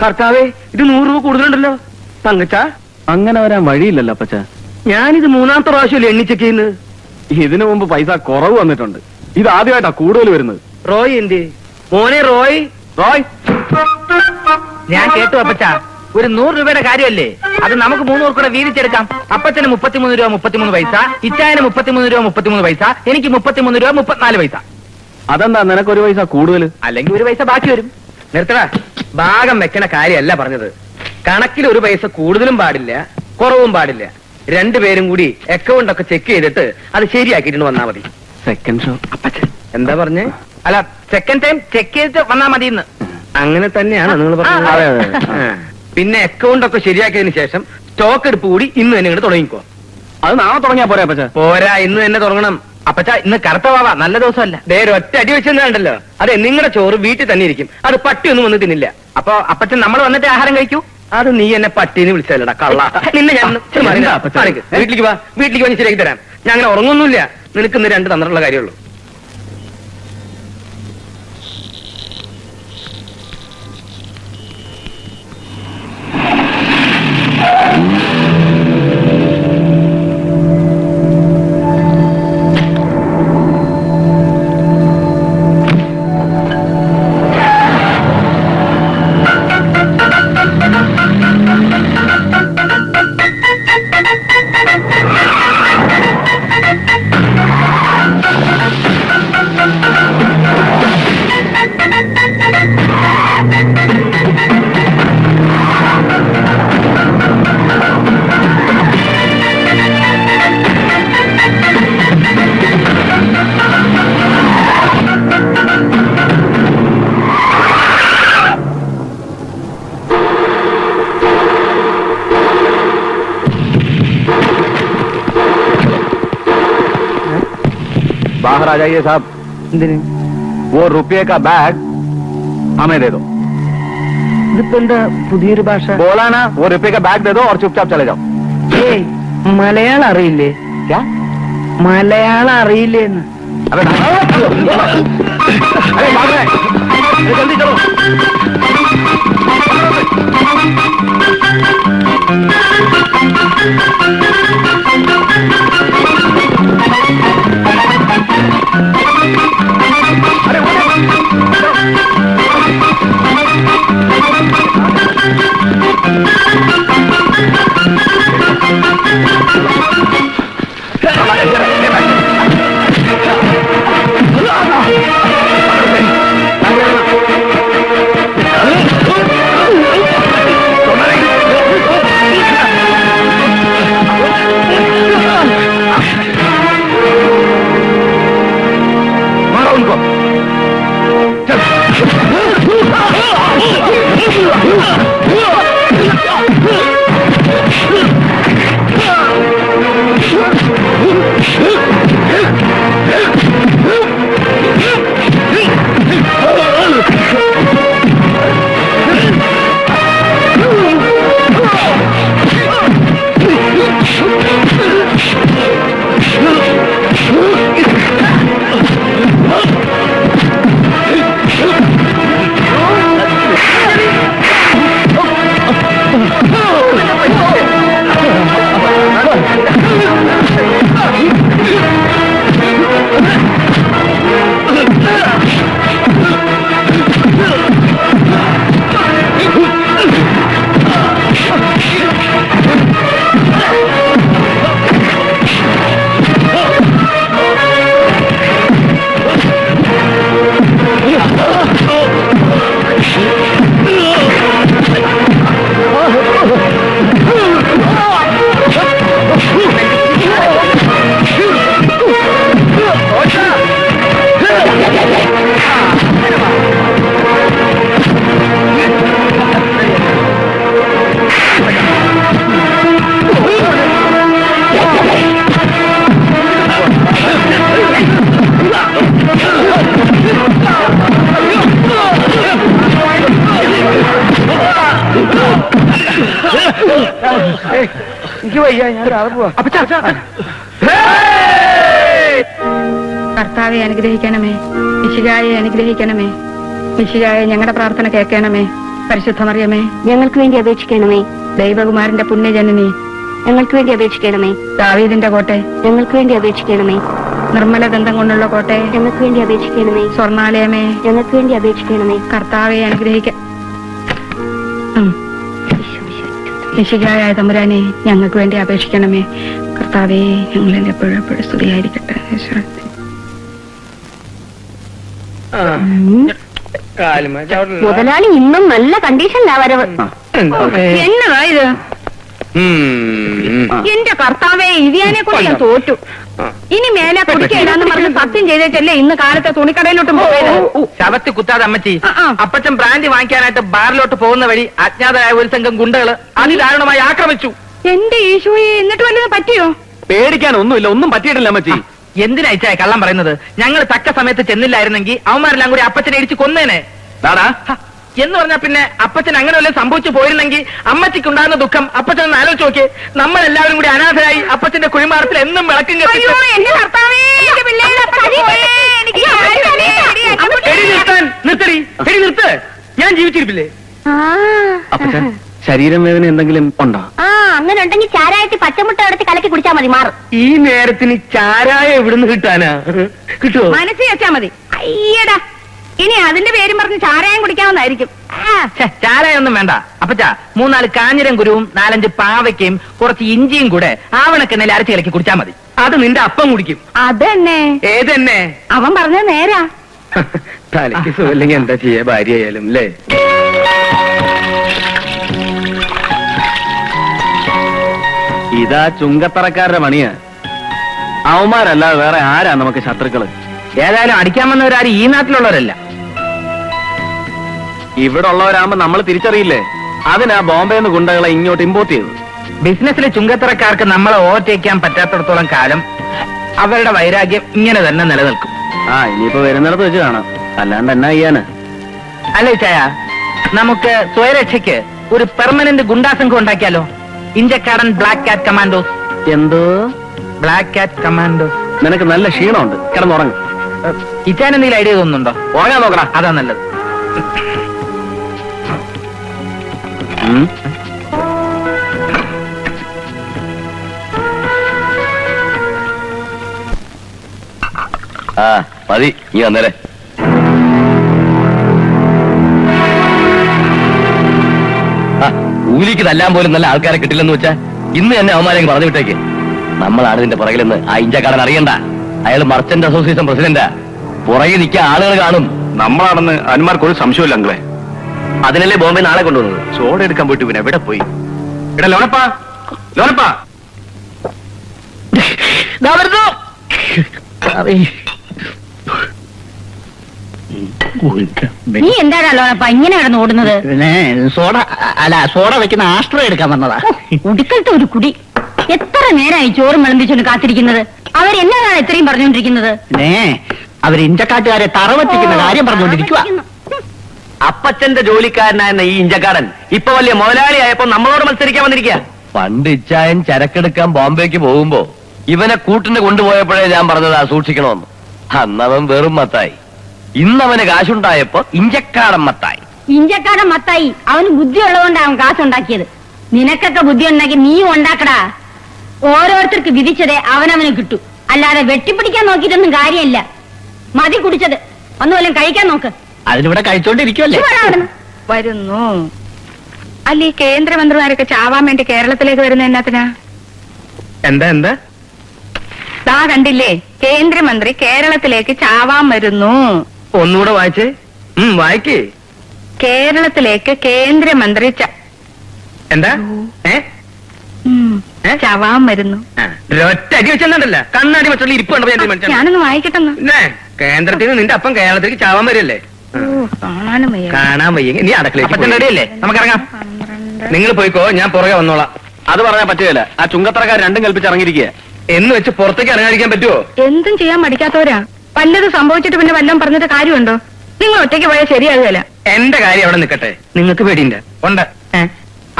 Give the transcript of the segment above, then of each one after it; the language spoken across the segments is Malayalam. കർത്താവേ ഇത് 100 രൂപ കൂടുതലുണ്ടല്ലോ തങ്കച്ച. അങ്ങനെ വരാൻ വഴിയില്ലല്ലോ അപ്പച്ച. ഞാനിത് മൂന്നാമത്തെ പ്രാവശ്യം എണ്ണിച്ചെക്ക് ചെയ്യുന്നത്. ഇതിനു മുമ്പ് പൈസ കുറവ് വന്നിട്ടുണ്ട്, ഇത് ആദ്യമായിട്ടാ കൂടുതൽ വരുന്നത്. റോയ് എന്തേ മോനെ? റോയ് റോയ് ഞാൻ കേട്ടു അപ്പച്ച, ഒരു 100 രൂപയുടെ കാര്യമല്ലേ, അത് നമുക്ക് 3 പേർക്കൂടെ വീതിച്ചെടുക്കാം. അപ്പച്ചന് 33 രൂപ 33 പൈസ, ഇച്ചായന് 33 രൂപ 33 പൈസ, എനിക്ക് 33 രൂപ 34 പൈസ. അതെന്താ നിനക്കൊരു പൈസ കൂടുതൽ? അല്ലെങ്കിൽ ഒരു പൈസ ബാക്കി വരും. നിർത്തടാ, ഭാഗം വെക്കണ കാര്യമല്ല പറഞ്ഞത്. കണക്കിൽ ഒരു പൈസ കൂടുതലും പാടില്ല കുറവും പാടില്ല. രണ്ടുപേരും കൂടി അക്കൗണ്ടൊക്കെ ചെക്ക് ചെയ്തിട്ട് അത് ശരിയാക്കിയിട്ട് വന്നാ മതി. സെക്കൻഡ് ഷോ അപ്പച്ചൻ എന്താ പറഞ്ഞേ? അല്ല, സെക്കൻഡ് ടൈം ചെക്ക് ചെയ്തിട്ട് വന്നാ മതി. അങ്ങനെ തന്നെയാണ് നിങ്ങൾ പറഞ്ഞത്. പിന്നെ അക്കൗണ്ടൊക്കെ ശരിയാക്കിയതിനു ശേഷം സ്റ്റോക്ക് എടുപ്പ് കൂടി ഇന്ന് തന്നെ ഇങ്ങോട്ട് തുടങ്ങിക്കോ. അത് നാളെ തുടങ്ങിയാ പോരാ അപ്പച്ച? പോരാ, ഇന്ന് തന്നെ തുടങ്ങണം അപ്പച്ച. ഇന്ന് കറുത്തവാവാ, നല്ല ദിവസമല്ല. ഒറ്റ അടി വെച്ചെന്നുണ്ടല്ലോ, അതെ നിങ്ങളുടെ ചോറ് വീട്ടിൽ തന്നെ ഇരിക്കും, അത് പട്ടിയൊന്നും വന്ന് തിന്നില്ല. അപ്പൊ അപ്പച്ചൻ നമ്മൾ വന്നിട്ട് ആഹാരം കഴിക്കൂ. അത് നീ എന്നെ പട്ടീന്ന് വിളിച്ചല്ലടാ കള്ള. നിന്നെ ഞാൻ വീട്ടിലേക്ക് വാ, വീട്ടിലേക്ക് വന്ന് ശരിയാക്കി തരാം. ഞാൻ അങ്ങനെ ഉറങ്ങൊന്നുമില്ല, നിനക്ക് ഇന്ന് 2 തന്നിട്ടുള്ള കാര്യമുള്ളൂ. जाइए साहब, वो रुपये का बैग हमें दे दो. भाषा बोला ना, वो रुपये का बैग दे दो और चुपचाप चले जाओ. मलयाल അറിയില്ലേ? क्या मलयाल അറിയില്ലേ? अरे जल्दी चलो. अरे കർത്താവെ അനുഗ്രഹിക്കണമേ, മിശിഹായെ അനുഗ്രഹിക്കണമേ, മിശിഹായെ ഞങ്ങളുടെ പ്രാർത്ഥന കേൾക്കണമേ. പരിശുദ്ധ മറിയമേ ഞങ്ങൾക്ക് വേണ്ടി അപേക്ഷിക്കണമേ. ദൈവകുമാരന്റെ പുണ്യജനനി ഞങ്ങൾക്ക് വേണ്ടി അപേക്ഷിക്കണമേ. ദാവീദിന്റെ കോട്ടെ ഞങ്ങൾക്ക് വേണ്ടി അപേക്ഷിക്കണമേ. നിർമ്മല ഗന്ധം കൊണ്ടുള്ള കോട്ടെ ഞങ്ങൾക്ക് വേണ്ടി അപേക്ഷിക്കണമേ. സ്വർണാലയമേ ഞങ്ങൾക്ക് വേണ്ടി അപേക്ഷിക്കണമേ. കർത്താവെ അനുഗ്രഹിക്ക യശുവായ തമ്പുരാനെ ഞങ്ങൾക്ക് വേണ്ടി അപേക്ഷിക്കണമേ. കർത്താവെ ഞങ്ങൾ എന്റെ എപ്പോഴും സ്തുതിയായിരിക്കട്ടെ. മുതലാളി ഇന്നും നല്ല കണ്ടീഷനിലാ വരവ്. എന്നതായത് എന്റെ കർത്താവെ, ഇതിയാനെ കൊണ്ട് ഞാൻ തോറ്റു. ഇനി മേലെ കുടിക്കയില്ലാന്ന് പറഞ്ഞ് സത്യം ചെയ്തേക്കല്ലേ ഇന്ന് കാലത്തെ തുണിക്കടയിലോട്ട് പോയത്. ശവത്തിൽ കുത്താതെ അമ്മച്ചി, അപ്പച്ചൻ ബ്രാൻഡി വാങ്ങിക്കാനായിട്ട് ബാറിലോട്ട് പോകുന്ന വഴി അജ്ഞാതരായ ഒരു സംഘം ഗുണ്ടകള് അതിദാരുണമായി ആക്രമിച്ചു. എന്റെ ഈശോയെ, എന്നിട്ട് വല്ലതും പറ്റിയോ? പേടിക്കാനൊന്നുമില്ല, ഒന്നും പറ്റിയിട്ടില്ല അമ്മച്ചി. എന്തിനായിച്ചായ കള്ളം പറയുന്നത്? ഞങ്ങൾ തക്ക സമയത്ത് ചെന്നില്ലായിരുന്നെങ്കിൽ അവന്മാരെല്ലാം കൂടി അപ്പച്ചനെ ഇടിച്ച് കൊന്നേനെ എന്ന് പറഞ്ഞാൽ പിന്നെ അപ്പച്ചൻ അങ്ങനെ വല്ലതും സംഭവിച്ചു പോയിരുന്നെങ്കിൽ അമ്മച്ചിക്കുണ്ടാകുന്ന ദുഃഖം അപ്പച്ചൻ ഒന്ന് ആലോചിച്ച് നോക്കിയേ. നമ്മളെല്ലാവരും കൂടി അനാഥരായി അപ്പച്ചന്റെ കുഴിമാടത്തിൽ എന്നും വിളക്കും നിർത്ത്. ഞാൻ ജീവിച്ചിരിപ്പില്ലേ? ശരീരം വേദന എന്തെങ്കിലും ഉണ്ടോ? അങ്ങനെ ഉണ്ടെങ്കിൽ ചാരായത്തിൽ പച്ചമുട്ട എടുത്ത് കലക്കി കുടിച്ചാൽ മതി, മാറും. ഈ നേരത്തിന് ചാരായം എവിടുന്ന് കിട്ടാനാ? കിട്ടുമോ? മനസ്സിൽ വെച്ചാ മതി. അയ്യടാ, ഇനി അതിന്റെ പേരും പറഞ്ഞ് ചാരായം കുടിക്കാവുന്നതായിരിക്കും. ചാരായം ഒന്നും വേണ്ട അപ്പച്ചാ. മൂന്നാല് കാഞ്ഞിരം കുരുവും നാലഞ്ച് പാവയ്ക്കയും കുറച്ച് ഇഞ്ചിയും കൂടെ ആവണക്കെണ്ണയിൽ അരച്ച് കലക്കി കുടിച്ചാൽ മതി. അത് നിന്റെ അപ്പം കുടിക്കും. അതെന്നെ? ഏതെന്നെ? അവൻ പറഞ്ഞ നേരാ. തലയ്ക്ക് സുഖമില്ലെങ്കിൽ എന്താ ചെയ്യാ, ഭാര്യ ആയാലും അല്ലേ? ഇതാ ചുങ്കത്തറക്കാരുടെ പണിയാ. അവന്മാരല്ലാതെ വേറെ ആരാ നമുക്ക് ശത്രുക്കള്? ഏതായാലും അടിക്കാൻ വന്നവരാരും ഈ നാട്ടിലുള്ളവരല്ല. ഇവിടെ ഉള്ളവരാകുമ്പോ നമ്മൾ തിരിച്ചറിയില്ലേ? അതിനാ ബോംബെന്ന് ഗുണ്ടകളെ ഇങ്ങോട്ട് ഇമ്പോർട്ട് ചെയ്തു. ബിസിനസ്സിലെ ചുങ്കത്തറക്കാർക്ക് നമ്മളെ ഓവർടേക്കാൻ പറ്റാത്തടത്തോളം കാലം അവരുടെ വൈരാഗ്യം ഇങ്ങനെ തന്നെ നിലനിൽക്കും. ആ, ഇനിയിപ്പോ വരുന്നിടത്ത് വെച്ച് കാണാം. അല്ലാണ്ട് എന്നാ ചെയ്യാന്? അല്ലേ ചായ, നമുക്ക് സ്വയരക്ഷയ്ക്ക് ഒരു പെർമനന്റ് ഗുണ്ടാസംഘം ഉണ്ടാക്കിയാലോ? Inchakkadan black cat commandos. എന്തോ ബ്ലാക്ക് കാറ്റ് കമാൻഡോസ്? നിനക്ക് നല്ല ക്ഷീണമുണ്ട്, കിടന്നുറങ്ങും. ഇറ്റാൻ എന്തെങ്കിലും ഐഡിയ തോന്നുന്നുണ്ടോ? ഓടാ നോക്കടാ, അതാ നല്ലത്. ആ മതി, നീ വന്നേരെ. കൂലിക്ക് തല്ലാൻ പോലും നല്ല ആൾക്കാരെ കിട്ടില്ലെന്ന് വെച്ചാ ഇന്ന് തന്നെ അവന്മാരെങ്കിൽ പറഞ്ഞു വിട്ടേക്ക്. നമ്മളാണ് ഇതിന്റെ പുറകിലെന്ന് ആ ഇഞ്ചക്കാരൻ അറിയണ്ട. അയാൾ മർച്ചന്റ് അസോസിയേഷൻ പ്രസിഡന്റാ. പുറകിൽ നിൽക്കാൻ ആളുകൾ കാണും. നമ്മളാണെന്ന് അവന്മാർക്ക് ഒരു സംശയമില്ല അങ്കളെ. അതിനല്ലേ ബോംബെ നാളെ കൊണ്ടുവന്നത്. ചോട എടുക്കാൻ പോയിട്ട് പിന്നെ എവിടെ പോയി? എടാ ലോണപ്പാ, ലോണപ്പാ, നീ എന്താടാ ലോണപ്പാ ഇങ്ങനെ കിടന്ന് ഓടുന്നത്? സോഡ അല്ല, സോഡ വെക്കുന്ന ആശ്രയം എടുക്കാൻ വന്നതാ. കുടിക്കലത്തെ ഒരു കുടി. എത്ര നേരമായി ചോറും വിളമ്പിച്ചോണ്ട് കാത്തിരിക്കുന്നത്? അവരെന്നാണ് ഇത്രയും പറഞ്ഞോണ്ടിരിക്കുന്നത്? അവര് ഇഞ്ചക്കാട്ടുകാരെ തറവെട്ടിക്കുന്ന കാര്യം പറഞ്ഞോണ്ടിരിക്കുക. അപ്പച്ചന്റെ ജോലിക്കാരനായിരുന്ന ഈ ഇഞ്ചക്കാടൻ ഇപ്പൊ വലിയ മുതലാളിയായപ്പോ നമ്മളോട് മത്സരിക്കാൻ വന്നിരിക്കുക. പണ്ട് ഇച്ചായൻ ചരക്കെടുക്കാൻ ബോംബെക്ക് പോകുമ്പോ ഇവനെ കൂട്ടിന് കൊണ്ടുപോയപ്പോഴേ ഞാൻ പറഞ്ഞതാ സൂക്ഷിക്കണമെന്ന്. അന്നവൻ വെറും മത്തായി, ഇന്നവന് കാശുണ്ടായപ്പോ ഇഞ്ചക്കാടൻ മത്തായി. ഇഞ്ചക്കാടൻ മത്തായി അവന് ബുദ്ധിയുള്ളതുകൊണ്ടാണ് അവൻ കാശുണ്ടാക്കിയത്. നിനക്കൊക്കെ ബുദ്ധി ഉണ്ടാക്കി നീ ഉണ്ടാക്കടാ. ഓരോരുത്തർക്ക് വിധിച്ചതേ അവനവന് കിട്ടൂ, അല്ലാതെ വെട്ടിപ്പിടിക്കാൻ നോക്കിയിട്ടൊന്നും കാര്യമില്ല. മതി കുടിച്ചത്, ഒന്നുമല്ലും കഴിക്കാൻ നോക്ക്. അതിനിവിടെ കഴിച്ചോണ്ടിരിക്കുവല്ലേ? വരുന്നു. അല്ല, ഈ കേന്ദ്രമന്ത്രിമാരൊക്കെ ചാവാൻ വേണ്ടി കേരളത്തിലേക്ക് വരുന്ന എന്നാത്തിനാ? എന്താ എന്താ ദാ കണ്ടില്ലേ, കേന്ദ്രമന്ത്രി കേരളത്തിലേക്ക് ചാവാൻ വരുന്നു. ഒന്നുകൂടെ വായിച്ചേ, വായിക്കേ. കേരളത്തിലേക്ക് കേന്ദ്രമന്ത്രി എന്താ ചവാൻ വരുന്നു. ഒറ്റടി വെച്ചല്ല, കണ്ണാടി വെച്ചുള്ള ഇരിപ്പ്. ഞാനൊന്ന് വായിക്കട്ടെ. കേന്ദ്രത്തിൽ നിന്ന് നിന്റെ അപ്പം കേരളത്തിലേക്ക് ചാവാൻ വരല്ലേ? കാണാൻ വയ്യെങ്കിൽ നീ അടക്കളേക്കല്ലേ, നമുക്കിറങ്ങാം. നിങ്ങൾ പോയിക്കോ, ഞാൻ പുറകെ വന്നോളാം. അത് പറഞ്ഞാൽ പറ്റുകയില്ല. ആ ചുങ്കത്തറക്കാർ രണ്ടും കൽപ്പിച്ച് ഇറങ്ങിയിരിക്കുക എന്ന് വെച്ച് പുറത്തേക്ക് ഇറങ്ങാതിരിക്കാൻ പറ്റുമോ? എന്തും ചെയ്യാൻ മടിക്കാത്തവരാ. വല്ലതും സംഭവിച്ചിട്ട് പിന്നെ വല്ലതും പറഞ്ഞിട്ട് കാര്യമുണ്ടോ? നിങ്ങൾ ഒറ്റയ്ക്ക് പോയാൽ ശരിയാകുകയല്ല. എന്റെ കാര്യം അവിടെ നിൽക്കട്ടെ. നിങ്ങൾക്ക് പേടിയുണ്ട്? ഉണ്ട്.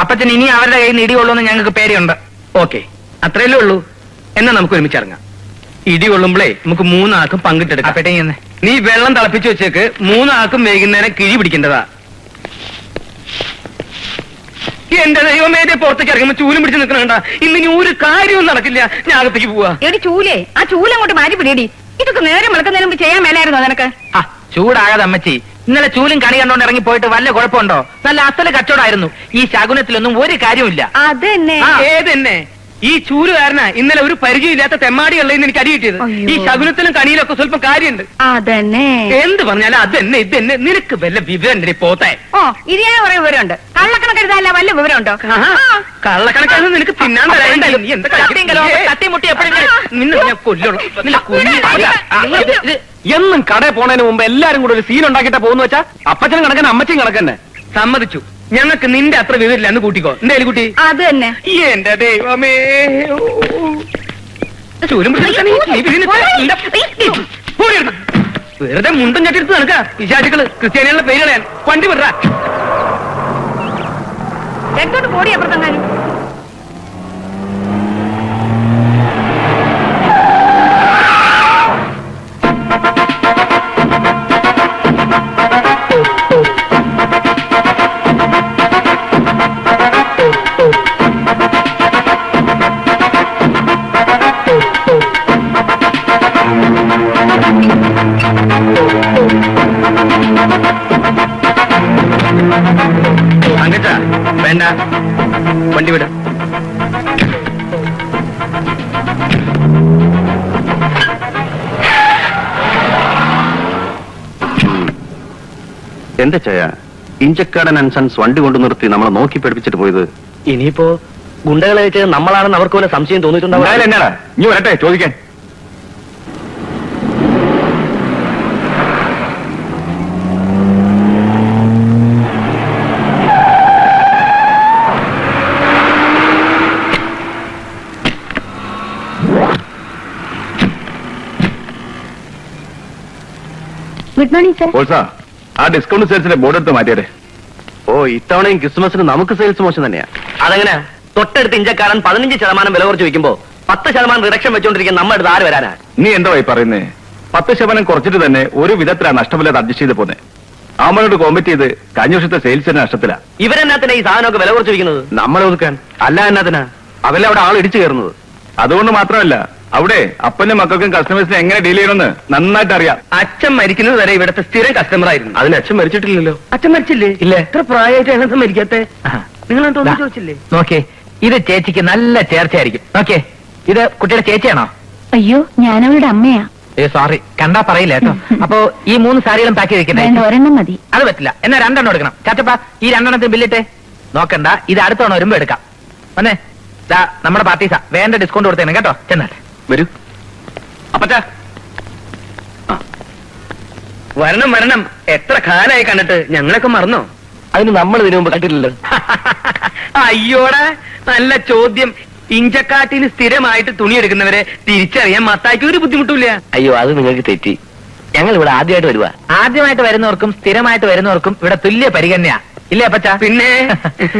അപ്പച്ചൻ ഇനി അവരുടെ കയ്യിൽ നിന്ന് ഇടികൊള്ളുമെന്ന് ഞങ്ങൾക്ക് പേടിയുണ്ട്. ഓക്കെ, അത്രയല്ലേ ഉള്ളൂ. എന്നാൽ നമുക്ക് ഒരുമിച്ചിറങ്ങാം. ഇടി കൊള്ളുമ്പോഴേ നമുക്ക് മൂന്നാൾക്കും പങ്കിട്ടെടുക്കാം. അപ്പേട്ടേ, നീ വെള്ളം തിളപ്പിച്ചു വെച്ചേക്ക്. മൂന്നാൾക്കും വൈകുന്നേരം കിഴി പിടിക്കേണ്ടതാ. എന്റെ ദൈവമേ, പുറത്തേക്ക് ഇറങ്ങുമ്പോ ചൂലും പിടിച്ച് നിൽക്കണ. ഇന്നിനി ഒരു കാര്യവും നടക്കില്ല. ഞാൻ അകത്തേക്ക് പോവാ. എടി ചൂലേ, ആ ചൂലങ്ങോട്ട് മാറ്റി പിടിയടി. ഇതൊക്കെ നേരം വിളക്കുന്നതിന് മുമ്പ് ചെയ്യാൻ മേലായിരുന്നോ നിനക്ക്? ആ ചൂടാകാതെ അമ്മച്ചി, ഇന്നലെ ചൂലും കണി കണ്ടോണ്ട് ഇറങ്ങി പോയിട്ട് വല്ല കുഴപ്പമുണ്ടോ? നല്ല അസല കച്ചവടമായിരുന്നു. ഈ ശകുനത്തിലൊന്നും ഒരു കാര്യമില്ല. അതെന്നെ ഏതെന്നെ ഈ ചൂലുകാരനാ ഇന്നലെ ഒരു പരിചയമില്ലാത്ത തെമ്മാടികളിൽ എനിക്ക് അടി കിട്ടിയത്. ഈ ശകുനത്തിലും കണിയിലൊക്കെ സ്വല്പം കാര്യമുണ്ട്. അതന്നെ എന്ത് പറഞ്ഞാലും അതെന്നെ ഇതെന്നെ. നിനക്ക് വല്ല വിവരം പോത്തേ? ഓ, ഇത് ഞാൻ കുറെ വിവരമുണ്ട്. കള്ളക്കണക്കെഴുതാല്ല വല്ല വിവരമുണ്ടോ? കള്ളക്കണക്കാണ് നിനക്ക് തിന്നാൻ തരാൻ. എന്നും കടയിൽ പോണതിന് മുമ്പ് എല്ലാരും കൂടെ ഒരു സീൻ ഉണ്ടാക്കിട്ട് പോകുന്ന വെച്ചാ അപ്പച്ചനും കണക്കന്നെ അമ്മച്ചയും കണക്കന്നെ. സമ്മതിച്ചു, ഞങ്ങൾക്ക് നിന്റെ അത്ര വിവരില്ലാന്ന് കൂട്ടിക്കോ. എന്തായാലും കുട്ടി അത് തന്നെ. എന്റെ ദൈവമേ, വെറുതെ മുണ്ടും ചട്ടിയെടുത്ത് നടക്ക വിശാചികള്. ക്രിസ്ത്യാനികളുടെ പേര് കളയാൻ വണ്ടി വിടറ. എങ്ങോട്ട് പോടി അപ്പുറത്തെങ്ങാനും. വണ്ടി വിട. എന്താ ചായ ഇഞ്ചക്കാടൻ അൻസൺസ് വണ്ടി കൊണ്ടു നിർത്തി നമ്മളെ നോക്കി പേടിപ്പിച്ചിട്ട് പോയത്? ഇനിയിപ്പോ ഗുണ്ടകളെ വെച്ച് നമ്മളാണെന്ന് അവർക്ക് വല്ല സംശയം തോന്നിയിട്ടുണ്ടാവില്ല. ഇനി വരട്ടെ ചോദിക്കാൻ. ആ ഡിസ്കൗണ്ട് സെയിൽസിന്റെ ബോർഡ് എടുത്ത് മാറ്റിയേ. ഓ, ഇത്തവണയും ക്രിസ്മസിന് നമുക്ക് സെയിൽസ് മോശം തന്നെയാ. അതങ്ങനെ തൊട്ടടുത്ത് ഇഞ്ചക്കാരൻ 15% വില കുറച്ച് വയ്ക്കുമ്പോ 10% റിഡക്ഷൻ വെച്ചോണ്ടിരിക്കുന്ന നമ്മുടെ അടുത്ത് ആര് വരാനാ? നീ എന്തായി പറയുന്നേ? 10% കുറച്ചിട്ട് തന്നെ ഒരു വിധത്തിലാണ് നഷ്ടമില്ലാതെ അഡ്ജസ്റ്റ് ചെയ്ത് പോന്നെ. അവരോട് കോമ്പറ്റ് ചെയ്ത് കഴിഞ്ഞ വർഷത്തെ സെയിൽസിന്റെ നഷ്ടത്തില. ഇവരെന്നാത്തിനാ ഈ സാധനമൊക്കെ വില കുറച്ച് വയ്ക്കുന്നത്? നമ്മളെ ഒതുക്കാൻ അല്ല. എന്നാത്തിനാ? അതല്ല അവിടെ ആൾ ഇടിച്ചു കയറുന്നത്. അതുകൊണ്ട് മാത്രമല്ല, അവിടെ അപ്പന്റെ മക്കൾക്കും കസ്റ്റമേഴ്സിനെ എങ്ങനെ ഡീൽ ചെയ്യണമെന്ന് നന്നായിട്ട് അറിയാം. അച്ഛൻ മരിക്കുന്നത് വരെ ഇവിടുത്തെ സ്ഥിരം കസ്റ്റമർ ആയിരുന്നു. അതിന് അച്ഛൻ മരിച്ചിട്ടില്ലല്ലോ. അച്ഛൻ മരിച്ചില്ലേ? ഇല്ല. എത്ര പ്രായമായിട്ട് മരിക്കാത്ത നിങ്ങൾ ചോദിച്ചില്ലേ? നോക്കേ, ഇത് ചേച്ചിക്ക് നല്ല ചേർച്ചയായിരിക്കും. നോക്കേ, ഇത് കുട്ടിയുടെ ചേച്ചിയാണോ? അയ്യോ, ഞാനവളുടെ അമ്മയാ. ഏ സോറി, കണ്ടാ പറയില്ല കേട്ടോ. അപ്പൊ ഈ 3 സാരികളും പാക്ക് ചെയ്തിരിക്കുന്നത്. ഒരെണ്ണം മതി. അത് പറ്റില്ല, എന്നാ 2 എടുക്കണം. ചാച്ചപ്പാ, ഈ 2 ബില്ലിട്ടെ. നോക്കണ്ട, ഇത് അടുത്തോണം വരുമ്പോ എടുക്കാം. അന്നേ നമ്മുടെ പാർട്ടീസാ, വേണ്ട ഡിസ്കൗണ്ട് കൊടുത്തേനെ കേട്ടോ. ചെന്നാട്ടെ, വരൂ അപ്പച്ചാ. വരണം വരണം, എത്ര കാലായി കണ്ടിട്ട്. ഞങ്ങളൊക്കെ മറന്നോ? അതിന് നമ്മൾ ഇതിനു മുമ്പ് കണ്ടിട്ടില്ലല്ലോ. അയ്യോടാ, നല്ല ചോദ്യം. ഇഞ്ചക്കാട്ടിന് സ്ഥിരമായിട്ട് തുണിയെടുക്കുന്നവരെ തിരിച്ചറിയാൻ മത്തായിക്ക് ഒരു ബുദ്ധിമുട്ടില്ല. അയ്യോ, അത് നിങ്ങൾക്ക് തെറ്റി. ഞങ്ങൾ ഇവിടെ ആദ്യമായിട്ട് വരുവാ. ആദ്യമായിട്ട് വരുന്നവർക്കും സ്ഥിരമായിട്ട് വരുന്നവർക്കും ഇവിടെ തുല്യ പരിഗണനയാ. ഇല്ലേ അപ്പച്ചാ? പിന്നെ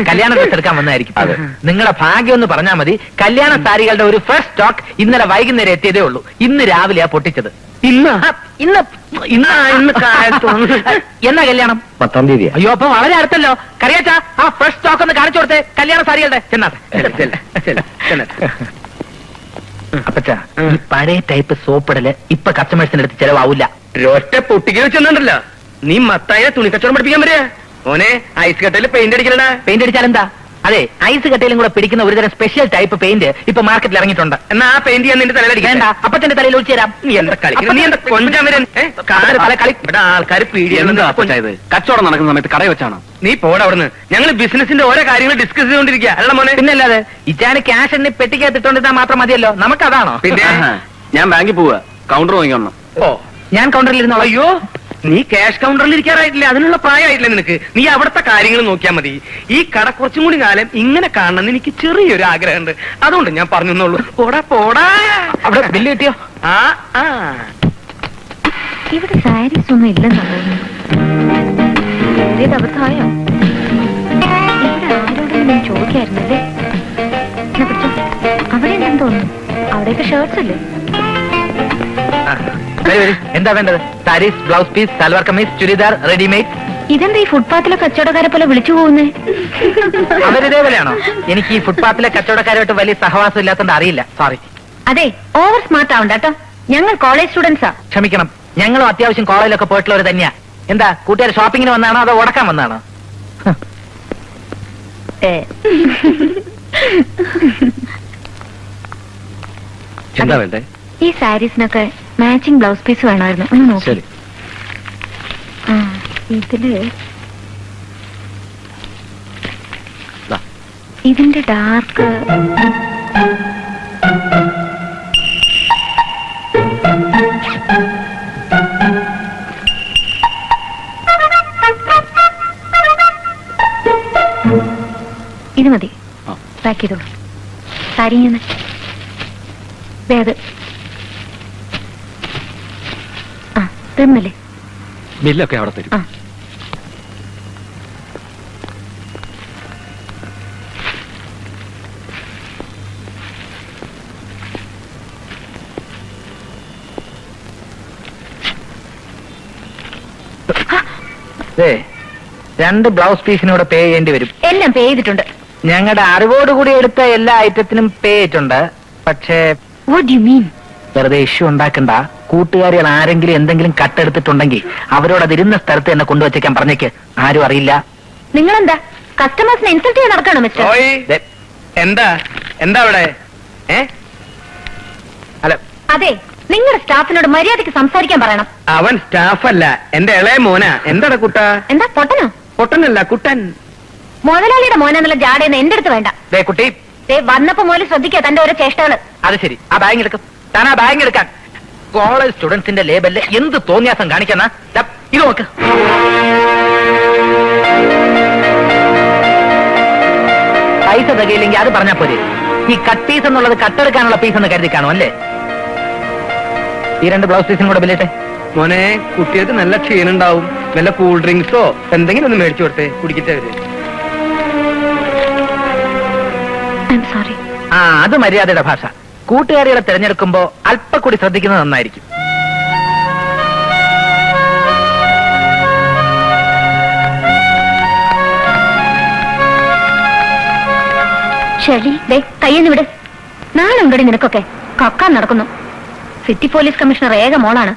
കല്യാണ ഡ്രസ് എടുക്കാൻ വന്നായിരിക്കും. നിങ്ങളുടെ ഭാഗ്യം എന്ന് പറഞ്ഞാൽ മതി. കല്യാണ സാരികളുടെ ഒരു ഫസ്റ്റ് സ്റ്റോക്ക് ഇന്നലെ വൈകുന്നേരം എത്തിയതേ ഉള്ളൂ. ഇന്ന് രാവിലെയാ പൊട്ടിച്ചത്. എന്നാ കല്യാണം? 10-ആം തീയതി. അയ്യോ, അപ്പൊ വളരെ അടുത്തല്ലോ. കറിയാച്ചാ, ആ ഫസ്റ്റ് സ്റ്റോക്ക് ഒന്ന് കാണിച്ചു കൊടുത്തേ കല്യാണ സാരികളുടെ. ചെന്നാട്ടെ അപ്പച്ചാ, ഈ പഴയ ടൈപ്പ് സോപ്പിടല് ഇപ്പൊ കസ്റ്റമേഴ്സിന്റെ അടുത്ത് ചെലവാവില്ല. ഒറ്റ പൊട്ടിക്കോ ചെന്നുണ്ടല്ലോ. നീ മത്തായ തുണിക്കച്ചവടം പഠിപ്പിക്കാൻ വരിക? ഓനെ ഐസ് കട്ടയിൽ പെയിന്റ് അടിക്കലടാ. പെയിന്റ് അടിച്ചാൽ എന്താ? അതെ, ഐസ് കട്ടയിലും കൂടെ പിടിക്കുന്ന ഒരുതരം സ്പെഷ്യൽ ടൈപ്പ് പെയിന്റ് ഇപ്പൊ മാർക്കറ്റിൽ ഇറങ്ങിയിട്ടുണ്ട്. എന്നാ ആ പെയിന്റ് ഞാൻ നിന്റെ തലയിലടിക്കണ്ട. അപ്പച്ചന്റെ തലയിൽ ഒഴിച്ചു തരാം. ആൾക്കാർ കച്ചവടം നടക്കുന്ന സമയത്ത് കടയിൽ വെച്ചാണോ നീ പോട അവിടുന്ന്? ഞങ്ങൾ ബിസിനസിന്റെ ഓരോ കാര്യങ്ങൾ ഡിസ്കസ് ചെയ്തോണ്ടിരിക്കുക. അല്ല മോനെ, പിന്നെ അല്ലാതെ ഇച്ചാന് ക്യാഷ് എന്നെ പെട്ടിക്കകത്തിട്ടോണ്ടിരുന്നാ മാത്രം മതിയല്ലോ. നമുക്ക് അതാണോ? പിന്നെ ഞാൻ ബാങ്കിൽ പോവുക, കൗണ്ടർ വാങ്ങിക്കണം. ഓ, ഞാൻ കൗണ്ടറിലിരുന്നോ? അയ്യോ, നീ ക്യാഷ് കൗണ്ടറിൽ ഇരിക്കാറായിട്ടില്ല. അതിനുള്ള പ്രായമായിട്ടില്ല നിനക്ക്. നീ അവിടുത്തെ കാര്യങ്ങൾ നോക്കിയാൽ മതി. ഈ കട കുറച്ചും കൂടി കാലം ഇങ്ങനെ കാണണം എനിക്ക് ചെറിയൊരു ആഗ്രഹമുണ്ട്. അതുകൊണ്ട് ഞാൻ പറഞ്ഞെന്നുള്ളൂ. പോടാ പോടാ. അവിടെ ബില്ല് കിട്ടിയോ? ആ ആ, ഇവിടെ സാരീസ് ഒന്നും ഇല്ലെന്നാ തോന്നുന്നു. ഞാൻ ചോദിക്കായിരുന്നല്ലേ അവിടെ എന്താ തോന്നുന്നു? അവിടെയൊക്കെ ഷർട്ട്സ് അല്ലേ? എന്താ വേണ്ടത്? Saris, blouse piece, salwar kameez, churidar, readymade. ഇതെന്താ ഈ ഫുട്പാത്തിലെ കച്ചവടക്കാരെ പോലെ വിളിച്ചു പോകുന്നേ? അവരിതേപോലെയാണോ? എനിക്ക് ഈ ഫുട്പാത്തിലെ കച്ചവടക്കാരുമായിട്ട് വലിയ സഹവാസം ഇല്ലാത്തതുകൊണ്ട് അറിയില്ല, സോറി. അതെ, ഓവർ സ്മാർട്ട് ആവണ്ട കേട്ടോ, ഞങ്ങൾ കോളേജ് സ്റ്റുഡൻസാ. ക്ഷമിക്കണം, ഞങ്ങളും അത്യാവശ്യം കോളേജിലൊക്കെ പോയിട്ടുള്ളവർ തന്നെയാ. എന്താ കൂട്ടുകാർ ഷോപ്പിങ്ങിന് വന്നാണോ അതോ ഉടക്കാൻ വന്നാണോ? എന്താ വേണ്ടേ? ഈ സാരീസിനൊക്കെ മാച്ചിങ് ബ്ലൗസ് പീസ് വേണമായിരുന്നു, ഒന്ന് നോക്കി. ഇതിന്റെ ഡാർക്ക് ഇത് മതി, പാക്ക് ചെയ്തോളൂ. സാരിങ്ങനെ ആ തീർന്നല്ലേ? ബില്ലൊക്കെ അവിടെ തരും. രണ്ട് ബ്ലൗസ് പീസിനൂടെ പേ ചെയ്യേണ്ടി വരും. എല്ലാം പേ ചെയ്തിട്ടുണ്ട്, ഞങ്ങളുടെ അറിവോടുകൂടി എടുത്ത എല്ലാ ഐറ്റത്തിനും പേ ചെയ്തിട്ടുണ്ട്. പക്ഷേ വെറുതെ ഇഷ്യൂ ഉണ്ടാക്കണ്ട, കൂട്ടുകാരികൾ ആരെങ്കിലും എന്തെങ്കിലും കട്ടെടുത്തിട്ടുണ്ടെങ്കിൽ അവരോട് അതിരുന്ന സ്ഥലത്ത് തന്നെ കൊണ്ടുവച്ചേക്കാൻ പറഞ്ഞേക്ക്, ആരും അറിയില്ല. നിങ്ങളെന്താ കസ്റ്റമേഴ്സിനെ ഇൻസൾട്ട് ചെയ്യാൻ നടക്കണോ മിസ്റ്റർ? എന്താ എന്താ അവിടെ? അതെ, നിങ്ങളുടെ സ്റ്റാഫിനോട് മര്യാദക്ക് സംസാരിക്കാൻ പറയണം. അവൻ സ്റ്റാഫല്ല, എന്റെ ഇളയ മോന. എന്താടാ കുട്ട? എന്താ പൊട്ടനോ? പൊട്ടനല്ല, കുട്ടൻ. മുതലാളിയുടെ മോനെന്നുള്ള ജാടയെന്ന് എന്റെ അടുത്ത് വേണ്ട. കുട്ടി വന്നപ്പോ മോനെ ശ്രദ്ധിക്കുക, തന്റെ ഓരോ ചേഷ്ടകള്. അത് ശരി, ആ ബാഗ് എടുക്കും. താൻ ആ ബാഗ് എടുക്കാൻ കോളേജ് സ്റ്റുഡൻസിന്റെ ലേബലില് എന്ത് തോന്നിയാസം കാണിക്കുന്ന ഇത് നോക്ക്. പൈസ തകയില്ലെങ്കിൽ അത് പറഞ്ഞാ പോരെ. ഈ കട്ട് പീസ് എന്നുള്ളത് കട്ടെടുക്കാനുള്ള പീസ് എന്ന് കരുതി കാണും അല്ലേ? ഈ രണ്ട് ബ്ലൗസ് പീസിനും കൂടെ ബില്ലേട്ടെ. മോനെ, കുട്ടികൾക്ക് നല്ല ക്ഷീണുണ്ടാവും, നല്ല കൂൾ ഡ്രിങ്ക്സോ എന്തെങ്കിലും ഒന്ന് മേടിച്ചു കൊടുത്തേ, കുടിക്കട്ടെ അവര്. ആ, അത് മര്യാദയുടെ ഭാഷ. കൂട്ടുകാരികളെ തിരഞ്ഞെടുക്കുമ്പോ അല്പം കൂടി ശ്രദ്ധിക്കുന്നത് നന്നായിരിക്കും. ശരി, കയ്യെന്ന് വിട്. നാളെ ഉണ്ടടി നിനക്കൊക്കെ കക്കാൻ നടക്കുന്നു. സിറ്റി പോലീസ് കമ്മീഷണർ ഏക മോളാണ്,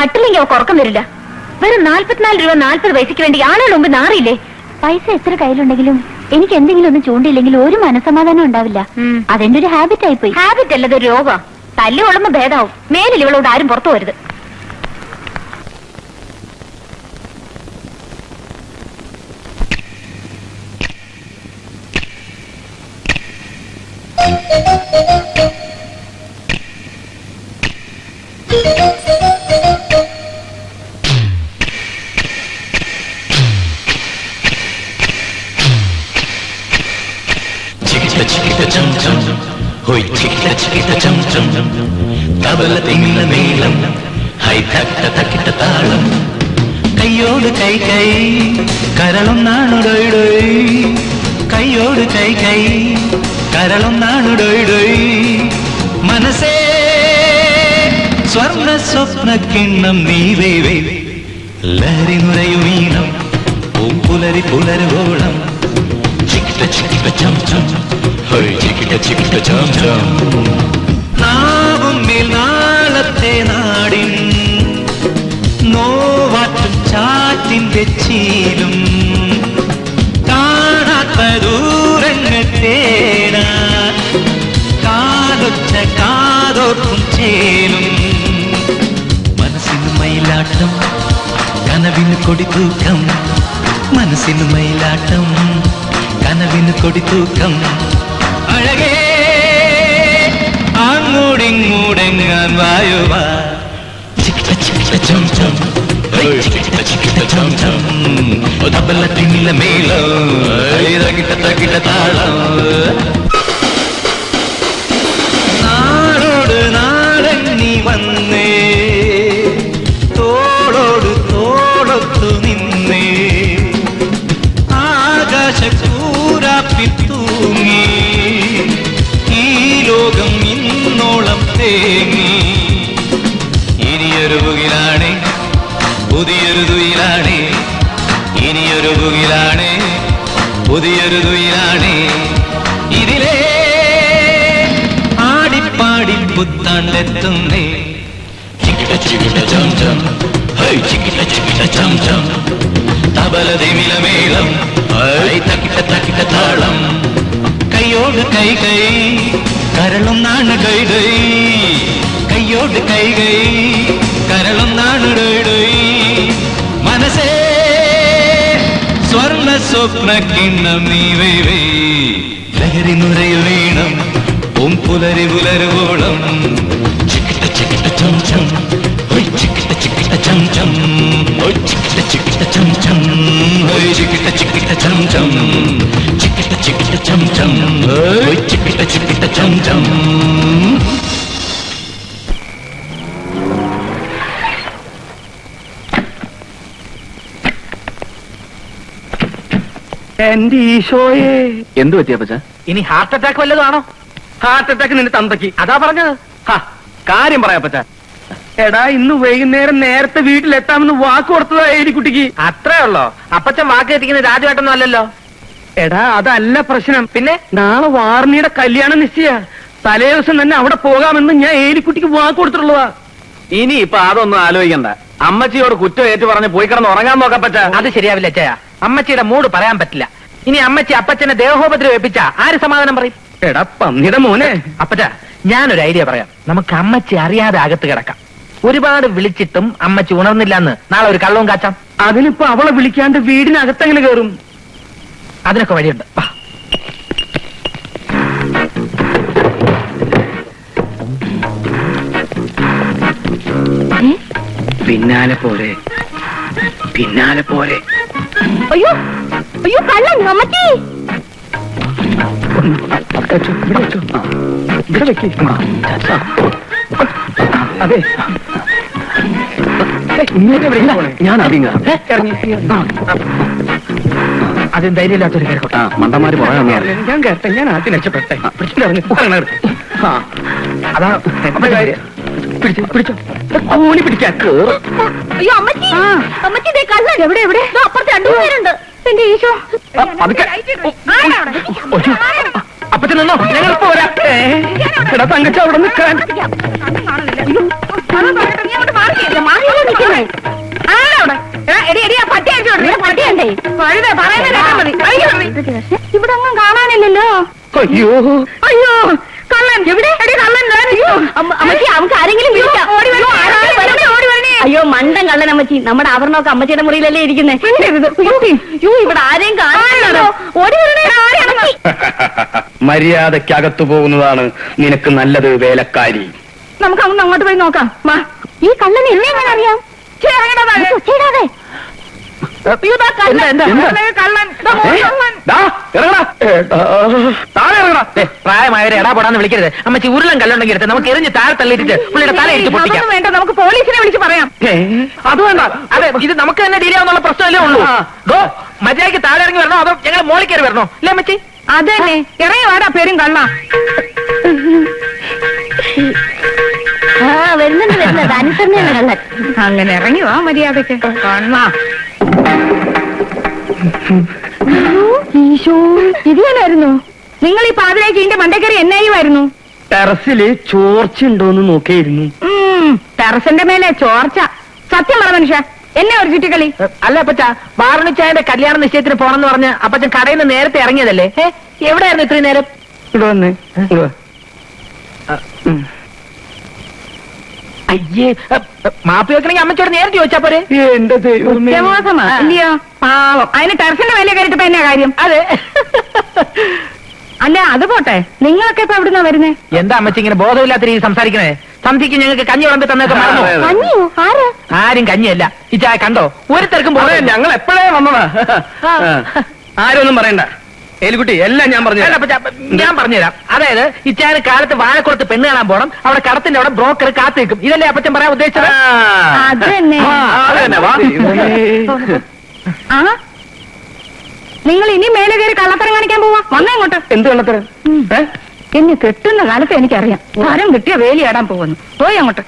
കട്ടില്ലെങ്കിൽ അവ ഉറക്കം വരില്ല. വെറും 44 രൂപ 40 പൈസയ്ക്ക് വേണ്ടി ആളുകൾ മുമ്പ് നാറിയില്ലേ? പൈസ എത്ര കയ്യിലുണ്ടെങ്കിലും എനിക്ക് എന്തെങ്കിലും ഒന്നും ചൂണ്ടിയില്ലെങ്കിൽ ഒരു മനസമാധാനം ഉണ്ടാവില്ല. അതെന്റെ ഒരു ഹാബിറ്റ് ആയിപ്പോയി. ഹാബിറ്റ് അല്ലത്, രോഗം. തല്ലുകൊള്ളുമ്പോ ഭേദമാവും. മേലിൽ ഇവളോട് ആരും പുറത്തു പോരുത്. കിണ്ണം നീവേവേ ലഹരി നുരയുമീനം പൂമ്പുലരി പുലരുവോളം ചിക്കിട്ട ചിക്കിട്ട ചം ചം ഹൈ ചിക്കിട്ട ചിക്കിട്ട ചം ചം നാവും മേൽ നാളത്തെ നാടിൻ നോവാറ്റും ചാറ്റിന്റെ ചീലും കാണാത്ത ദൂരങ്ങൾ തേടാ കാലൊച്ച കാതോർക്കും ചേലും മയിലാട്ടം കനവിന് കൊടിത്തൂക്കം മനസ്സിന് മയിലാട്ടം കനവിന് കൊടിത്തൂക്കം അഴകേ അങ്ങോടിങ്ങൂടെങ്ങാൻ വായുവാ ചിക്കിട്ട ചിക്കിട്ട ചം ചം ചിക്കിട്ട ചിക്കിട്ട ചം ചം തബലത്തിനില്ല മേളം തകിട്ട തകിട്ട താളം നാടോട് നാടൻ നീ വന്നേ നിന്നെ ആകാശ കൂരാപ്പിത്തു देगी கையோடு கை கை கரளும் நானு கை கை கையோடு கை கை கரளும் நானு கை கை மனசே ஸ்வர்ண சொப்ன கிண்ணம் நீ வைவே லகரி நுரையில் வீணம் உம் புலரி புலரு ஓளம் சிக்கிட்ட சிக்கிட்ட சம் சம் ஹொய் சிக்கிட்ட சிக்கிட்ட சம் சம் ஹொய் சிக்கிட்ட சிக்கிட்ட சம் சம் ஹொய் சிக்கிட்ட சிக்கிட்ட சம் சம் சிக்கிட்ட சிக்கிட்ட சம் சம் ஹொய் சிக்கிட்ட சிக்கிட்ட சம் சம் എന്റെ ഈശോയെ എന്ത് പറ്റിയപ്പച്ച? ഇനി ഹാർട്ട് അറ്റാക്ക് വല്ലതാണോ? ഹാർട്ട് അറ്റാക്ക് നിന്റെ തന്തയ്ക്ക് അതാ പറഞ്ഞത്. കാര്യം പറയാപ്പച്ച, എടാ ഇന്ന് വൈകുന്നേരം നേരത്തെ വീട്ടിലെത്താമെന്ന് വാക്ക് കൊടുത്തതാ എലിക്കുട്ടിക്ക്. അത്രേ ഉള്ളോ? അപ്പച്ചൻ വാക്ക് എത്തിക്കുന്നത് രാജുവേട്ടൊന്നും അല്ലല്ലോ. എടാ അതല്ല പ്രശ്നം. പിന്നെ നാളെ വാർണിയുടെ കല്യാണം നിശ്ചയ. തലേ ദിവസം തന്നെ അവിടെ പോകാമെന്ന് ഞാൻ എലിക്കുട്ടിക്ക് വാക്ക് കൊടുത്തിട്ടുള്ളതാ. ഇനി ഇപ്പൊ അതൊന്നും ആലോചിക്കണ്ട. അമ്മച്ചിയോട് കുറ്റം ഏറ്റു പറഞ്ഞ് പോയി കിടന്ന് ഉറങ്ങാൻ നോക്കപ്പച്ച. അത് ശരിയാവില്ല അച്ഛയ. അമ്മച്ചിയുടെ മൂട് പറയാൻ പറ്റില്ല. ഇനി അമ്മച്ചി അപ്പച്ചനെ ദേഹോപദ്രവം ഏൽപ്പിച്ച ആര് സമാധാനം പറയും? എടാ പന്നിയുടെ മോനെ. അപ്പച്ച, ഞാനൊരു ഐഡിയ പറയാം. നമുക്ക് അമ്മച്ചി അറിയാതെ അകത്ത് കിടക്കാം. ഒരുപാട് വിളിച്ചിട്ടും അമ്മച്ചി ഉണർന്നില്ലെന്ന് നാളെ ഒരു കള്ളവും കാച്ചാം. അതിനിപ്പോ അവളെ വിളിക്കാണ്ട് വീടിനകത്തെങ്ങനെ കയറും? അതിനൊക്കെ വഴിയുണ്ട്. പിന്നാലെ പോരെ, പിന്നാലെ പോരെ. അയ്യോ അയ്യോ കള്ളൻ. അമ്മച്ചി അതെ ഞാൻ അറിയാം. അതും ധൈര്യമില്ലാത്തൊരു കേൾക്കോട്ടാ മണ്ടന്മാര് പറയാൻ. ഞാൻ കേട്ടെ, ഞാൻ ആദ്യം രക്ഷപ്പെട്ടെ. അതാ കാര്യം. ഇവിടൊന്നും കാണാനില്ലല്ലോ. അയ്യോ അയ്യോ കള്ളൻ എവിടെ? നമുക്ക് ആരെങ്കിലും വിളിക്കാം. അയ്യോ മണ്ടൻ കള്ളൻ. അമ്മച്ചി നമ്മുടെ ആവരണമൊക്കെ അമ്മച്ചിയുടെ മുറിയിലല്ലേ ഇരിക്കുന്നേ. ഇവിടെ ആരെയും കാണാനോ? മര്യാദക്കകത്തു പോകുന്നതാണ് നിനക്ക് നല്ലത് വേലക്കാരി. നമുക്ക് അവൻ അങ്ങോട്ട് പോയി നോക്കാം. ഈ കള്ളൻ എന്നെ എങ്ങനെ അറിയാം? പ്രായമായവരെ എടാപെടാന്ന് വിളിക്കരുത്. അമ്മച്ചി ഉരുളൻ കല്ലുണ്ടെങ്കിൽ എടുത്ത് നമുക്ക് എറിഞ്ഞ് താഴെ തള്ളിയിട്ട് പുള്ളിയുടെ തല ഇടിച്ച് പൊട്ടിക്കാം. വേണ്ട, നമുക്ക് പോലീസിനെ വിളിച്ച് പറയാം. അത് വേണ്ട. അതെ, ഇത് നമുക്ക് തന്നെ ഡീൽ ചെയ്യാവുന്ന പ്രശ്നമല്ലേ ഉള്ളൂ. മര്യാദയ്ക്ക് താഴെ ഇറങ്ങി വരണോ അതോ ഞങ്ങൾ മോളിൽ കയറി വരണോ? അല്ലേ അമ്മച്ചി? അതന്നെ ഇറങ്ങി വേടാ. പേരും കള്ള വരുന്നുണ്ട്, വരുന്നത് അനുസരണയാണ് കള്ളൻ. അങ്ങനെ ഇറങ്ങി വാ മര്യാദയ്ക്ക്. കണ്ണ ായിരുന്നു നിങ്ങൾ ഈ പാതിരേക്ക് ഇതിന്റെ മണ്ടക്കറി എന്നായിരുന്നു. ടെറസില് ചോർച്ച ഉണ്ടോന്ന് നോക്കിയിരുന്നു. ടെറസിന്റെ മേലെ ചോർച്ച. സത്യം പറ മനുഷ്യ, എന്നെ ഒരു ചുറ്റിക്കളി. അല്ല അപ്പച്ച, വാർണിച്ചായന്റെ കല്യാണ നിശ്ചയത്തിന് പോണെന്ന് പറഞ്ഞ് അപ്പച്ചൻ കടയിൽ നിന്ന് നേരത്തെ ഇറങ്ങിയതല്ലേ? എവിടെയായിരുന്നു ഇത്രയും നേരം? ഇടുവന്ന് അയ്യേ, മാപ്പി വെക്കണെങ്കിൽ അമ്മച്ചോട് നേരത്തെ ചോദിച്ചാ പോരെ. ഇല്ലയോ പാവം, അതിന് ടെറസിന്റെ വില കയറിട്ടപ്പോ എന്നാ കാര്യം? അതെ. അല്ല അത് പോട്ടെ, നിങ്ങളൊക്കെ ഇപ്പൊ എവിടുന്നാ വരുന്നേ? എന്താ അമ്മച്ചി ഇങ്ങനെ ബോധമില്ലാത്ത രീതി സംസാരിക്കണേ? സന്ധിക്ക് ഞങ്ങൾക്ക് കഞ്ഞി വിളമ്പി തന്നൊക്കെ മറന്നു. ആരും കഞ്ഞിയല്ല ഇച്ചായ. കണ്ടോ ഒരുത്തർക്കും പോലെ ഞങ്ങൾ എപ്പോഴേ വന്നതാ. ആരും ഒന്നും പറയണ്ട എലിക്കുട്ടി, എല്ലാം ഞാൻ പറഞ്ഞു. ഞാൻ പറഞ്ഞുതരാം. അതായത് ഇച്ചാന് കാലത്ത് വാഴക്കുളത്ത് പെണ്ണ് കാണാൻ പോണം. അവിടെ കടത്തിന്റെ അവിടെ ബ്രോക്കർ കാത്തു നിൽക്കും. ഇതല്ലേ അപ്പച്ചൻ പറയാൻ ഉദ്ദേശിച്ചത്? നിങ്ങൾ ഇനി മേലെ കയറി കള്ളത്തരം കാണിക്കാൻ പോവാ. വന്നേ ഇങ്ങോട്ട്. എന്ത് കള്ളത്തരം? എന്നെ കെട്ടുന്ന കാലത്ത് എനിക്കറിയാം ആരും കിട്ടിയ വേലിയാടാൻ പോകുന്നു. പോയി അങ്ങോട്ട്.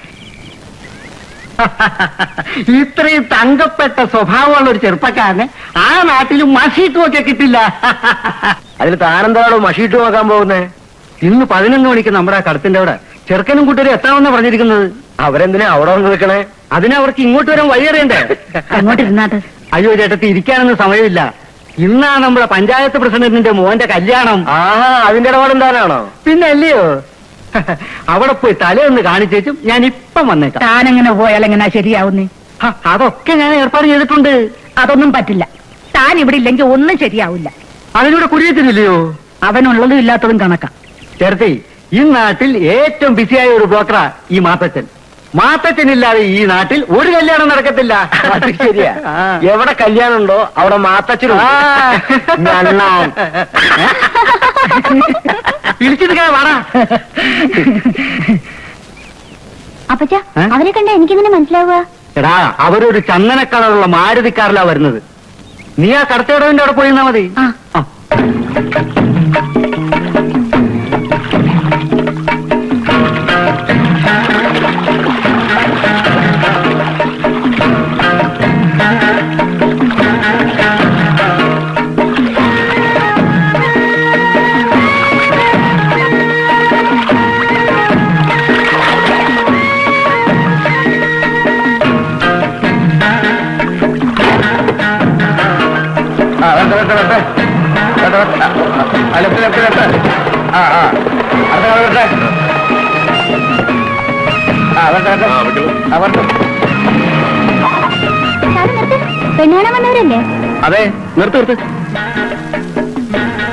ഇത്രയും തങ്കപ്പെട്ട സ്വഭാവമുള്ള ഒരു ചെറുപ്പക്കാരന് ആ നാട്ടിലും മഷീട്ടും ഒക്കെ കിട്ടില്ല. അതിൽ താനെന്താണോ മഷീട്ടും ആക്കാൻ പോകുന്നേ? ഇന്ന് 11 മണിക്ക് നമ്മുടെ ആ കടത്തിന്റെ അവിടെ ചെറുക്കനും കൂട്ടരും എത്താമെന്നാ പറഞ്ഞിരിക്കുന്നത്. അവരെന്തിനാ അവിടെ വന്ന് നിൽക്കണേ? അതിനവർക്ക് ഇങ്ങോട്ട് വരാൻ വഴിയറിയണ്ടേ? അയ്യോ ചേട്ടത്തി, ഇരിക്കാനൊന്നും സമയമില്ല. ഇന്നാ നമ്മുടെ പഞ്ചായത്ത് പ്രസിഡന്റിന്റെ മോന്റെ കല്യാണം. ആ, അതിന്റെ ഇടപാടെന്താനാണോ? പിന്നെ അല്ലയോ, അവിടെ പോയി തലയൊന്ന് കാണിച്ചേച്ചും ഞാൻ ഇപ്പം വന്നേക്കാം. താനെങ്ങനെ പോയാലെങ്ങനെ ശരിയാവുന്നേ? അതൊക്കെ ഞാൻ ഏർപ്പാട് ചെയ്തിട്ടുണ്ട്. അതൊന്നും പറ്റില്ല. താൻ ഇവിടെ ഇല്ലെങ്കിൽ ഒന്നും ശരിയാവില്ല. അതിലൂടെ കുരിയത്തിനില്ലയോ? അവനുള്ളതും ഇല്ലാത്തതും കണക്കാം. ചേർത്തി, ഈ നാട്ടിൽ ഏറ്റവും ബിസിയായ ഒരു ബ്രോക്കറാ ഈ മാത്തച്ചൻ. മാത്തച്ഛനില്ലാതെ ഈ നാട്ടിൽ ഒരു കല്യാണം നടക്കത്തില്ല. ശരിയാ, എവിടെ കല്യാണം ഉണ്ടോ അവിടെ മാത്തച്ഛനും. അപ്പച്ച, അവരെ കണ്ട എനിക്കിങ്ങനെ മനസ്സിലാവുക? എടാ, അവരൊരു ചന്ദന കളറുള്ള മാരുതിക്കാറിലാ വരുന്നത്. നീ ആ കടത്തേടവിന്റെ അവിടെ പോയിരുന്നാ മതി. പെണ്ണുകാണവന്നവരല്ലേ? അതെ. നിർത്ത് നിർത്ത്.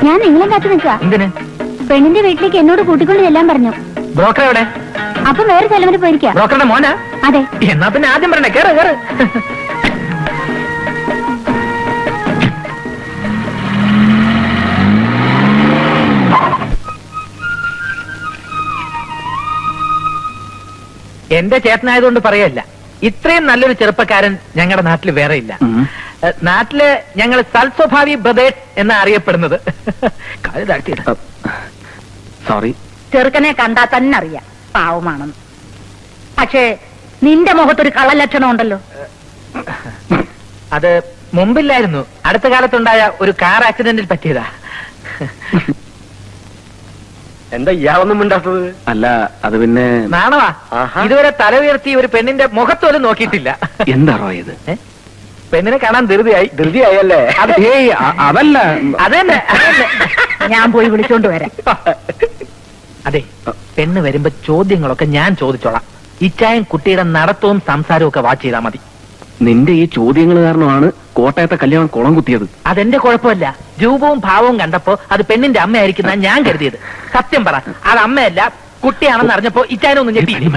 ഞാൻ നിങ്ങളെ കാത്തു നിൽക്കുക. പെണ്ണിന്റെ വീട്ടിലേക്ക് എന്നോട് കൂട്ടിക്കൊള്ളു എല്ലാം പറഞ്ഞു. ബ്രോക്കർ എവിടെ? അപ്പൊ വേറെ സ്ഥലം വരെ പോയിരിക്കാം. ബ്രോക്കറുടെ മോനാ? അതെ. എന്നാ പിന്നെ ആദ്യം പറഞ്ഞേ. കേറ് കേറ്. എന്റെ ചേട്ടനായതുകൊണ്ട് പറയല്ല, ഇത്രയും നല്ലൊരു ചെറുപ്പക്കാരൻ ഞങ്ങളുടെ നാട്ടിൽ വേറെ ഇല്ല. നാട്ടില് ഞങ്ങൾ സൽസ്വഭാവി ബ്രദേഴ്സ് എന്നാ അറിയപ്പെടുന്നത്. സോറി. ചെറുക്കനെ കണ്ടാ തന്നെ അറിയാം പാവമാണെന്ന്. പക്ഷേ നിന്റെ മുഖത്തൊരു കള്ളലക്ഷണം ഉണ്ടല്ലോ. അത് മുമ്പില്ലായിരുന്നു, അടുത്ത കാലത്തുണ്ടായ ഒരു കാർ ആക്സിഡന്റിൽ പറ്റിയതാ. എന്താ ഇയാളൊന്നും ഉണ്ടാക്കുന്നത്? അല്ല, അത് പിന്നെ നാണവാ. ഇതുവരെ തല ഉയർത്തി ഒരു പെണ്ണിന്റെ മുഖത്തോലും നോക്കിയിട്ടില്ല. എന്താണോ ഇത്? പെണ്ണിനെ കാണാൻ ധൃതിയായി. ധൃതിയായല്ലേ? അതല്ല, അതന്നെ. ഞാൻ പോയി വിളിച്ചോണ്ട് വരാം. അതെ, പെണ്ണ് വരുമ്പോ ചോദ്യങ്ങളൊക്കെ ഞാൻ ചോദിച്ചോളാം. ഇച്ചായും കുട്ടിയുടെ നടത്തവും സംസാരവും ഒക്കെ വാച്ച് ചെയ്താൽ മതി. നിന്റെ ഈ ചോദ്യങ്ങൾ കാരണമാണ് കോട്ടയത്തെ കല്യാണം കുളം കുത്തിയത്. അതെന്റെ കുഴപ്പമല്ല. രൂപവും ഭാവവും കണ്ടപ്പോ അത് പെണ്ണിന്റെ അമ്മയായിരിക്കുന്ന ഞാൻ കരുതിയത്. സത്യം പറ, അത് അമ്മയല്ല കുട്ടിയാണെന്ന് അറിഞ്ഞപ്പോ ഇച്ചാനൊന്നും ഞെട്ടി.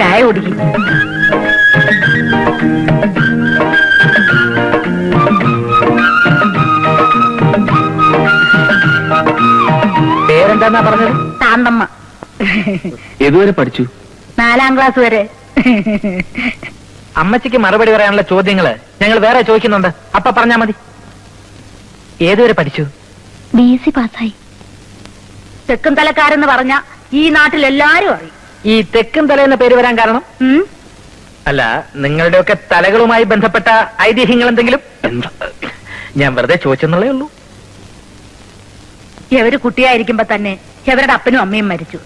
ചായ കുടിക്കും. പേരെന്താന്നാ പറഞ്ഞത്? താന്തമ്മ. ഏതുവരെ പഠിച്ചു? 4ാം ക്ലാസ് വരെ. അമ്മച്ചിക്ക് മറുപടി പറയാനുള്ള ചോദ്യങ്ങള് ഞങ്ങൾ വേറെ ചോദിക്കുന്നുണ്ട്, അപ്പൊ പറഞ്ഞാ മതി. ഏതുവരെ പഠിച്ചു? BSc പാസ്സായി. തെക്കും തലക്കാരെന്ന് പറഞ്ഞ ഈ നാട്ടിലെല്ലാരും അറിയും. ഈ തെക്കും തല എന്ന പേര് വരാൻ കാരണം? അല്ല, നിങ്ങളുടെയൊക്കെ തലകളുമായി ബന്ധപ്പെട്ട ഐതിഹ്യങ്ങൾ എന്തെങ്കിലും? ഞാൻ വെറുതെ ചോദിച്ചെന്നുള്ളേ ഉള്ളൂ. ഇവര് കുട്ടിയായിരിക്കുമ്പോ തന്നെ ഇവരുടെ അപ്പനും അമ്മയും മരിച്ചു.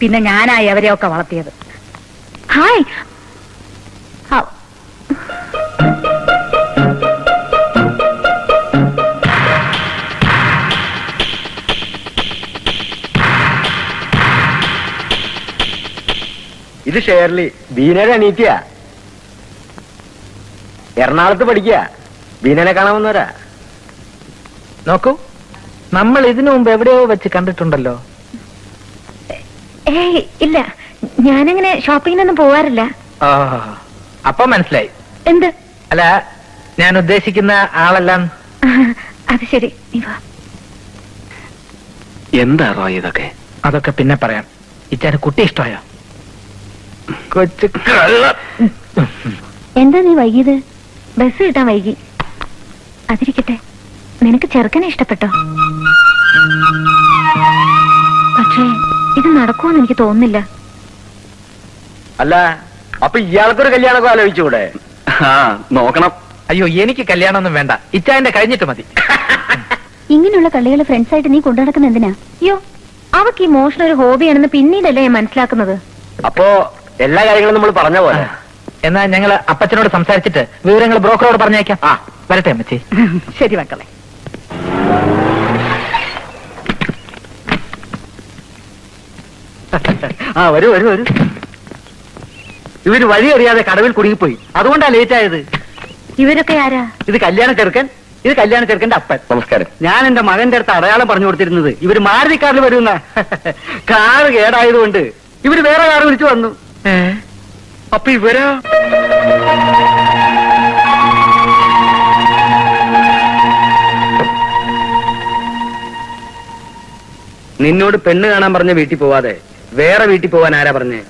പിന്നെ ഞാനായി അവരെയൊക്കെ വളർത്തിയത്. ഹായ്, ഇത് ഷേർലി, ബീനയുടെ അനീറ്റിയാ. എറണാകുളത്ത് പഠിക്കുക. ബീനനെ കാണാമെന്നവരാ. നോക്കൂ, നമ്മൾ ഇതിനു മുമ്പ് എവിടെയോ വെച്ച് കണ്ടിട്ടുണ്ടല്ലോ. ഏയ് ഇല്ല, ഞാനങ്ങനെ ഷോപ്പിങ്ങിനൊന്നും പോവാറില്ല. അപ്പൊ മനസ്സിലായി. എന്ത്? അല്ല, ഞാൻ ഉദ്ദേശിക്കുന്ന ആളെല്ലാം. അത് ശരി. എന്താ റോയ് ഇതൊക്കെ? അതൊക്കെ പിന്നെ പറയാം. ഇച്ചാന് കുട്ടി ഇഷ്ടമായോ? എന്താ നീ വൈകിയത്? ബസ് കിട്ടാൻ വൈകി. അതിരിക്കട്ടെ, നിനക്ക് ചെറുക്കനെ ഇഷ്ടപ്പെട്ടോ? പക്ഷേ ഇത് നടക്കുമെന്ന് എനിക്ക് തോന്നുന്നില്ല. അല്ല, അപ്പൊ ഇയാൾക്കൊരു കല്യാണമൊക്കെ ആലോചിച്ചുകൂടെ? നോക്കണം. അയ്യോ, എനിക്ക് കല്യാണം ഒന്നും വേണ്ട, ഇച്ചായന്റെ കഴിഞ്ഞിട്ട് മതി. ഇങ്ങനെയുള്ള കള്ളികളെ ഫ്രണ്ട്സ് ആയിട്ട് നീ കൊണ്ടു നടക്കുന്ന എന്തിനാ? അയ്യോ, അവക്ക് ഈ മോഷണം ഒരു ഹോബിയാണെന്ന് പിന്നീടല്ലേ മനസ്സിലാക്കുന്നത്. അപ്പോ എല്ലാ കാര്യങ്ങളും നമ്മൾ പറഞ്ഞ പോലെ. എന്നാ ഞങ്ങൾ അപ്പച്ചനോട് സംസാരിച്ചിട്ട് വിവരങ്ങൾ ബ്രോക്കറോട് പറഞ്ഞേക്കാം. ആ, വരട്ടെ അമ്മച്ചി. ശരി മക്കളെ. ആ, വരൂ വരൂ വരൂ. ഇവര് വഴി അറിയാതെ കടവിൽ കുടുങ്ങിപ്പോയി, അതുകൊണ്ടാ ലേറ്റ് ആയത്. ഇവരൊക്കെ ആരാ? ഇത് കല്യാണ ചെറുക്കൻ, ഇത് കല്യാണ ചെറുക്കന്റെ അപ്പൻ. നമസ്കാരം. ഞാൻ എന്റെ മകന്റെ അടുത്ത് അടയാളം പറഞ്ഞു കൊടുത്തിരുന്നത് ഇവര് മാരുതി കാറിൽ വരുന്ന. കാറ് കേടായതുകൊണ്ട് ഇവര് വേറെ കാറ് വിളിച്ചു വന്നു. അപ്പൊ ഇവരോ? നിന്നോട് പെണ്ണ് കാണാൻ പറഞ്ഞ വീട്ടിൽ പോവാതെ വേറെ വീട്ടിൽ പോവാൻ ആരാ പറഞ്ഞേ?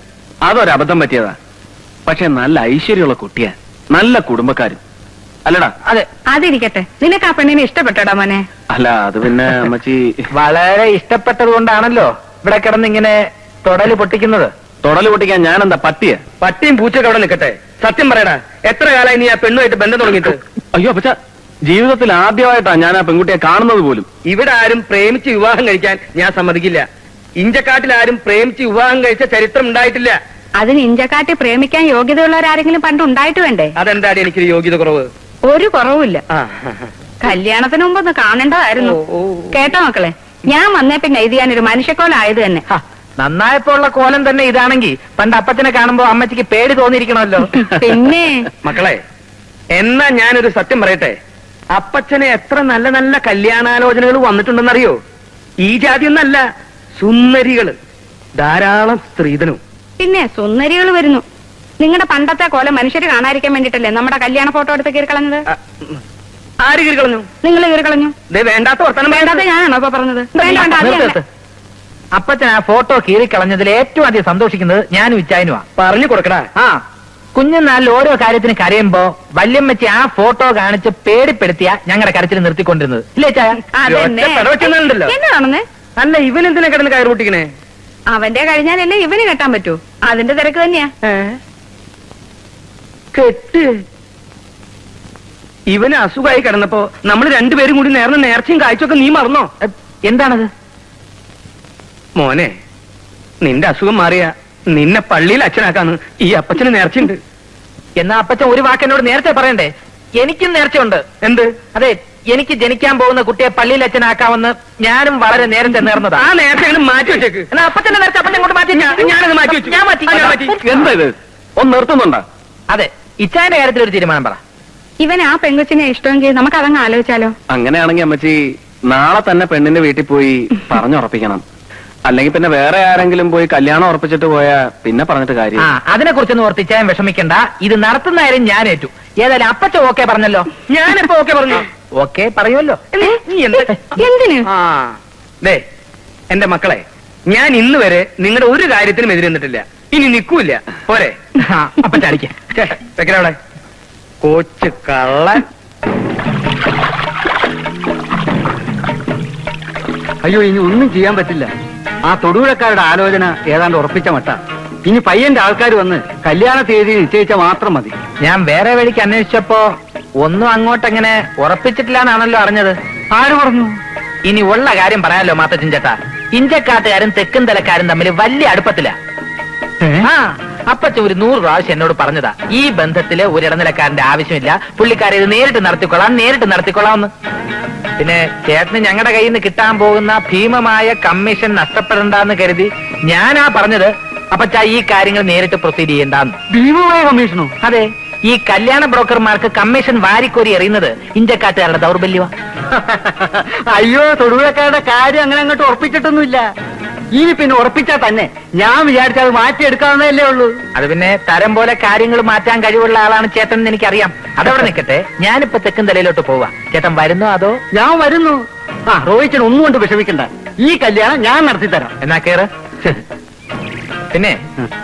അതൊരബദ്ധം പറ്റിയതാ. പക്ഷെ നല്ല ഐശ്വര്യമുള്ള കുട്ടിയാ, നല്ല കുടുംബക്കാരും. അല്ലടാ. അതെ, അതിരിക്കട്ടെ. നിനക്ക് ആ പെണ്ണിനെ ഇഷ്ടപ്പെട്ടോടാ മോനെ? അല്ല, അത് പിന്നെ അമ്മച്ചി വളരെ ഇഷ്ടപ്പെട്ടത് കൊണ്ടാണല്ലോ ഇവിടെ കിടന്ന് ഇങ്ങനെ തൊടല് പൊട്ടിക്കുന്നത്. തൊടല് പൊട്ടിക്കാൻ ഞാനെന്താ പട്ടിയ? പട്ടിയും പൂച്ചയൊക്കെ അവിടെ നിൽക്കട്ടെ, സത്യം പറയടാ, എത്ര കാലമായി നീ ആ പെണ്ണുമായിട്ട് ബന്ധം തുടങ്ങിയിട്ട്? അയ്യോ അപ്പച്ച, ജീവിതത്തിൽ ആദ്യമായിട്ടാ ഞാൻ ആ പെൺകുട്ടിയെ കാണുന്നത് പോലും. ഇവിടെ ആരും പ്രേമിച്ച് വിവാഹം കഴിക്കാൻ ഞാൻ സമ്മതിക്കില്ല. ഇഞ്ചക്കാട്ടിൽ ആരും പ്രേമിച്ച് വിവാഹം കഴിച്ച ചരിത്രം ഉണ്ടായിട്ടില്ല. അതിന് ഇഞ്ചക്കാട്ടി പ്രേമിക്കാൻ യോഗ്യതയുള്ളവരാരെങ്കിലും പണ്ട് ഉണ്ടായിട്ട് വേണ്ടേ? അതെന്താടി എനിക്കൊരു യോഗ്യത കുറവ്? ഒരു കുറവുമില്ല. കല്യാണത്തിന് മുമ്പ് ഒന്ന് കാണേണ്ടതായിരുന്നു. കേട്ടോ മക്കളെ, ഞാൻ വന്നേ പിന്നെ ഇത് ഞാനൊരു മനുഷ്യക്കോലായത് തന്നെ. നന്നായപ്പോ ഉള്ള കോലം തന്നെ ഇതാണെങ്കിൽ പണ്ട് അപ്പച്ചനെ കാണുമ്പോ അമ്മച്ചിക്ക് പേടി തോന്നിയിരിക്കണമല്ലോ. പിന്നെ മക്കളെ, എന്നാ ഞാനൊരു സത്യം പറയട്ടെ, അപ്പച്ചനെ എത്ര നല്ല നല്ല കല്യാണാലോചനകൾ വന്നിട്ടുണ്ടെന്നറിയോ? ഈ ജാതിയൊന്നല്ല, സുന്ദരികള് ധാരാളം, സ്ത്രീധനവും. പിന്നെ സുന്ദരികൾ വരുന്നു. നിങ്ങളുടെ പണ്ടത്തെ കോലം മനുഷ്യര് കാണാതിരിക്കാൻ വേണ്ടിട്ടല്ലേ നമ്മുടെ കല്യാണ ഫോട്ടോ എടുത്ത് കീറി കളഞ്ഞത്? ആര് കീറി കളഞ്ഞു? നിങ്ങൾ കീറി കളഞ്ഞു. വേണ്ടാത്ത ഞാനാണോ ഇപ്പൊ പറഞ്ഞത്? അപ്പച്ചൻ ആ ഫോട്ടോ കീറി കളഞ്ഞതിൽ ഏറ്റവും അധികം സന്തോഷിക്കുന്നത് ഞാനും ഇച്ചായനുമാ. പറഞ്ഞു കൊടുക്കടാ. ആ, കുഞ്ഞുനാളിൽ ഓരോ കാര്യത്തിന് കരയുമ്പോ വല്യമ്മച്ചി ആ ഫോട്ടോ കാണിച്ച് പേടിപ്പെടുത്തിയാ ഞങ്ങളുടെ കരച്ചിൽ നിർത്തിക്കൊണ്ടിരുന്നത്. ഇല്ലേ ചായ? അല്ല, ഇവനെന്തിനാ കിടന്ന് കയറി പൊട്ടിക്കണേ? അവന്റെ കഴിഞ്ഞാലല്ലേ ഇവന് കെട്ടാൻ പറ്റൂ, അതിന്റെ തിരക്ക് തന്നെയാ. കെട്ട് ഇവന് അസുഖമായി കിടന്നപ്പോ നമ്മൾ രണ്ടുപേരും കൂടി നേർന്ന് നേർച്ചയും കാഴ്ചയൊക്കെ നീ മറന്നോ? എന്താണത്? മോനെ, നിന്റെ അസുഖം മാറിയ നിന്നെ പള്ളിയിൽ അച്ഛനാക്കാന്ന് ഈ അപ്പച്ചന് നേർച്ചയുണ്ട്. എന്നാ അപ്പച്ചൻ ഒരു വാക്കെന്നോട് നേരത്തെ പറയണ്ടേ? എനിക്കും നേർച്ചയുണ്ട്. എന്ത്? അതെ, എനിക്ക് ജനിക്കാൻ പോകുന്ന കുട്ടിയെ പള്ളിയിൽ അച്ഛനാക്കാമെന്ന് ഞാനും വളരെ നേരം ചെന്നേർന്നതാ. ആ നേരത്തെ മാറ്റി വെച്ചേക്ക്. എന്നാ അപ്പച്ചന്റെ നേരത്തെ അപ്പച്ചൻ കൊണ്ട് മാറ്റി ഞാൻ എന്താ ഇത് ഒന്ന് നിർത്തുന്നുണ്ടോ? അതെ, ഇച്ചാന്റെ കാര്യത്തിൽ ഒരു തീരുമാനം പറ. ഇവൻ ആ പെൺകുച്ചിനെ ഇഷ്ടമെങ്കിൽ നമുക്ക് അതങ്ങ് ആലോചിച്ചാലോ? അങ്ങനെയാണെങ്കിൽ അമ്മച്ചി നാളെ തന്നെ പെണ്ണിന്റെ വീട്ടിൽ പോയി പറഞ്ഞുറപ്പിക്കണം. അല്ലെങ്കിൽ പിന്നെ വേറെ ആരെങ്കിലും പോയി കല്യാണം ഉറപ്പിച്ചിട്ട് പോയാ പിന്നെ പറഞ്ഞിട്ട് കാര്യം. അതിനെ കുറിച്ചൊന്നും ഓർത്തിച്ചാൻ വിഷമിക്കണ്ട, ഇത് നടത്തുന്ന കാര്യം ഞാൻ ഏറ്റു. ഏതായാലും അപ്പച്ച ഓക്കെ പറഞ്ഞല്ലോ. ഞാനിപ്പോ ഓക്കെ പറഞ്ഞു. ഓക്കെ പറയുമല്ലോ. എന്റെ മക്കളെ, ഞാൻ ഇന്ന് വരെ നിങ്ങളുടെ ഒരു കാര്യത്തിനും എതിരിന്നിട്ടില്ല, ഇനി നിക്കൂല്ല. പോരെ അപ്പച്ച? അടിക്കാം വെക്കലവിടെ കോച്ച് കള്ളൻ. അയ്യോ, ഇനി ഒന്നും ചെയ്യാൻ പറ്റില്ല. ആ തൊടുപുഴക്കാരുടെ ആലോചന ഏതാണ്ട് ഉറപ്പിച്ച മട്ട. ഇനി പയ്യന്റെ ആൾക്കാർ വന്ന് കല്യാണ തീയതി നിശ്ചയിച്ചാൽ മാത്രം മതി. ഞാൻ വേറെ വഴിക്ക് അന്വേഷിച്ചപ്പോ ഒന്നും അങ്ങോട്ടെങ്ങനെ ഉറപ്പിച്ചിട്ടില്ലാന്നാണല്ലോ അറിഞ്ഞത്. ആര് പറഞ്ഞു? ഇനി ഉള്ള കാര്യം പറയാലോ മാത്തച്ഛൻ ചേട്ടാ, ഇഞ്ചക്കാട്ടുകാരും തെക്കും തലക്കാരും തമ്മിൽ വലിയ അടുപ്പത്തില്ല. അപ്പച്ച ഒരു 100 പ്രാവശ്യം എന്നോട് പറഞ്ഞതാ, ഈ ബന്ധത്തില് ഒരു ഇടനിലക്കാരന്റെ ആവശ്യമില്ല, പുള്ളിക്കാരെ ഇത് നേരിട്ട് നടത്തിക്കൊള്ളാം, നേരിട്ട് നടത്തിക്കൊള്ളാമെന്ന്. പിന്നെ ചേട്ടന് ഞങ്ങളുടെ കയ്യിൽ നിന്ന് കിട്ടാൻ പോകുന്ന ഭീമമായ കമ്മീഷൻ നഷ്ടപ്പെടണ്ടെന്ന് കരുതി ഞാനാ പറഞ്ഞത് അപ്പച്ചാ ഈ കാര്യങ്ങൾ നേരിട്ട് പ്രൊസീഡ് ചെയ്യണ്ടെന്ന്. ഭീമമായ കമ്മീഷനോ? അതെ, ഈ കല്യാണ ബ്രോക്കർമാർക്ക് കമ്മീഷൻ വാരിക്കോരി എറിയുന്നത് ഇഞ്ചക്കാട്ടുകാരുടെ ദൗർബല്യമാ. അയ്യോ, തൊടുപുഴക്കാരുടെ കാര്യം അങ്ങനെ അങ്ങോട്ട് ഉറപ്പിച്ചിട്ടൊന്നുമില്ല. ഇനി പിന്നെ ഉറപ്പിച്ചാൽ തന്നെ ഞാൻ വിചാരിച്ച അത് മാറ്റിയെടുക്കാവുന്നതല്ലേ ഉള്ളൂ. അത് പിന്നെ തരം പോലെ കാര്യങ്ങൾ മാറ്റാൻ കഴിവുള്ള ആളാണ് ചേട്ടൻ എന്ന് എനിക്കറിയാം. അതവിടെ നിൽക്കട്ടെ, ഞാനിപ്പോ തെക്കും തലയിലോട്ട് പോവാ. ചേട്ടൻ വരുന്നോ? അതോ? ഞാൻ വരുന്നു. ആ റോയിച്ചൻ, ഒന്നും കൊണ്ട് വിഷമിക്കണ്ട. ഈ കല്യാണം ഞാൻ നടത്തി തരാം. എന്നാ കേറ്. പിന്നെ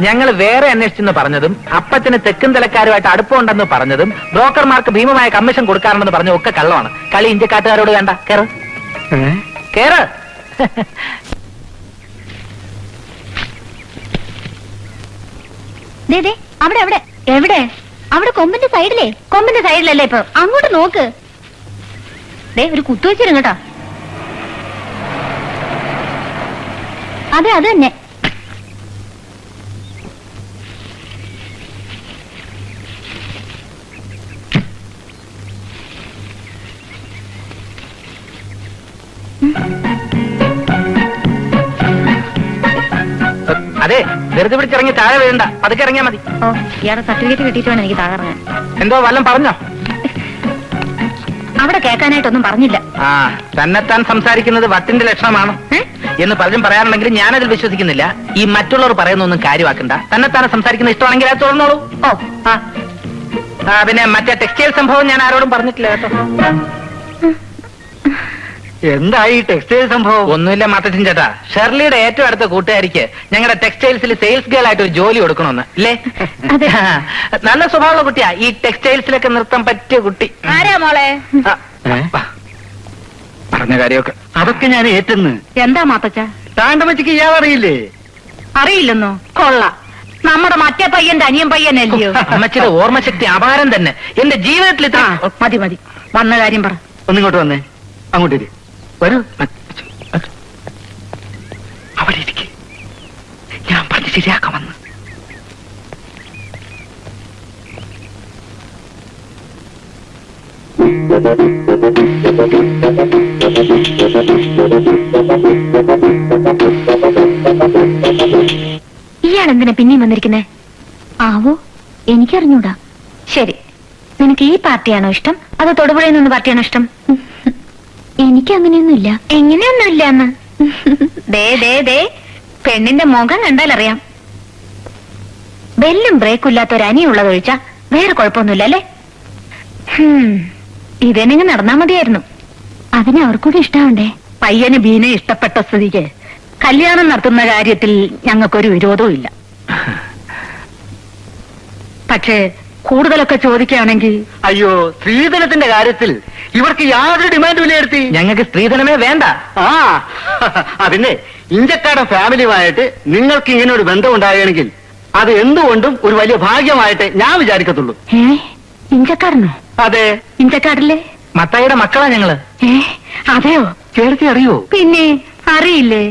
ഞങ്ങൾ വേറെ അന്വേഷിച്ചെന്ന് പറഞ്ഞതും അപ്പത്തിന് തെക്കും തലക്കാരുമായിട്ട് അടുപ്പമുണ്ടെന്ന് പറഞ്ഞതും ബ്രോക്കർമാർക്ക് ഭീമമായ കമ്മീഷൻ കൊടുക്കാറുണ്ടെന്ന് പറഞ്ഞ ഒക്കെ കള്ളമാണ്. കളി ഇന്ത്യക്കാട്ടുകാരോട് വേണ്ട. കേറ് കേറ്. അവിടെ അവിടെ എവിടെ? അവിടെ കൊമ്പിന്റെ സൈഡിലേ. കൊമ്പിന്റെ സൈഡിലല്ലേ? ഇപ്പൊ അങ്ങോട്ട് നോക്ക്. ഒരു കുത്തുവെച്ചിരുന്നു കേട്ടോ. അതെ അത് തന്നെ. അതെ വെറുതെ പിടിച്ചിറങ്ങി താഴെ വീഴണ്ട. പതുക്കെ ഇറങ്ങിയാ മതി. ഓ ഇയാളുടെ സർട്ടിഫിക്കറ്റ് കിട്ടിയിട്ടാണ് എനിക്ക് താഴെ ഇറങ്ങാൻ. എന്തോ വല്ലതും പറഞ്ഞോ? അവിടെ കേൾക്കാനായിട്ടൊന്നും പറഞ്ഞില്ല. ആ തന്നെത്താൻ സംസാരിക്കുന്നത് വട്ടിന്റെ ലക്ഷണമാണ് എന്ന് പലരും പറയാറുണ്ടെങ്കിൽ ഞാനതിൽ വിശ്വസിക്കുന്നില്ല. ഈ മറ്റുള്ളവർ പറയുന്നൊന്നും കാര്യമാക്കണ്ട. തന്നെത്താനെ സംസാരിക്കുന്നത് ഇഷ്ടമാണെങ്കിൽ അത് തുറന്നോളൂ. ഓ ആ പിന്നെ മറ്റേ ടെക്സ്റ്റൈൽ സംഭവം ഞാൻ ആരോടും പറഞ്ഞിട്ടില്ല കേട്ടോ. എന്തായി ടെക്സ്റ്റൈൽ സംഭവം? ഒന്നുമില്ല മാത്തച്ഛൻ ചേട്ടാ, ഷെർലിയുടെ ഏറ്റവും അടുത്ത കൂട്ടുകാരിക്ക് ഞങ്ങളുടെ ടെക്സ്റ്റൈൽസിൽ സെയിൽസ് ഗേൾ ആയിട്ട് ഒരു ജോലി കൊടുക്കണമെന്ന്. അല്ലേ? നല്ല സ്വഭാവമുള്ള കുട്ടിയാ. ഈ ടെക്സ്റ്റൈൽസിലൊക്കെ നൃത്തം പറ്റിയ കുട്ടി. ആരാ മോളെ? പറഞ്ഞ കാര്യമൊക്കെ അതൊക്കെ ഞാൻ ഏറ്റെന്ന്. എന്താ മാത്തച്ച താണ്ടമ്മച്ചിക്ക് ഇയാൾ അറിയില്ലേ? അറിയില്ലെന്നോ? കൊള്ളാം. നമ്മുടെ മറ്റേ പയ്യന്റെ അനിയൻ പയ്യനല്ലയോ? അമ്മച്ചിയുടെ ഓർമ്മശക്തി അപാരം തന്നെ. എന്റെ ജീവിതത്തിൽ ഇത്ര. മതി മതി, വന്ന കാര്യം പറ. ഒന്നിങ്ങോട്ട് വന്നേ. അങ്ങോട്ടേക്ക് വരൂ. അവിടെ ഇരിക്കും. ഞാൻ പറഞ്ഞ് ശരിയാക്കാൻ വന്നു. ഇയാളെന്തിനാ പിന്നെയും വന്നിരിക്കുന്നേ? ആവോ എനിക്കറിഞ്ഞൂടാ. ശരി, നിനക്ക് ഈ പാർട്ടിയാണോ ഇഷ്ടം അതോ തൊടുപുഴയിൽ നിന്ന് പാർട്ടിയാണോ ഇഷ്ടം? എനിക്കങ്ങനെയൊന്നുമില്ല. എങ്ങനെയൊന്നുമില്ല എന്ന് ദേ ദേ ദേ പെണ്ണിന്റെ മുഖം കണ്ടാലറിയാം. ബെല്ലും ബ്രേക്കും ഇല്ലാത്ത ഒരു അനിയുള്ളതൊഴിച്ചാ വേറെ കുഴപ്പമൊന്നുമില്ല അല്ലേ? ഇതെന്നെങ്കിൽ നടന്നാ മതിയായിരുന്നു. അതിന് അവർക്കൂടി ഇഷ്ടാവണ്ടേ? പയ്യന് ബീനെ ഇഷ്ടപ്പെട്ട സ്ഥിതിക്ക് കല്യാണം നടത്തുന്ന കാര്യത്തിൽ ഞങ്ങൾക്കൊരു വിരോധവും ഇല്ല. പക്ഷേ കൂടുതലൊക്കെ ചോദിക്കുകയാണെങ്കിൽ. അയ്യോ സ്ത്രീധനത്തിന്റെ കാര്യത്തിൽ ഇവർക്ക് യാതൊരു ഡിമാൻഡ് വിലയിരുത്തി. ഞങ്ങൾക്ക് സ്ത്രീധനമേ വേണ്ട. ആ അതിന്റെ ഇന്ത്യക്കാരുടെ ഫാമിലിയുമായിട്ട് നിങ്ങൾക്ക് ഇങ്ങനെ ഒരു ബന്ധം ഉണ്ടാകുകയാണെങ്കിൽ അത് എന്തുകൊണ്ടും ഒരു വലിയ ഭാഗ്യമായിട്ട് ഞാൻ വിചാരിക്കത്തുള്ളൂ. ഇന്ത്യക്കാരനോ? അതെ ഇന്ത്യക്കാരല്ലേ? മത്തായിയുടെ മക്കളാ ഞങ്ങള്. അതെയോ? ചേർത്തി അറിയോ? പിന്നെ അറിയില്ലേ.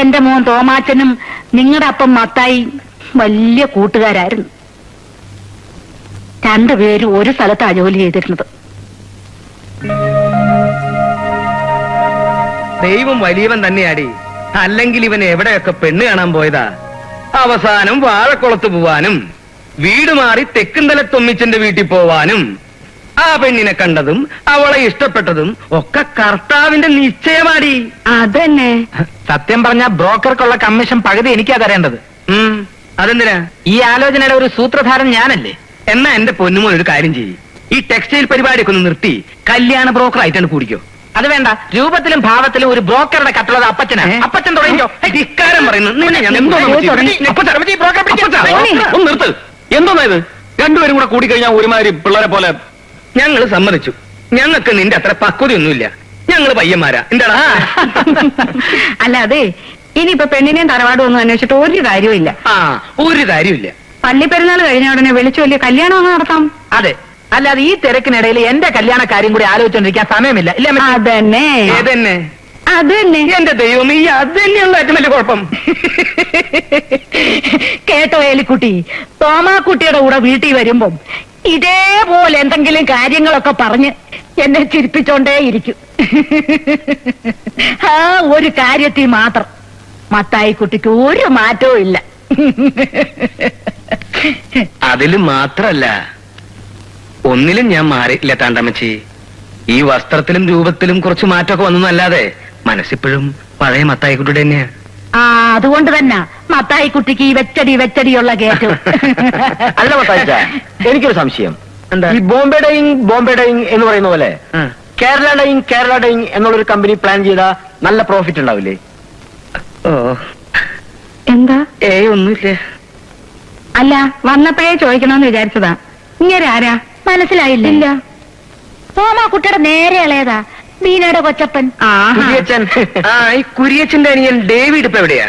എന്റെ മോൻ തോമാച്ചനും നിങ്ങളുടെ അപ്പം മത്തായി വലിയ കൂട്ടുകാരായിരുന്നു. രണ്ടുപേരും ഒരു സ്ഥലത്താ ജോലി ചെയ്തിരുന്നത്. ദൈവം വലിയവൻ തന്നെയാടി. അല്ലെങ്കിൽ ഇവൻ എവിടെയൊക്കെ പെണ്ണ് കാണാൻ പോയതാ. അവസാനം വാഴക്കുളത്ത് പോവാനും വീട് മാറി തെക്കുംതല തൊമ്മിച്ചന്റെ വീട്ടിൽ പോവാനും ആ പെണ്ണിനെ കണ്ടതും അവളെ ഇഷ്ടപ്പെട്ടതും ഒക്കെ കർത്താവിന്റെ നിശ്ചയമാടി. അതന്നെ. സത്യം പറഞ്ഞ ബ്രോക്കർക്കുള്ള കമ്മീഷൻ പകുതി എനിക്കാ തരേണ്ടത്. അതെന്തിനാ? ഈ ആലോചനയുടെ ഒരു സൂത്രധാരൻ ഞാനല്ലേ? എന്നാ എന്റെ പൊന്നുമോൻ ഒരു കാര്യം ചെയ്യും. ഈ ടെക്സ്റ്റൈൽ പരിപാടിയൊക്കെ ഒന്ന് നിർത്തി കല്യാണ ബ്രോക്കർ ആയിട്ടാണ് കൂടിക്കോ. അത് വേണ്ട. രൂപത്തിലും ഭാവത്തിലും ഒരു ബ്രോക്കറുടെ കട്ടുള്ളത് അപ്പച്ചനാ. അപ്പച്ചൻ തുടങ്ങിക്കോ. ധിക്കാരം പറയുന്നു. എന്തോന്നായത്? രണ്ടുപേരും കൂടെ കൂടിക്കഴിഞ്ഞാൽ ഒരുമാതിരി പിള്ളേരെ പോലെ. ഞങ്ങൾ സമ്മതിച്ചു. ഞങ്ങൾക്ക് നിന്റെ അത്ര പക്വതയൊന്നുമില്ല. ഞങ്ങൾ പയ്യന്മാരാ. എന്താടാ? അല്ല അതെ ഇനിയിപ്പൊ പെണ്ണിനെയും തറവാടും ഒന്നും അന്വേഷിച്ചിട്ട് ഒരു കാര്യവും ഇല്ല. ആ ഒരു കാര്യമില്ല. പള്ളി പെരുന്നാൾ കഴിഞ്ഞ ഉടനെ വിളിച്ചു വലിയ കല്യാണം ഒന്ന് നടത്താം. അതെ. അല്ലാതെ ഈ തിരക്കിനിടയിൽ എന്റെ കല്യാണ കാര്യം കൂടി ആലോചിച്ചോണ്ടിരിക്കാൻ സമയമില്ല. അതന്നെ അതന്നെ അതന്നെ. എന്റെ ദൈവം ഈ അതന്നെയുള്ള ഏറ്റവും വലിയ കുഴപ്പം. കേട്ടോ ഏലിക്കുട്ടി, തോമാക്കുട്ടിയുടെ കൂടെ വീട്ടിൽ വരുമ്പം ഇതേപോലെ എന്തെങ്കിലും കാര്യങ്ങളൊക്കെ പറഞ്ഞ് എന്നെ ചിരിപ്പിച്ചോണ്ടേ ഇരിക്കും. ആ ഒരു കാര്യത്തിൽ മാത്രം മത്തായിക്കുട്ടിക്ക് ഒരു മാറ്റവും ഇല്ല. അതില് മാത്രല്ല, ഒന്നിലും ഞാൻ മാറിയില്ല താണ്ടമ്മച്ചി. ഈ വസ്ത്രത്തിലും രൂപത്തിലും കുറച്ച് മാറ്റമൊക്കെ വന്നല്ലാതെ മനസ്സിപ്പോഴും പഴയ മത്തായിക്കുട്ടിയുടെ തന്നെയാ. ആ അതുകൊണ്ട് തന്നെ മത്തായിക്കുട്ടിക്ക് ഈ വെച്ചടി വെച്ചടിയുള്ള കേട്ടു. അല്ല മത്തായിച്ച, എനിക്കൊരു സംശയം. ഈ ബോംബെ ഡൈയിങ് എന്ന് പറയുന്ന പോലെ Kerala Dyeing ennollur company plan cheyda nalla profit undaville oh enda ey onnu illa alla vannappey choyikkanonu vicharichatha ingere aara manasillayilla illa soma kuttada nere ilayada മീനയുടെ Kochappan കുരിയച്ചന്റെ അനിയൻ ഡേവിഡ് ഇപ്പൊ എവിടെയാ?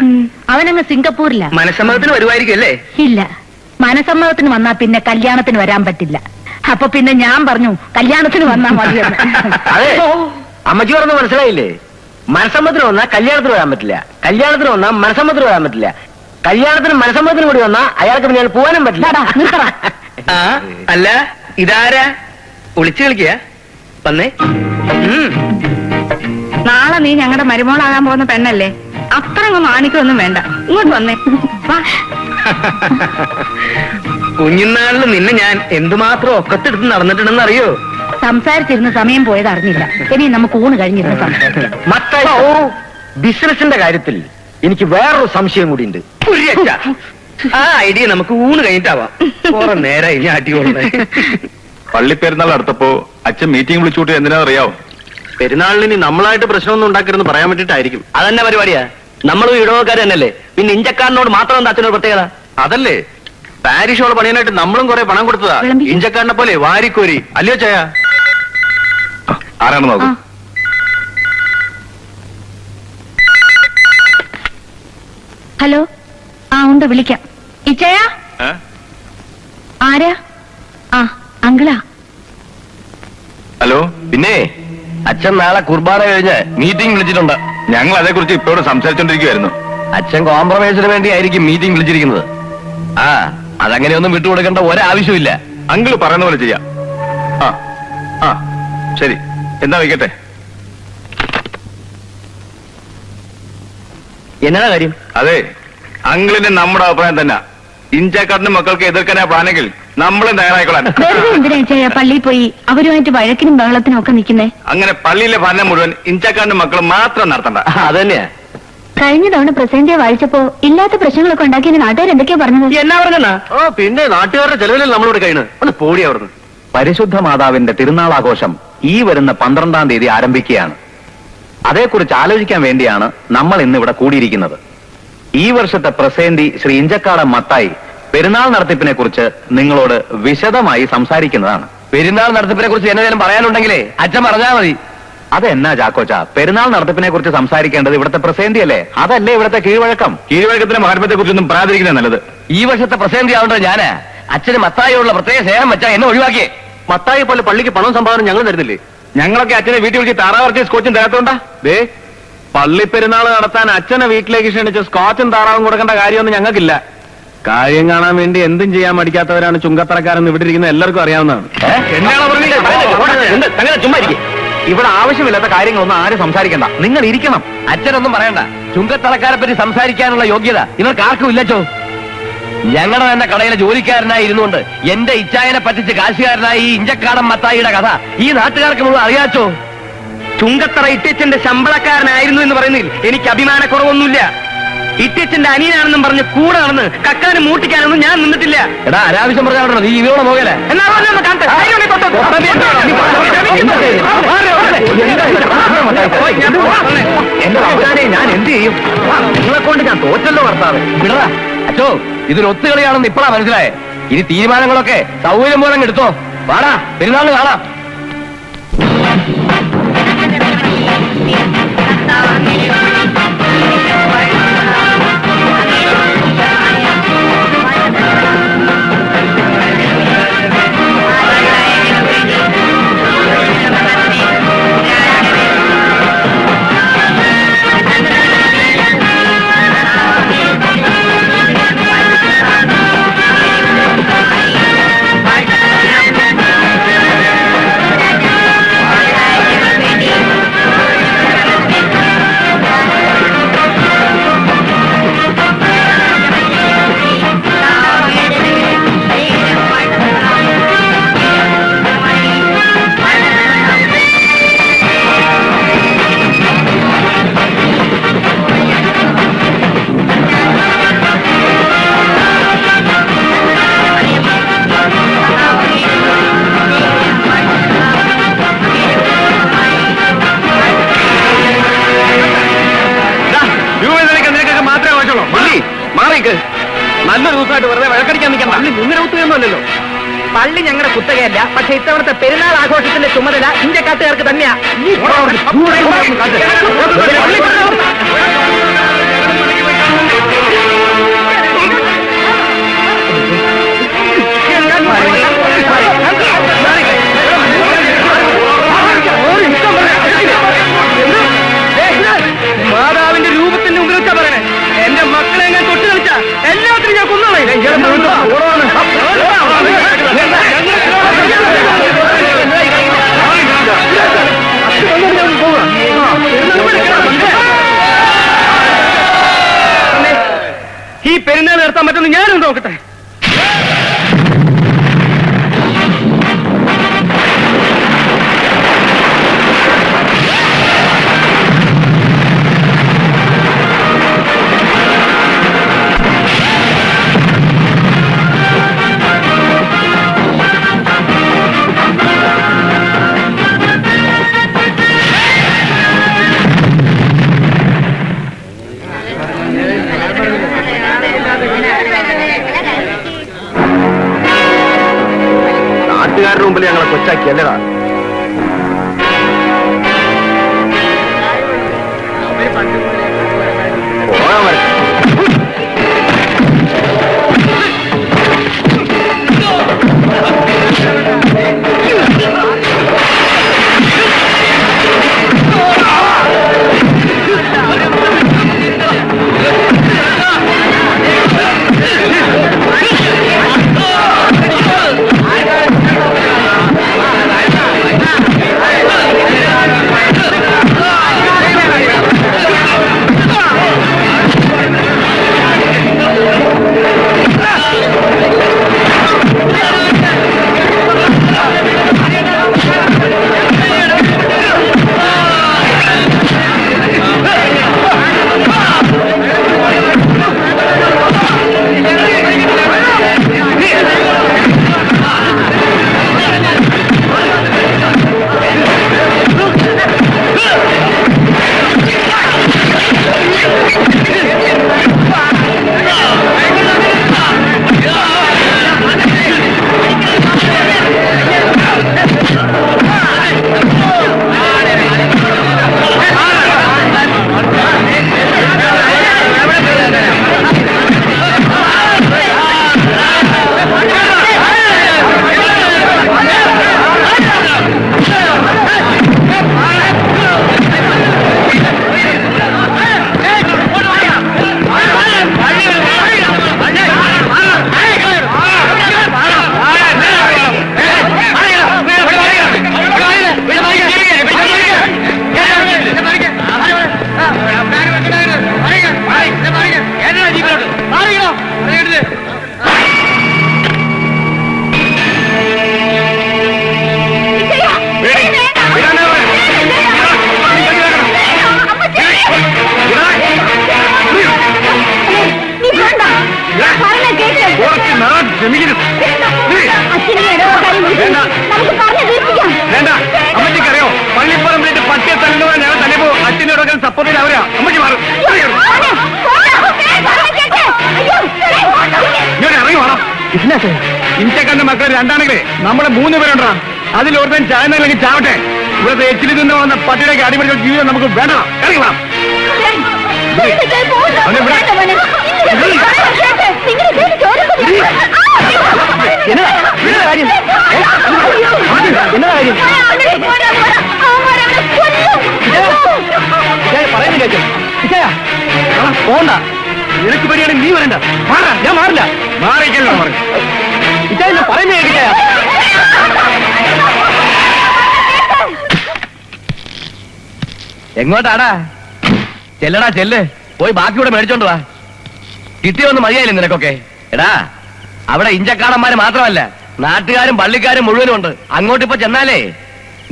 അവനങ്ങ് സിംഗപ്പൂരിലാ. മനസമ്മതത്തിന് വരുമായിരിക്കും അല്ലേ? ഇല്ല, മനസമ്മതത്തിന് വന്നാ പിന്നെ കല്യാണത്തിന് വരാൻ പറ്റില്ല. അപ്പൊ പിന്നെ ഞാൻ പറഞ്ഞു കല്യാണത്തിന് വന്നാ മതി. അതെ അമ്മച്ചി പറഞ്ഞു, മനസ്സിലായില്ലേ? മനസമ്മതത്തിന് വന്നാ കല്യാണത്തിന് വരാൻ പറ്റില്ല, കല്യാണത്തിന് വന്നാ മനസമ്മതത്തിന് വരാൻ പറ്റില്ല, കല്യാണത്തിന് മനസമ്മതത്തിന് കൂടി വന്നാ അയാൾക്ക് പിന്നെ പോവാനും പറ്റില്ല. അല്ല ഇതാരാ ഒളിച്ചു കളിക്കുക? വന്നേ, നാളെ നീ ഞങ്ങളുടെ മരുമോളാകാൻ പോകുന്ന പെണ്ണല്ലേ? അത്ര അങ്ങ് മാണിക്കൊന്നും വേണ്ട, ഇങ്ങോട്ട് വന്നേ. കുഞ്ഞുനാളിൽ നിന്നെ ഞാൻ എന്തുമാത്രം ഒക്കത്തെടുത്ത് നടന്നിട്ടുണ്ടെന്ന് അറിയോ? സംസാരിച്ചിരുന്ന സമയം പോയത് അറിഞ്ഞില്ല. ഇനി നമുക്ക് ഊണ് കഴിഞ്ഞിരുന്ന സംസാരിക്കാം. മത്തായി, ഓ ബിസിനസിന്റെ കാര്യത്തിൽ എനിക്ക് വേറൊരു സംശയം കൂടി ഉണ്ട്. ആ ഐഡിയ നമുക്ക് ഊണ് കഴിഞ്ഞിട്ടാവാം. കുറെ നേരായി ഞാൻ അടിയോളെ. പള്ളി പെരുന്നാൾ നടത്തപ്പോ അച്ഛൻ മീറ്റിംഗ് വിളിച്ചുകൂട്ടി എന്തിനാണെന്നറിയാവോ? പെരുന്നാളിന് നമ്മളായിട്ട് പ്രശ്നമൊന്നും ഉണ്ടാക്കരുതെന്ന് പറയാൻ വേണ്ടിയിട്ടായിരിക്കും. അതന്നെ പരിപാടിയാ, നമ്മളും ഇടവക്കാർ തന്നെയല്ലേ, പിന്നെ ഇഞ്ചക്കാരനോട് മാത്രം എന്താ അച്ഛനോട് പ്രത്യേകത? അതല്ലേ, പാരിഷോട് പണിയാനായിട്ട് നമ്മളും കുറെ പണം കൊടുത്തതാ. ഇഞ്ചക്കാരനെ പോലെ വാരിക്കോരി അല്ലയോ ചായ? ആരാണ് നോക്കും? ഹലോ, ആ ഉണ്ട്, വിളിക്കാം. ഇച്ചയ ആരാ? ആ അങ്കിളാ. ഹലോ, പിന്നെ അച്ഛൻ നാളെ കുർബാന കഴിഞ്ഞ് മീറ്റിംഗ് വിളിച്ചിട്ടുണ്ട്. ഞങ്ങൾ അതേക്കുറിച്ച് ഇപ്പോഴും സംസാരിച്ചോണ്ടിരിക്കുവായിരുന്നു. അച്ഛൻ കോംപ്രമൈസിന് വേണ്ടി ആയിരിക്കും മീറ്റിംഗ് വിളിച്ചിരിക്കുന്നത്. ആ അതങ്ങനെയൊന്നും വിട്ടുകൊടുക്കേണ്ട ഒരാവശ്യമില്ല. അങ്കിള് പറയുന്ന പോലെ ചെയ്യാം. ആ ആ ശരി, എന്നാ വയ്ക്കട്ടെ. എന്നാ കാര്യം? അതെ, അങ്കിളിന് നമ്മുടെ അഭിപ്രായം തന്നെ. ഇഞ്ചക്കാട്ടിന് മക്കൾക്ക് എതിർക്കാനാ പ്ലാനെങ്കിൽ നമ്മളും തയ്യാറായിക്കോളാൻ. പള്ളിയിൽ പോയി അവരുമായിട്ട് വഴക്കിനും ബഹളത്തിനും ഒക്കെ നിൽക്കുന്നേ. അങ്ങനെ പള്ളിയിലെ ഭരണം മുഴുവൻ ഇഞ്ചക്കാട്ടിന് മക്കൾ മാത്രം നടത്തണ്ട. അത് തന്നെയാ കഴിഞ്ഞ തവണ പ്രസിഡന്റ് വായിച്ചപ്പോ ഇല്ലാത്ത പ്രശ്നങ്ങളൊക്കെ ഉണ്ടാക്കി നാട്ടുകാർ എന്തൊക്കെയാ പറഞ്ഞത്? എന്നാ പറഞ്ഞ? ഓ പിന്നെ നാട്ടുകാരുടെ ചെലവിൽ നമ്മളിവിടെ കഴിയുന്നത് പോടി. അവിടുന്ന് പരിശുദ്ധ മാതാവിന്റെ തിരുനാളാഘോഷം ഈ വരുന്ന 12-ാം തീയതി ആരംഭിക്കുകയാണ്. അതേക്കുറിച്ച് ആലോചിക്കാൻ വേണ്ടിയാണ് നമ്മൾ ഇന്നിവിടെ കൂടിയിരിക്കുന്നത്. ഈ വർഷത്തെ പ്രസിഡന്റ് ശ്രീ ഇഞ്ചക്കാട് മത്തായി പെരുന്നാൾ നടത്തിപ്പിനെ കുറിച്ച് നിങ്ങളോട് വിശദമായി സംസാരിക്കുന്നതാണ്. പെരുന്നാൾ നടത്തിപ്പിനെ കുറിച്ച് എന്തെങ്കിലും പറയാനുണ്ടെങ്കിലേ അച്ഛൻ പറഞ്ഞാൽ മതി. അതെന്നാ ചാക്കോച്ച, പെരുന്നാൾ നടത്തിപ്പിനെ കുറിച്ച് സംസാരിക്കേണ്ടത് ഇവിടുത്തെ പ്രസിഡന്റ് അല്ലേ? അതല്ലേ ഇവിടുത്തെ കീഴ്വഴക്കം? കീഴ്വഴക്കത്തിന്റെ മഹാത്മ്യത്തെ കുറിച്ചൊന്നും പ്രാതിരിക്കുന്നത് നല്ലത്. ഈ വർഷത്തെ പ്രസിഡന്റ് ആവേണ്ടത് ഞാന്. അച്ഛന് മത്തായിയോടുള്ള പ്രത്യേക സ്നേഹം വെച്ചാൽ എന്നെ ഒഴിവാക്കിയേ. മത്തായി പോലെ പള്ളിക്ക് പണം സമ്പാദനം ഞങ്ങൾ തരുന്നില്ലേ? ഞങ്ങളൊക്കെ അച്ഛനെ വീട്ടിൽ വിളിച്ച് താറാവർത്തി സ്കോച്ചും തരാത്തോണ്ടാ? ദേ പള്ളി പെരുന്നാൾ നടത്താൻ അച്ഛനെ വീട്ടിലേക്ക് ക്ഷണിച്ച് സ്കോച്ചും താറാവും കൊടുക്കേണ്ട കാര്യമൊന്നും ഞങ്ങൾക്കില്ല. കാര്യം കാണാൻ വേണ്ടി എന്തും ചെയ്യാൻ മടിക്കാത്തവരാണ് ചുങ്കത്തറക്കാരെന്ന് ഇവിടെ ഇരിക്കുന്ന എല്ലാവർക്കും അറിയാവുന്നതാണ്. ഇവിടെ ആവശ്യമില്ലാത്ത കാര്യങ്ങളൊന്നും ആരും സംസാരിക്കണ്ട, നിങ്ങൾ ഇരിക്കണം. അച്ഛനൊന്നും പറയണ്ട. ചുങ്കത്തറക്കാരെ പറ്റി സംസാരിക്കാനുള്ള യോഗ്യത ഇവർക്ക് ആർക്കും ഇല്ലച്ചോ. ഞങ്ങളുടെ തന്നെ കടയിലെ ജോലിക്കാരനായി ഇരുന്നുകൊണ്ട് എന്റെ ഇച്ചായനെ പറ്റിച്ച് കാശുകാരനായി ഈ ഇഞ്ചക്കാടൻ മത്തായിയുടെ കഥ ഈ നാട്ടുകാർക്ക് മുഴുവൻ അറിയാച്ചോ. ചുങ്കത്തറ ഇറ്റച്ചന്റെ ശമ്പളക്കാരനായിരുന്നു എന്ന് പറയുന്നതിൽ എനിക്ക് അഭിമാനക്കുറവൊന്നുമില്ല. ഇറ്റച്ചന്റെ അനിയനാണെന്നും പറഞ്ഞ് കൂടെ നടന്ന് കക്കാനും മൂട്ടിക്കാനൊന്നും ഞാൻ നിന്നിട്ടില്ല. എടാ അനാവശ്യം പറഞ്ഞാൽ നീ ഇവിടെ പോകല. ഞാൻ എന്ത് ചെയ്യും? നിങ്ങളെക്കൊണ്ട് ഞാൻ തോറ്റല്ലോ വർത്താവ്. വിടടാ അച്ചോ, ഇതൊരൊത്തുകളിയാണെന്ന് ഇപ്പഴാ മനസ്സിലായേ. ഇനി തീരുമാനങ്ങളൊക്കെ സൗകര്യം പോലെ എടുത്തോ. വാടാ, പെരുന്നാളിന് കാണാം. वे पल्लि ഞങ്ങളുടെ കുത്തകയല്ല പക്ഷേ ഇത്തവണത്തെ പെരുന്നാൾ ആഘോഷത്തിന്റെ ചുമതല ഇന്ത്യക്കാട്ടുകാർക്ക് തന്നെയാണ് മാതാവിന്റെ രൂപത്തിന്റെ മുമ്പിൽ വെച്ചാ പറയണേ എന്റെ മക്കളെ എങ്ങനെ തൊട്ട് കളിച്ചാ എല്ലാത്തിനും ഞാൻ കൊന്നോളാം ई पेरना निर्ता पटो या नोकटे ചെല്ലടാ ചെല്ല് പോയി ബാക്കിയൂടെ മേടിച്ചോണ്ട് വാ കിട്ടിയൊന്നും മതിയായില്ലേ നിനക്കൊക്കെ എടാ അവിടെ ഇഞ്ചക്കാടന്മാര് മാത്രമല്ല നാട്ടുകാരും പള്ളിക്കാരും മുഴുവനും ഉണ്ട് അങ്ങോട്ടിപ്പോ ചെന്നാലേ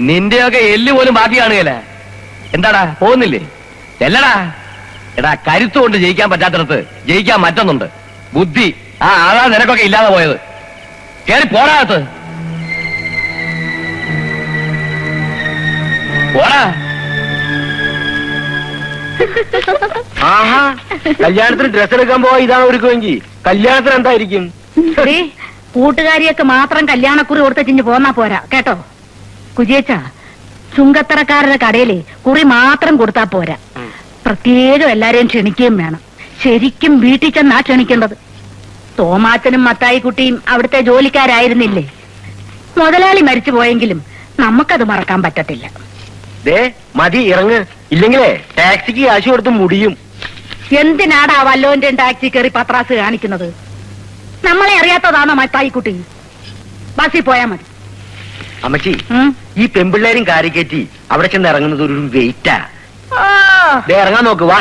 നിന്റെയൊക്കെ എല്ല് പോലും ബാക്കി കാണുകയില്ല എന്താടാ പോകുന്നില്ലേ ചെല്ലടാ എടാ കരുത്ത് കൊണ്ട് ജയിക്കാൻ പറ്റാത്തടത്ത് ജയിക്കാൻ മറ്റൊന്നുണ്ട് ബുദ്ധി ആ ആളാ നിനക്കൊക്കെ ഇല്ലാതെ പോയത് കേറി പോടാകത്ത് കല്യാണത്തിന് ഡ്രസ് എടുക്കാൻ പോവാ ഇതാണ് ഒരുക്കുമെങ്കിൽ കല്യാണത്തിന് എന്തായിരിക്കും? കൂട്ടുകാരിയൊക്കെ മാത്രം കല്യാണക്കുറി ഓർത്ത് ചിഞ്ഞ് പോന്നാ പോരാ കേട്ടോ കുജിയേച്ചാ. ചുങ്കത്തറക്കാരുടെ കടയിലെ കുറി മാത്രം കൊടുത്താ പോരാ, പ്രത്യേകം എല്ലാരെയും ക്ഷണിക്കുകയും വേണം. ശരിക്കും വീട്ടിൽ ചെന്നാ ക്ഷണിക്കേണ്ടത്. തോമാച്ചനും മത്തായി കുട്ടിയും അവിടുത്തെ ജോലിക്കാരായിരുന്നില്ലേ? മുതലാളി മരിച്ചു പോയെങ്കിലും നമുക്കത് മറക്കാൻ പറ്റത്തില്ല. മതി ഇറങ്ങ്, ഇല്ലെങ്കിലേ ടാക്സിക്ക് കാശ് കൊടുത്ത് മുടിയും. എന്തിനാടാ വല്ലോന്റെ ടാക്സി കയറി പത്രാസ് കാണിക്കുന്നത്? നമ്മളെ അറിയാത്തതാണോ മത്തായി കുട്ടി? ബസ്സിൽ പോയാ മതി. അമ്മച്ചി, ഈ പെമ്പിള്ളേരും കാറി കയറ്റി അവിടെ ചെന്ന് ഇറങ്ങുന്നത് ഒരു വെയിറ്റാ. ഇറങ്ങാൻ നോക്ക്, വാ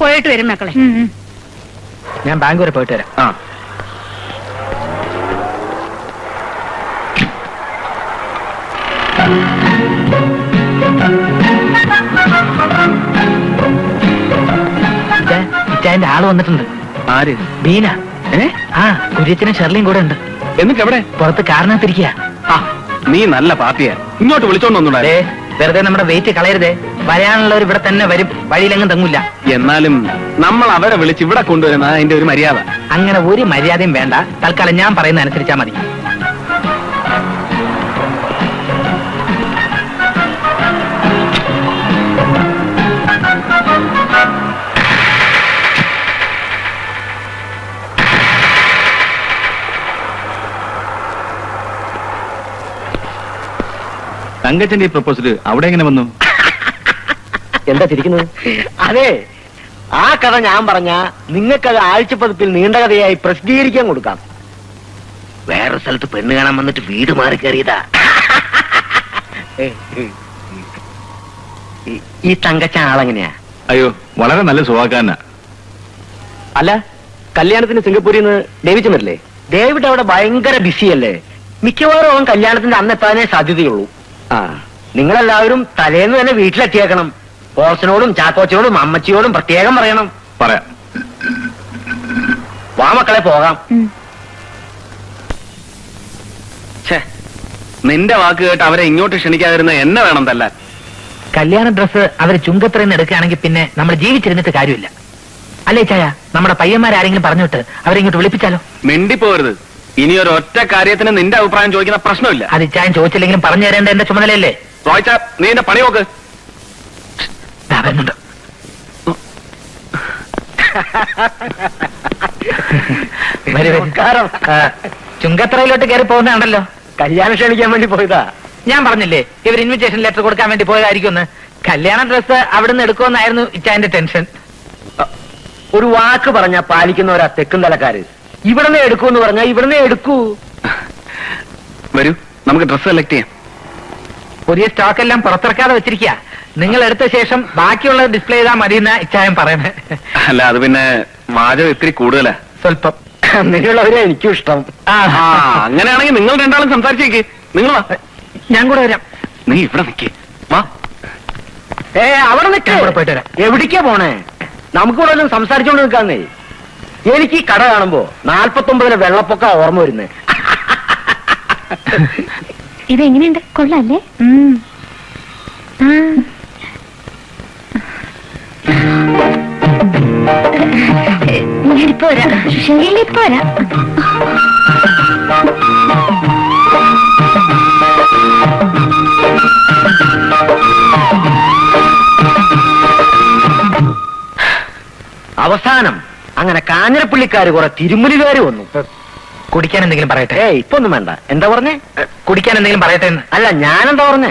പോയിട്ട് വരും മക്കളെ. ഞാൻ ബാങ്ക് വരെ പോയിട്ട് വരാം. ആ ന്റെ ആള് വന്നിട്ടുണ്ട്. ആര്? ബീന. ആ കുര്യച്ചനും ഷെർലിയും കൂടെ ഉണ്ട്. എന്നിട്ട് എവിടെ? പുറത്ത് കാരണത്തിരിക്കുക. നീ നല്ല പാർട്ടിയാ, ഇങ്ങോട്ട് വിളിച്ചോണ്ടൊന്നുണ്ടാ. വെറുതെ നമ്മുടെ വെയിറ്റ് കളയരുതേ, വരാനുള്ളവർ ഇവിടെ തന്നെ വരും, വഴിയിലെങ്ങും തങ്ങൂല്ല. എന്നാലും നമ്മൾ അവരെ വിളിച്ച് ഇവിടെ കൊണ്ടുവരുന്ന അതിന്റെ ഒരു മര്യാദ. അങ്ങനെ ഒരു മര്യാദയും വേണ്ട, തൽക്കാലം ഞാൻ പറയുന്ന അനുസരിച്ചാ മതി. തങ്കച്ചന്റെ ഈ പ്രപ്പോസൽ അവിടെ എങ്ങനെ വന്നു? എന്താ ചിരിക്കുന്നത്? അതെ, ആ കഥ ഞാൻ പറഞ്ഞ നിങ്ങൾക്കത് ആഴ്ചപ്പതിപ്പിൽ നീണ്ട കഥയായി പ്രസിദ്ധീകരിക്കാൻ കൊടുക്കാം. വേറെ സ്ഥലത്ത് പെണ്ണ് കാണാൻ വന്നിട്ട് വീട് മാറി കയറിയതാ ഈ തങ്കച്ച. ആളെങ്ങനെയാ? അയ്യോ, വളരെ നല്ല സ്വഭാവക്കാരനാ. അല്ല, കല്യാണത്തിന് സിംഗപ്പൂരിൽ നിന്ന് ഡേവിഡ് വരില്ലേ? ഡേവിഡ് അവിടെ ഭയങ്കര ബിസിയല്ലേ, മിക്കവാറും അവൻ കല്യാണത്തിന്റെ അന്നെത്താനേ സാധ്യതയുള്ളൂ. ആ, നിങ്ങളെല്ലാവരും തലേന്ന് തന്നെ വീട്ടിലെത്തിയേക്കണം. പോർസിനോടും ചാക്കോച്ചനോടും അമ്മച്ചിയോടും പ്രത്യേകം പറയണം. പറയാം. വാ മക്കളെ, പോകാം. നിന്റെ വാക്ക് കേട്ട് അവരെ ഇങ്ങോട്ട് ക്ഷണിക്കാതിരുന്ന എന്നെ വേണം തല്ലാൻ. കല്യാണ ഡ്രസ്സ് അവര് ചുങ്കത്തറയിൽ നിന്ന് എടുക്കുകയാണെങ്കിൽ പിന്നെ നമ്മൾ ജീവിച്ചിരുന്നിട്ട് കാര്യമില്ല. അല്ലേ ചായ? നമ്മുടെ പയ്യന്മാരാരെങ്കിലും പറഞ്ഞിട്ട് അവരിങ്ങോട്ട് വിളിപ്പിച്ചാലോ? മിണ്ടിപ്പോരുത്. ഇനി ഒരു ഒറ്റ കാര്യത്തിന് നിന്റെ അഭിപ്രായം ചോദിക്കുന്ന പ്രശ്നമില്ല. അത് ഞാൻ ചോദിച്ചില്ലെങ്കിലും പറഞ്ഞു തരേണ്ട എന്റെ ചുമതലയല്ലേ? റോയിച്ച, നീ എന്റെ പണി നോക്ക്. ചുങ്കത്തറയിലോട്ട് കയറി പോകുന്നതാണല്ലോ. കല്യാണം ക്ഷണിക്കാൻ വേണ്ടി പോയതാ. ഞാൻ പറഞ്ഞില്ലേ ഇവർ ഇൻവിറ്റേഷൻ ലെറ്റർ കൊടുക്കാൻ വേണ്ടി പോയതായിരിക്കും. കല്യാണ ഡ്രസ്സ് അവിടുന്ന് എടുക്കുമെന്നായിരുന്നു ഇച്ചാന്റെ ടെൻഷൻ. ഒരു വാക്ക് പറഞ്ഞ പാലിക്കുന്നവരാ തെക്കും തലക്കാര്. ഇവിടുന്ന് എടുക്കൂന്ന് പറഞ്ഞാൽ ഇവിടുന്ന് എടുക്കൂ. വരൂ, നമുക്ക് ഡ്രസ് സെലക്ട് ചെയ്യാം. പുതിയ സ്റ്റോക്ക് എല്ലാം പുറത്തിറക്കാതെ വെച്ചിരിക്കുക. നിങ്ങൾ എടുത്ത ശേഷം ബാക്കിയുള്ള ഡിസ്പ്ലേ ചെയ്താൽ മതി എന്നാ ഇച്ചായം പറയണേ. അല്ല, അത് പിന്നെ വാചകം ഇത്തിരി കൂടുതലാ. സ്വല്പം അങ്ങനെയുള്ളവരെ എനിക്കും ഇഷ്ടം. അങ്ങനെയാണെങ്കിൽ നിങ്ങൾ രണ്ടാളും സംസാരിച്ചേക്ക്. നിങ്ങൾ ഞാൻ കൂടെ വരാം. നീ ഇവിടെ നിൽക്കേ. വാ. അവിടെ നിൽക്കാം. പോയിട്ട് വരാം. എവിടേക്കാ പോണേ? നമുക്കിവിടെ സംസാരിച്ചോണ്ട് നിൽക്കാന്നേ. എനിക്ക് ഈ കട കാണുമ്പോ 49 വെള്ളപ്പൊക്ക ഓർമ്മ വരുന്നേ. ഇതെങ്ങനെയുണ്ട്? കൊള്ളല്ലേ? പോരാ പോരാ. അവസാനം അങ്ങനെ കാഞ്ഞിരപ്പള്ളിക്കാര് കുറെ തിരുമുലുകാര് വന്നു. കുടിക്കാൻ എന്തെങ്കിലും പറയട്ടെ? ഏ, ഇപ്പൊ ഒന്നും വേണ്ട. എന്താ പറഞ്ഞേ? കുടിക്കാൻ എന്തെങ്കിലും പറയട്ടെ? അല്ല, ഞാനെന്താ പറഞ്ഞേ?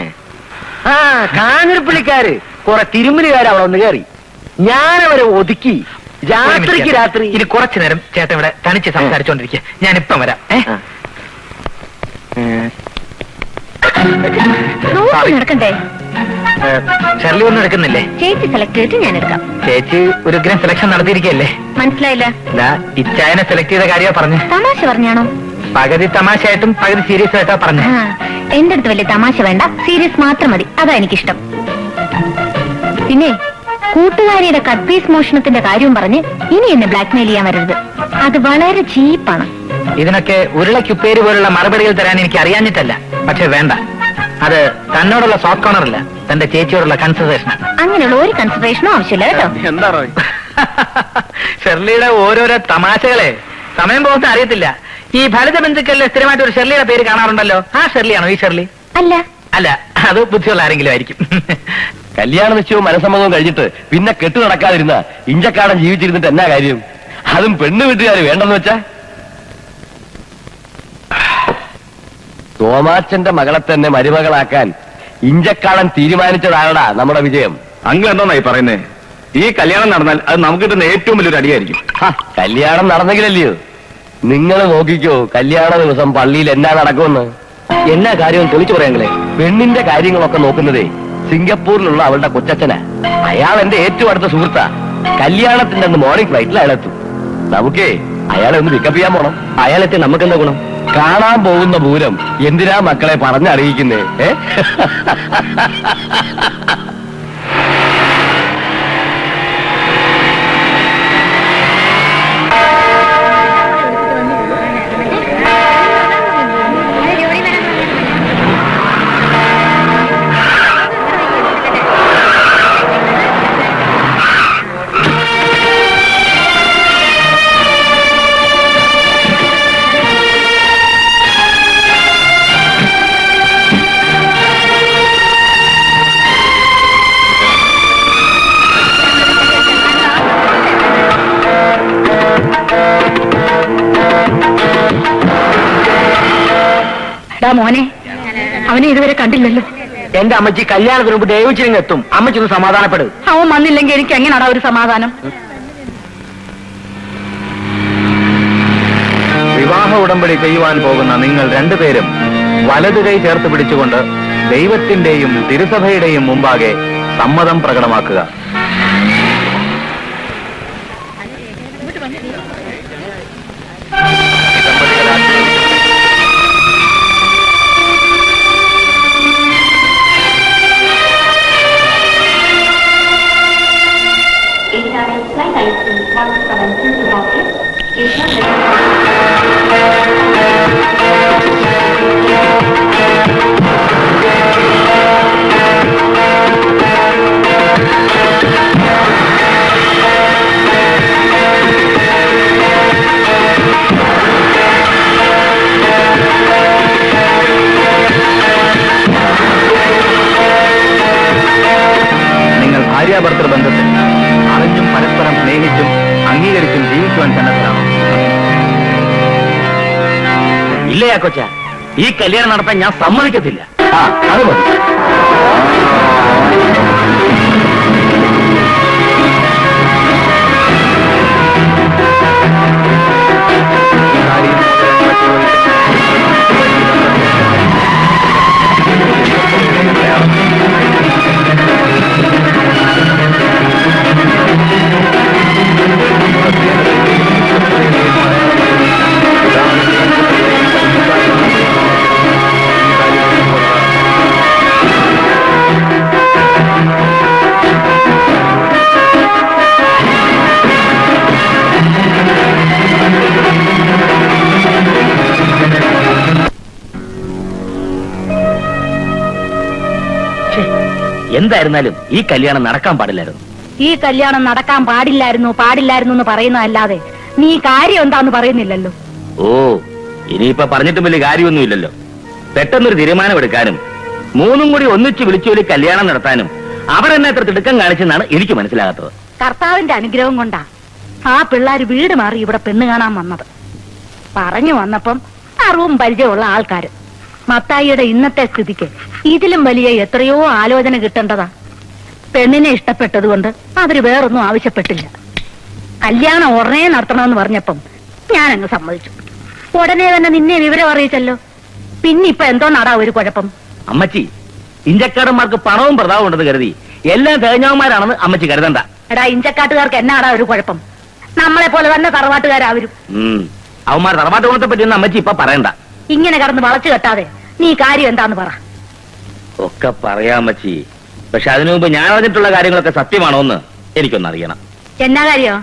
ആ, കാഞ്ഞിരപ്പള്ളിക്കാര് കുറെ തിരുമുലുകാര് അവിടെ ഒന്ന് കയറി. ഞാനവരെ ഒതുക്കി. രാത്രിക്ക് രാത്രി ഇനി കുറച്ചു നേരം ചേട്ടൻ ഇവിടെ തനിച്ച് സംസാരിച്ചോണ്ടിരിക്കുക. ഞാനിപ്പം വരാം. നടക്കണ്ടേ? ഷെർലി ഒന്നും എടുക്കുന്നില്ലേ? ചേച്ചി സെലക്ട് ചെയ്തിട്ട് ഞാൻ എടുക്കാം. ചേച്ചി ഒരു ഗ്രാം സെലക്ഷൻ നടത്തിയിരിക്കല്ലേ? മനസ്സിലായില്ല. ഇച്ചായനെ സെലക്ട് ചെയ്ത കാര്യമാ പറഞ്ഞു. തമാശ പറഞ്ഞാണോ? പകുതി തമാശയായിട്ടും പകുതി സീരിയസ് ആയിട്ടാ പറഞ്ഞു. എന്റെ അടുത്ത് വലിയ തമാശ വേണ്ട, സീരിയസ് മാത്രം മതി. അതാ എനിക്കിഷ്ടം. പിന്നെ കൂട്ടുകാരിയുടെ കട്ട് പീസ് മോഷണത്തിന്റെ കാര്യവും പറഞ്ഞ് ഇനി എന്നെ ബ്ലാക്ക്മെയിൽ ചെയ്യാൻ വരരുത്. അത് വളരെ ചീപ്പാണ്. ഇതിനൊക്കെ ഉരുളക്കുപ്പേര് പോലുള്ള മറുപടികൾ തരാൻ എനിക്ക് അറിയാഞ്ഞിട്ടല്ല, പക്ഷെ വേണ്ട. അത് തന്നോടുള്ള സോഫ്റ്റ് കോർണറല്ല, ചേച്ചിയോടുള്ള കൺസിഡറേഷൻ. അങ്ങനെയുള്ള ഒരു കൺസിഡറേഷനും ആവശ്യമില്ല കേട്ടോ. എന്താ ഷെർലിയുടെ ഓരോരോ തമാശകളെ സമയം പോകുന്ന അറിയത്തില്ല. ഈ ഭരത ബന്ധുക്കളിലെ സ്ഥിരമായിട്ട് ഒരു ഷെർലിയുടെ പേര് കാണാറുണ്ടല്ലോ, ആ ഷെർലിയാണോ ഈ ഷെർലി? അല്ല അല്ല, അത് ബുദ്ധിയുള്ള ആരെങ്കിലും ആയിരിക്കും. കല്യാണ നിശ്ചയവും മനസമ്മതവും കഴിഞ്ഞിട്ട് പിന്നെ കെട്ടു നടക്കാതിരുന്ന ഇഞ്ചക്കാടൻ ജീവിച്ചിരുന്നിട്ട് എന്നാ കാര്യം? അതും പെണ്ണു വീട്ടുകാര് വേണ്ടെന്ന് വെച്ചാ. തോമാച്ചന്റെ മകളെ തന്നെ മരുമകളാക്കാൻ ഇഞ്ചക്കാടൻ തീരുമാനിച്ചതാണടാ നമ്മുടെ വിജയം. അങ്ങനെ എന്തായി പറയുന്നേ? ഈ കല്യാണം നടന്നാൽ അത് നമുക്ക് കിട്ടുന്ന ഏറ്റവും വലിയൊരു അടിയായിരിക്കും. കല്യാണം നടന്നെങ്കിലല്ലയോ? നിങ്ങൾ നോക്കിക്കോ കല്യാണ ദിവസം പള്ളിയിൽ എന്നാ നടക്കുമെന്ന്. എല്ലാ കാര്യവും തെളിച്ചു പറയാങ്ങളെ. പെണ്ണിന്റെ കാര്യങ്ങളൊക്കെ നോക്കുന്നതേ സിംഗപ്പൂരിലുള്ള അവളുടെ കൊച്ചച്ഛനാ. അയാൾ എന്റെ ഏറ്റവും അടുത്ത സുഹൃത്താ. കല്യാണത്തിന്റെ അന്ന് മോർണിംഗ് ഫ്ലൈറ്റിൽ അയാളെത്തും. നമുക്കേ അയാളെ ഒന്ന് പിക്കപ്പ് ചെയ്യാൻ പോണം. അയാളെത്തി നമുക്കെന്താ ഗുണം? കാണാൻ പോകുന്ന പൂരം എന്തിനാ മക്കളെ പറഞ്ഞറിയിക്കുന്നേ? മോനെ അവനെ ഇതുവരെ കണ്ടില്ലല്ലോ. എന്റെ അമ്മച്ചി കല്യാണത്തിന് മുമ്പ് ദൈവച്ചിരിങ്ങ് എത്തും. അമ്മച്ചി ഒന്ന് സമാധാനപ്പെടും. അവൻ വന്നില്ലെങ്കിൽ എനിക്ക് എങ്ങനെയാണോ ഒരു സമാധാനം? വിവാഹ ഉടമ്പടി ചെയ്യുവാൻ പോകുന്ന നിങ്ങൾ രണ്ടുപേരും വലതു കൈ ചേർത്ത് പിടിച്ചുകൊണ്ട് ദൈവത്തിന്റെയും തിരുസഭയുടെയും മുമ്പാകെ സമ്മതം പ്രകടമാക്കുക. ഭാര്യാഭർത്തൃ ബന്ധത്തിൽ അറിഞ്ഞും പരസ്പരം സ്നേഹിച്ചും അംഗീകരിച്ചും ജീവിക്കുവാൻ സന്നദ്ധരാണ് ഇല്ലയാ കൊച്ച? ഈ കല്യാണം നടത്താൻ ഞാൻ സമ്മതിക്കത്തില്ല. അത് മതി. എന്തായിരുന്നാലും ഈ കല്യാണം നടക്കാൻ പാടില്ലായിരുന്നു. ഈ കല്യാണം നടക്കാൻ പാടില്ലായിരുന്നു പാടില്ലായിരുന്നു എന്ന് പറയുന്നതല്ലാതെ നീ കാര്യം എന്താന്ന് പറയുന്നില്ലല്ലോ. ഓ, ഇനിയിപ്പൊ പറഞ്ഞിട്ടും വലിയ കാര്യമൊന്നും ഇല്ലല്ലോ. പെട്ടെന്നൊരു തീരുമാനമെടുക്കാനും മൂന്നും കൂടി ഒന്നിച്ച് വിളിച്ചൊരു കല്യാണം നടത്താനും അവരെന്നെ അത്ര തിടുക്കം കാണിച്ചെന്നാണ് എനിക്ക് മനസ്സിലാകാത്തത്. കർത്താവിന്റെ അനുഗ്രഹം കൊണ്ടാ ആ പിള്ളേർ വീട് മാറി ഇവിടെ പെണ്ണ് കാണാൻ വന്നത്. പറഞ്ഞു വന്നപ്പം അറിവും പരിചയമുള്ള ആൾക്കാർ. മത്തായിയുടെ ഇന്നത്തെ സ്ഥിതിക്ക് ഇതിലും വലിയ എത്രയോ ആലോചന കിട്ടേണ്ടതാ. പെണ്ണിനെ ഇഷ്ടപ്പെട്ടതുകൊണ്ട് അവര് വേറൊന്നും ആവശ്യപ്പെട്ടില്ല. കല്യാണം ഉടനെ നടത്തണമെന്ന് പറഞ്ഞപ്പം ഞാനങ്ങ് സമ്മതിച്ചു. ഉടനെ തന്നെ നിന്നെ വിവരം അറിയിച്ചല്ലോ. പിന്നെ ഇപ്പൊ എന്തോ നടാ ഒരു കുഴപ്പം. അമ്മച്ചി, ഇഞ്ചക്കാടന്മാർക്ക് പണവും പ്രതാപവും ഉണ്ടെന്ന് കരുതി എല്ലാം തേഞ്ഞവന്മാരാണെന്ന് അമ്മച്ചി കരുതണ്ട. എടാ, ഇഞ്ചക്കാട്ടുകാർക്ക് എന്നാടാ ഒരു കുഴപ്പം? നമ്മളെ പോലെ തന്നെ തറവാട്ടുകാരാവരും. അവന്മാർ തറവാട്ട് ഗുണത്തെ പറ്റിയെന്ന് അമ്മച്ചി ഇപ്പൊ പറയണ്ട. ഇങ്ങനെ കടന്ന് വളച്ചു കെട്ടാതെ നീ കാര്യം എന്താന്ന് പറ. ഒക്കെ പറയാമച്ചി, പക്ഷെ അതിനു മുമ്പ് ഞാൻ അറിഞ്ഞിട്ടുള്ള കാര്യങ്ങളൊക്കെ സത്യമാണോ എന്ന് എനിക്കൊന്നറിയണം. എന്നാ കാര്യോ?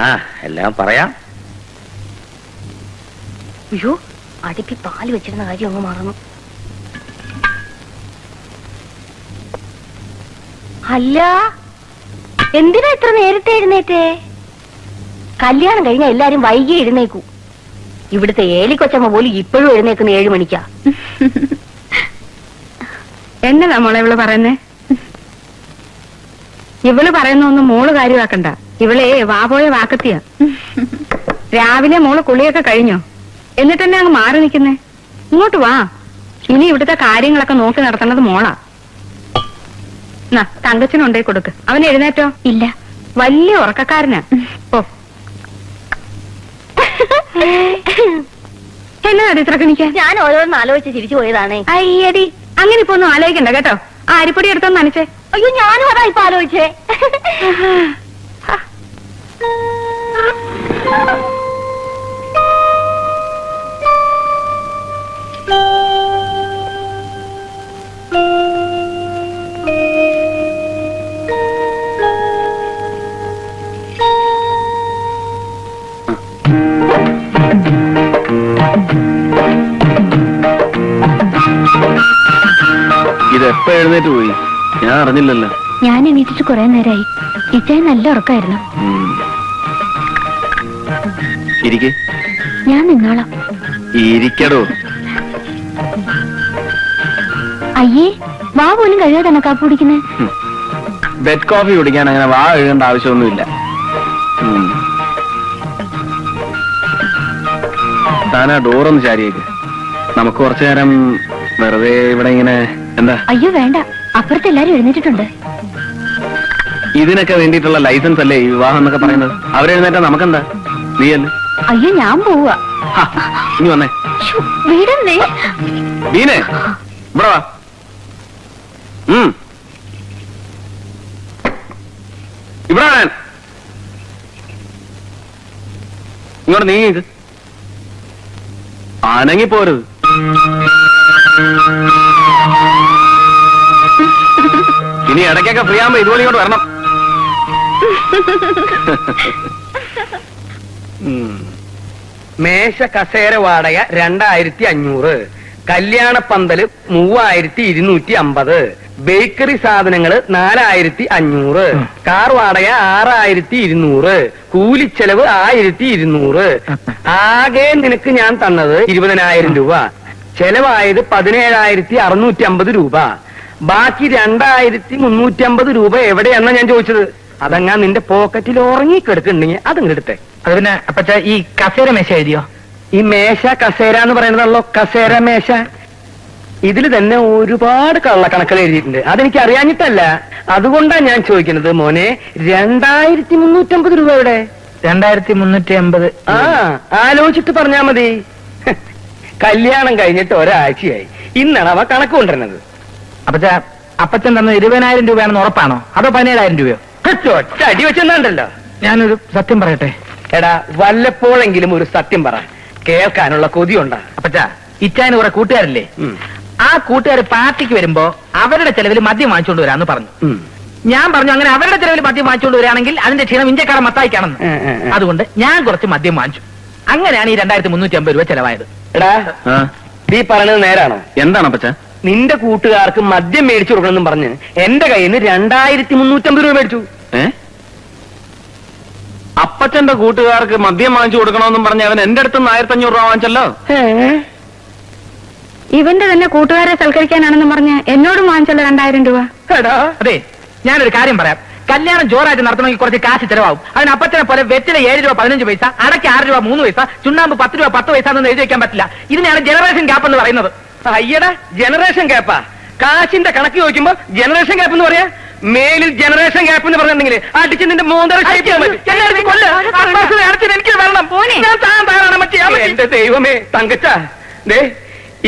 ആ, എല്ലാം പറയാം. അയ്യോ, അടുപ്പി പാല് വെച്ചിരുന്ന കാര്യം അങ്ങ് മറന്നു. അല്ല എന്തിനാ ഇത്ര നേരത്തെ എഴുന്നേറ്റേ? കല്യാണം കഴിഞ്ഞാൽ എല്ലാരും വൈകി എഴുന്നേക്കൂ. ഇവിടുത്തെ ഏലിക്കൊച്ചമ്മ പോലും ഇപ്പോഴും എഴുന്നേക്കുന്ന 7 മണിക്കാ. എന്നതാ മോളെ ഇവള് പറയുന്നേ? ഇവള് പറയുന്ന ഒന്നും മോള് കാര്യമാക്കണ്ട. ഇവളെ വാപോയ വാക്കത്തിയാ. രാവിലെ മോള് കുളിയൊക്കെ കഴിഞ്ഞോ? എന്നിട്ട് തന്നെ അങ്ങ് മാറി നിൽക്കുന്നേ. ഇങ്ങോട്ട് വാ. ഇനി ഇവിടുത്തെ കാര്യങ്ങളൊക്കെ നോക്കി നടത്തേണ്ടത് മോളാ. തങ്കച്ചനുണ്ടേ കൊടുക്ക്. അവൻ എഴുന്നേറ്റോ? ഇല്ല, വലിയ ഉറക്കക്കാരനാ. ഓ എന്നതാണ് ഇത്ര കണിക്ക? ഞാൻ ഓരോന്നും ആലോചിച്ച് തിരിച്ചു പോയതാണ്. അയ്യടി, അങ്ങനെ ഇപ്പൊ ഒന്നും ആലോചിക്കണ്ട കേട്ടോ. ആ അരിപ്പൊടി എടുത്തോന്ന് നനച്ചേ. അയ്യോ, ഞാനും അതാ ഇപ്പൊ ആലോചിച്ചേ. ഇതെപ്പ എഴുന്നേറ്റ് പോയി? ഞാൻ അറിഞ്ഞില്ലല്ലോ. ഞാൻ എണീറ്റിട്ട് കുറെ നേരമായി. ഇച്ചായ നല്ല ഉറക്കായിരുന്നു. ഞാൻ നിന്നോളാം. അയ്യേ, വാ പോലും കഴിയാതെ തന്നെ കാപ്പി കുടിക്കുന്നേ. ബെഡ് കോഫി കുടിക്കാൻ അങ്ങനെ വാ കഴുകേണ്ട ആവശ്യമൊന്നുമില്ല. താനാ ഡോറൊന്ന് ചാരിയേക്ക്. നമുക്ക് കുറച്ചു നേരം വെറുതെ ഇവിടെ ഇങ്ങനെ. എന്താ? അയ്യോ വേണ്ട, അപ്പുറത്ത് എല്ലാരും എഴുന്നേറ്റിട്ടുണ്ട്. ഇതിനൊക്കെ വേണ്ടിയിട്ടുള്ള ലൈസൻസ് അല്ലേ ഈ വിവാഹം എന്നൊക്കെ പറയുന്നത്? അവരെഴുന്നേറ്റാ നമുക്കെന്താ? നീയല്ലേ? അയ്യോ ഞാൻ പോവാ. ഇനി വന്നേ. വീടന്നേ വീണേ ഇവിടെ വാ. ഇവിടെ വേണേ ഇങ്ങോട്ട് നീങ്ങിക്ക്. ആണെങ്കി പോരുത്. ഇനി ഇടയ്ക്കൊക്കെ ഫ്രീ ആകുമ്പോ ഇതുപോലെ ഇങ്ങോട്ട് വരണം. മേശ കസേര വാടക 2500, കല്യാണപ്പന്തല് 3250, ബേക്കറി സാധനങ്ങള് 4500, കാർ വാടക 6100, കൂലിച്ചെലവ് 1100. ആകെ നിനക്ക് ഞാൻ തന്നത് 20,000 രൂപ. ചെലവായത് 17,650 രൂപ. ബാക്കി 2,350 രൂപ എവിടെയാണെന്നാ ഞാൻ ചോദിച്ചത്? അതങ്ങാ നിന്റെ പോക്കറ്റിൽ ഉറങ്ങിക്കെടുക്കുന്നുണ്ടെങ്കിൽ അതങ്ങനെ എടുത്തേ. അത് പിന്നെ അപ്പച്ചാ ഈ കസേര മേശ എഴുതിയോ? ഈ മേശ കസേര എന്ന് പറയുന്നതാണല്ലോ കസേര മേശ. ഇതിൽ തന്നെ ഒരുപാട് കള്ളക്കണക്കുകൾ എഴുതിയിട്ടുണ്ട്. അതെനിക്ക് അറിയാഞ്ഞിട്ടല്ല, അതുകൊണ്ടാണ് ഞാൻ ചോദിക്കുന്നത്. മോനെ 2,350 രൂപ എവിടെ? 2,350. ആ ആലോചിച്ചിട്ട് പറഞ്ഞാ മതി. കല്യാണം കഴിഞ്ഞിട്ട് ഒരാഴ്ചയായി, ഇന്നാണ് അവ കണക്ക് കൊണ്ടുവരുന്നത്. അപ്പച്ചാ അപ്പച്ചൻ തന്നത് 20,000 രൂപയാണെന്ന് ഉറപ്പാണോ? അതോ 17,000 രൂപയോ? ഒറ്റ അടി വെച്ചെന്നാണ്ടല്ലോ. ഞാനൊരു സത്യം പറയട്ടെ? എടാ, വല്ലപ്പോഴെങ്കിലും ഒരു സത്യം പറ. കേൾക്കാനുള്ള കൊതിയുണ്ടാ? അപ്പച്ചാ ഇച്ചാന് കുറെ കൂട്ടുകാരില്ലേ? ആ കൂട്ടുകാർ പാർട്ടിക്ക് വരുമ്പോ അവരുടെ ചെലവിൽ മദ്യം വാങ്ങിച്ചുകൊണ്ട് വരാന്ന് പറഞ്ഞു. ഞാൻ പറഞ്ഞു അങ്ങനെ അവരുടെ ചെലവിൽ മദ്യം വാങ്ങിച്ചുകൊണ്ട് വരികയാണെങ്കിൽ അതിന്റെ ക്ഷീണം ഇന്ത്യക്കാരൻ മത്തായിക്കാണെന്ന്. അതുകൊണ്ട് ഞാൻ കുറച്ച് മദ്യം വാങ്ങിച്ചു. അങ്ങനെയാണ് ഈ 2,350 രൂപ ചെലവായത്. എടാ നീ പറഞ്ഞത് നേരാണോ? എന്താണ് അപ്പച്ച? നിന്റെ കൂട്ടുകാർക്ക് മദ്യം മേടിച്ചു കൊടുക്കണമെന്നും പറഞ്ഞ് എന്റെ കയ്യിൽ നിന്ന് 2,350 രൂപ മേടിച്ചു. അപ്പച്ചന്റെ കൂട്ടുകാർക്ക് മദ്യം വാങ്ങിച്ചു കൊടുക്കണമെന്നും പറഞ്ഞ് അവൻ എന്റെ അടുത്ത് 1,500 രൂപ വാങ്ങിച്ചല്ലോ. ഇവന്റെ തന്നെ കൂട്ടുകാരെ സൽക്കരിക്കാനാണെന്നും പറഞ്ഞ് എന്നോടും വാങ്ങിച്ചല്ലോ 2,000 രൂപ. അതെ, ഞാനൊരു കാര്യം പറയാം. കല്യാണം ജോറായിട്ട് നടത്തണമെങ്കിൽ കുറച്ച് കാശ് ചെലവാകും. അതിന് അപ്പച്ചനെ പോലെ വെറ്റിലെ 7 രൂപ 15 പൈസ, അടയ്ക്ക് 6 രൂപ 3 പൈസ, ചുണ്ണാമ്പ് 10 രൂപ 10 പൈസ എന്നൊന്നും എഴുതി വയ്ക്കാൻ പറ്റില്ല. ഇതിനാണ് ജനറേഷൻ ഗ്യാപ്പ് എന്ന് പറയുന്നത്. അയ്യടാ, ജനറേഷൻ ഗ്യാപ്പാ? കാശിന്റെ കണക്ക് ചോദിക്കുമ്പോ ജനറേഷൻ ഗ്യാപ്പ് എന്ന് പറയാ? മേലിൽ ജനറേഷൻ ഗ്യാപ്പ് എന്ന് പറഞ്ഞിട്ടുണ്ടെങ്കിൽ അടിച്ച് നിന്റെ എന്റെ ദൈവമേ. തങ്കച്ചാ, ദേ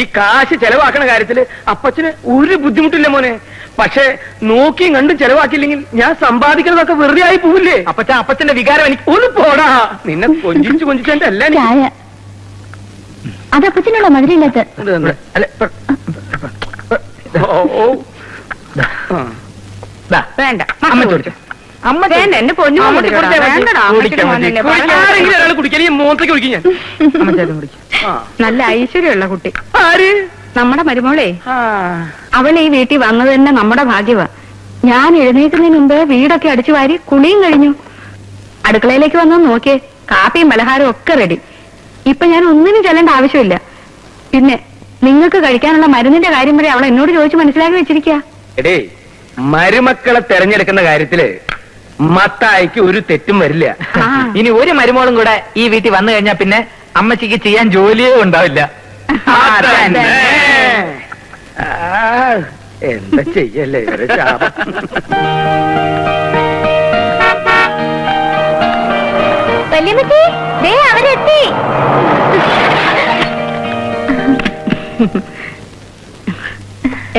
ഈ കാശ് ചെലവാക്കണ കാര്യത്തില് അപ്പച്ചന് ഒരു ബുദ്ധിമുട്ടില്ല മോനെ. പക്ഷെ നോക്കിയും കണ്ടും ചെലവാക്കില്ലെങ്കിൽ ഞാൻ സമ്പാദിക്കുന്നതൊക്കെ വെറുതെ ആയി പോവില്ലേ? അപ്പച്ച അപ്പച്ചന്റെ വികാരം എനിക്ക് ഒന്ന് പോടാ. നിന്നെ കൊഞ്ചിച്ചു കൊഞ്ചിച്ചെന്റെ അല്ല. അതപ്പച്ചനുള്ള മധുരയില്ലാത്ത വേണ്ട അമ്മ വേണ്ട. എന്റെ പൊന്നു നല്ല ഐശ്വര്യമുള്ള കുട്ടി നമ്മുടെ മരുമോളെ. അവളെ ഈ വീട്ടിൽ വന്നത് തന്നെ നമ്മുടെ ഭാഗ്യവാ. ഞാനെഴുന്നേക്കുന്നതിന് മുമ്പ് വീടൊക്കെ അടിച്ചു വാരി കുളിയും കഴിഞ്ഞു. അടുക്കളയിലേക്ക് വന്നു നോക്കിയേ, കാപ്പിയും പലഹാരവും ഒക്കെ റെഡി. ഇപ്പൊ ഞാൻ ഒന്നിനും ചെല്ലേണ്ട ആവശ്യമില്ല. പിന്നെ നിങ്ങൾക്ക് കഴിക്കാനുള്ള മരുന്നിന്റെ കാര്യം വരെ അവൾ എന്നോട് ചോദിച്ചു മനസ്സിലാക്കി വെച്ചിരിക്കുക. എടേ, മരുമക്കളെ തെരഞ്ഞെടുക്കുന്ന കാര്യത്തില് മത്തായിക്ക് ഒരു തെറ്റും വരില്ല. ഇനി ഒരു മരുമോളും കൂടെ ഈ വീട്ടിൽ വന്നു കഴിഞ്ഞാൽ പിന്നെ അമ്മച്ചിക്ക് ചെയ്യാൻ ജോലിയേ ഉണ്ടാവില്ല. എന്താ ചെയ്യല്ലേ. വല്യമ്മച്ചി ദേ അവരെത്തി.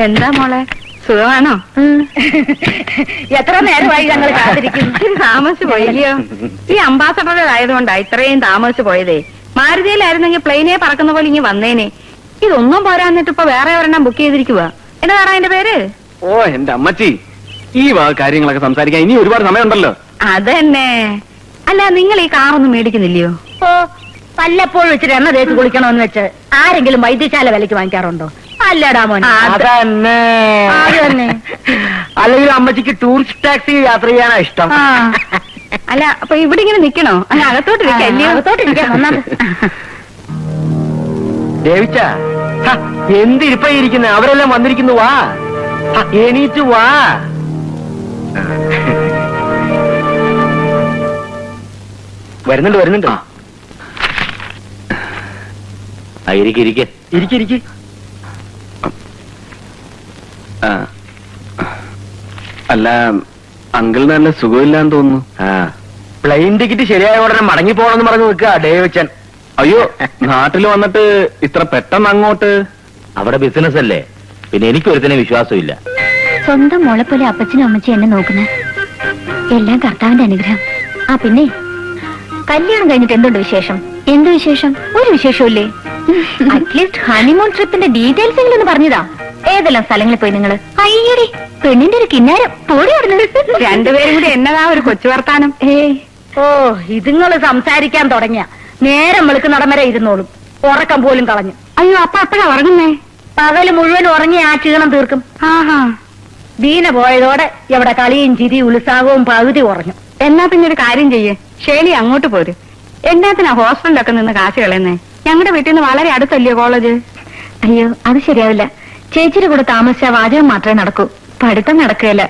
എന്താ മോളെ, സുഖമാണോ? എത്ര നേരമായി ഞങ്ങൾ കാത്തിരിക്കുന്നു. താമസിച്ചു പോയില്ലയോ? ഈ അംബാസഡറായതുകൊണ്ടാ ഇത്രയും താമസിച്ചു പോയതേ. മാരുതിയിലായിരുന്നെങ്കിൽ പ്ലെയിനെ പറക്കുന്ന പോലെ ഇനി വന്നേനെ. ഇതൊന്നും പോരാന്നിട്ട് ഇപ്പൊ വേറെ ഒരെണ്ണം ബുക്ക് ചെയ്തിരിക്കുക. എന്നതാണോ എന്റെ പേര്? ഓ എന്റെ അമ്മച്ചി, ഈ കാര്യങ്ങളൊക്കെ സംസാരിക്കാൻ ഇനി ഒരുപാട് സമയമുണ്ടല്ലോ. അതന്നെ. അല്ല, നിങ്ങൾ ഈ കാറൊന്നും മേടിക്കുന്നില്ലയോ? ഓ, വല്ലപ്പോഴും വെച്ചിട്ട് എണ്ണ തേച്ച് കുളിക്കണമെന്ന് വെച്ച് ആരെങ്കിലും വൈദ്യശാല വിലയ്ക്ക് വാങ്ങിക്കാറുണ്ടോ? അല്ലടാ മോനെ. അല്ലെങ്കിൽ അമ്മച്ചിക്ക് ടൂറിസ്റ്റ് ടാക്സി യാത്ര ചെയ്യാനാ ഇഷ്ടം. അല്ല, അപ്പൊ ഇവിടെ ഇങ്ങനെ നിക്കണോ? അല്ല, അകത്തോട്ടിരിക്കാം. ദേവിച്ച എന്തിരിപ്പായിരിക്കുന്ന അവരെല്ലാം വന്നിരിക്കുന്നു. വാ എണീറ്റ് വാ. വരുന്നുണ്ട് വരുന്നുണ്ട്. ഇരിക്കിരിക്ക. അല്ല, അങ്കിളിന് നല്ല സുഖമില്ലാന്ന് തോന്നുന്നു. പ്ലെയിൻ ടിക്കറ്റ് ശരിയായ ഉടനെ മടങ്ങി പോകണമെന്ന് പറഞ്ഞു നിൽക്കുക ഡേവിച്ചൻ. അയ്യോ, നാട്ടിൽ വന്നിട്ട് ഇത്ര പെട്ടെന്ന് അങ്ങോട്ട്? അവിടെ ബിസിനസ് അല്ലേ, പിന്നെ എനിക്കൊരുത്തിനും വിശ്വാസമില്ല. സ്വന്തം മോളെ പോലെ അപ്പച്ചനും അമ്മച്ചി എന്നെ നോക്കുന്ന എല്ലാം കർത്താവിന്റെ അനുഗ്രഹം. ആ പിന്നെ കല്യാണം കഴിഞ്ഞിട്ട് എന്തുണ്ട് വിശേഷം? എന്ത് വിശേഷം? ഒരു വിശേഷമില്ലേ. അറ്റ്ലീസ്റ്റ് ഹണിമൂൺ ട്രിപ്പിന്റെ ഡീറ്റെയിൽസ് എങ്കിലും ഒന്ന് പറഞ്ഞതാ. ഏതെല്ലാം സ്ഥലങ്ങളിൽ പോയി നിങ്ങള്? അയ്യടി, പെണ്ണിന്റെ ഒരു കിന്നാരം പോടി. രണ്ടുപേരും കൂടി എന്നതാ ഒരു കൊച്ചു വർത്താനം. ഓ, ഇതുങ്ങള് സംസാരിക്കാൻ തുടങ്ങിയ നേരം വെളുക്ക് നടമര ഇരുന്നോളും, ഉറക്കം പോലും കളഞ്ഞു. അയ്യോ, അപ്പൊ അപ്പഴാ ഉറങ്ങുന്നേ? പകല് മുഴുവൻ ഉറങ്ങി ആ ക്ഷീണം തീർക്കും. ആഹാ, ദീന പോയതോടെ എവിടെ കളിയും ചിരി ഉത്സാഹവും പകുതി ഉറഞ്ഞു. എന്നാ പിന്നെ ഒരു കാര്യം ചെയ്യേ, ശേലി അങ്ങോട്ട് പോര്. എന്നാത്തിനാ ഹോസ്റ്റലിലൊക്കെ നിന്ന് കാശ് കളയുന്നേ? ഞങ്ങളുടെ വീട്ടിൽ നിന്ന് വളരെ അടുത്തല്ലേ കോളേജ്? അയ്യോ, അത് ശരിയാവില്ല. ചേച്ചിയുടെ കൂടെ താമസിച്ച വാചകം മാത്രമേ നടക്കൂ, പഠിത്തം നടക്കുകയല്ല.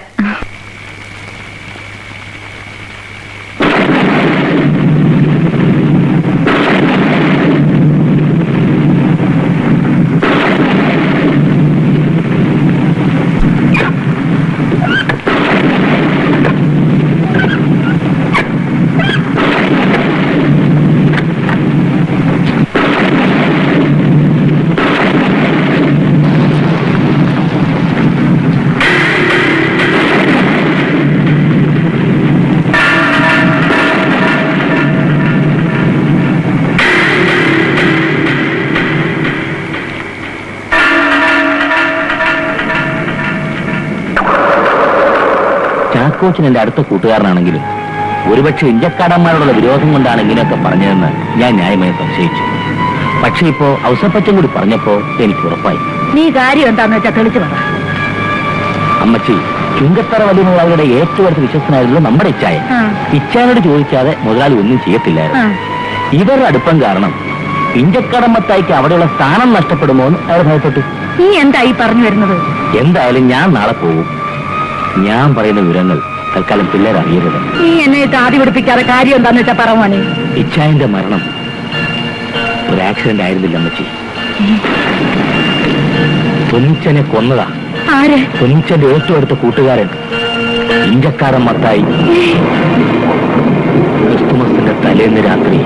കോച്ചിനെന്റെ അടുത്ത കൂട്ടുകാരനാണെങ്കിലും ഒരുപക്ഷെ ഇഞ്ചക്കാടന്മാരോടുള്ള വിരോധം കൊണ്ടാണ് ഇങ്ങനെയൊക്കെ പറഞ്ഞതെന്ന് ഞാൻ ന്യായമായി സംശയിച്ചു. പക്ഷെ ഇപ്പോ അവസപ്പറ്റം കൂടി പറഞ്ഞപ്പോ എനിക്ക് ഉറപ്പായി. നീ കാര്യം എന്താന്ന് വെച്ചാൽ തെളിച്ചു പറ അമ്മച്ചി. ചുങ്കത്തറ വലിയമുള്ളവരുടെ ഏറ്റവും അടുത്ത് വിശ്വസനായിരുന്നു നമ്മുടെ ഇച്ചായ. ഇച്ചായനോട് ചോദിക്കാതെ മുതലാളി ഒന്നും ചെയ്യത്തില്ലായിരുന്നു. ഇവരുടെ അടുപ്പം കാരണം ഇഞ്ചക്കാടമ്മത്തായിക്ക് അവിടെയുള്ള സ്ഥാനം നഷ്ടപ്പെടുമോ എന്ന് അവർ ഭയപ്പെട്ടു. നീ എന്തായി പറഞ്ഞു വരുന്നത്? എന്തായാലും ഞാൻ നാളെ പോകും. ഞാൻ പറയുന്ന വിവരങ്ങൾ തൽക്കാലം പിള്ളേർ അറിയരുത്. നീ എന്നെ താടി പിടിപ്പിക്കാതെ കാര്യം എന്താന്ന് വെച്ചാ പറവാണേ. ഇച്ചായന്റെ മരണം ഒരു ആക്സിഡന്റ് ആയിരുന്നില്ല അമ്മച്ചി. പൊന്നിച്ചനെ കൊന്നതാ. പൊന്നിച്ചന്റെ ഏറ്റവും അടുത്ത കൂട്ടുകാരൻ ഇഞ്ചക്കാടൻ മത്തായി. ക്രിസ്തുമസിന്റെ തലേന്ന് രാത്രി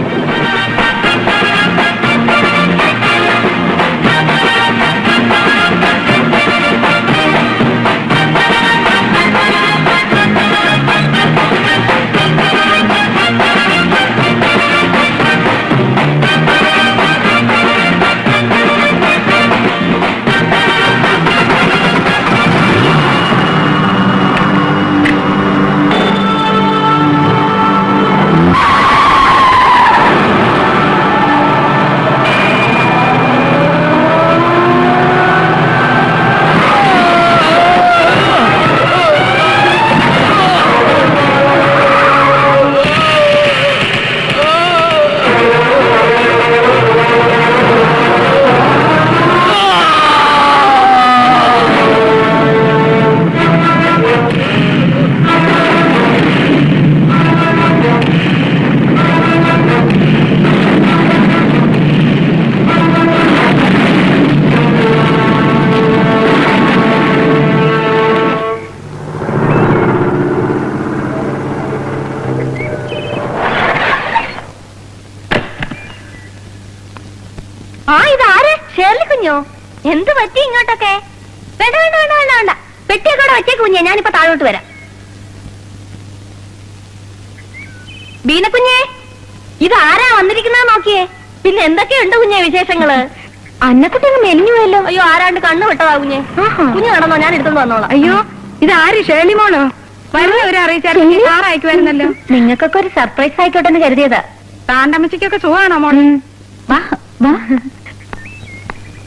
മുറിഞ്ഞോ? എന്ത് പറ്റി ഇങ്ങോട്ടൊക്കെ? വേണ്ട വേണ്ട വേണ്ട വേണ്ട വേണ്ട, പെട്ടിയൊക്കെ കൂടെ വെച്ചേക്ക് കുഞ്ഞേ, ഞാനിപ്പോ താഴോട്ട് വരാം. ബീനക്കുഞ്ഞേ, ഇതാരാ വന്നിരിക്കുന്ന നോക്കിയേ. പിന്നെ എന്തൊക്കെയുണ്ട് കുഞ്ഞേ വിശേഷങ്ങള്? അന്നക്കുട്ടി അങ്ങ് മെലിഞ്ഞു പോയല്ലോ. അയ്യോ, ആരാണ്ട് കണ്ണു വിട്ടതാ കുഞ്ഞേ. കുഞ്ഞു നടന്നോ, ഞാൻ എടുത്തോണ്ട് വന്നോളാം. അയ്യോ, ഇതാര് ഷേണിമോളോ? വരുന്നല്ലോ. നിങ്ങൾക്കൊക്കെ ഒരു സർപ്രൈസ് ആയിക്കോട്ടെ എന്ന് കരുതിയതാ. താണ്ടമ്മച്ചിക്കൊക്കെ സുഖമാണോ മോൾ?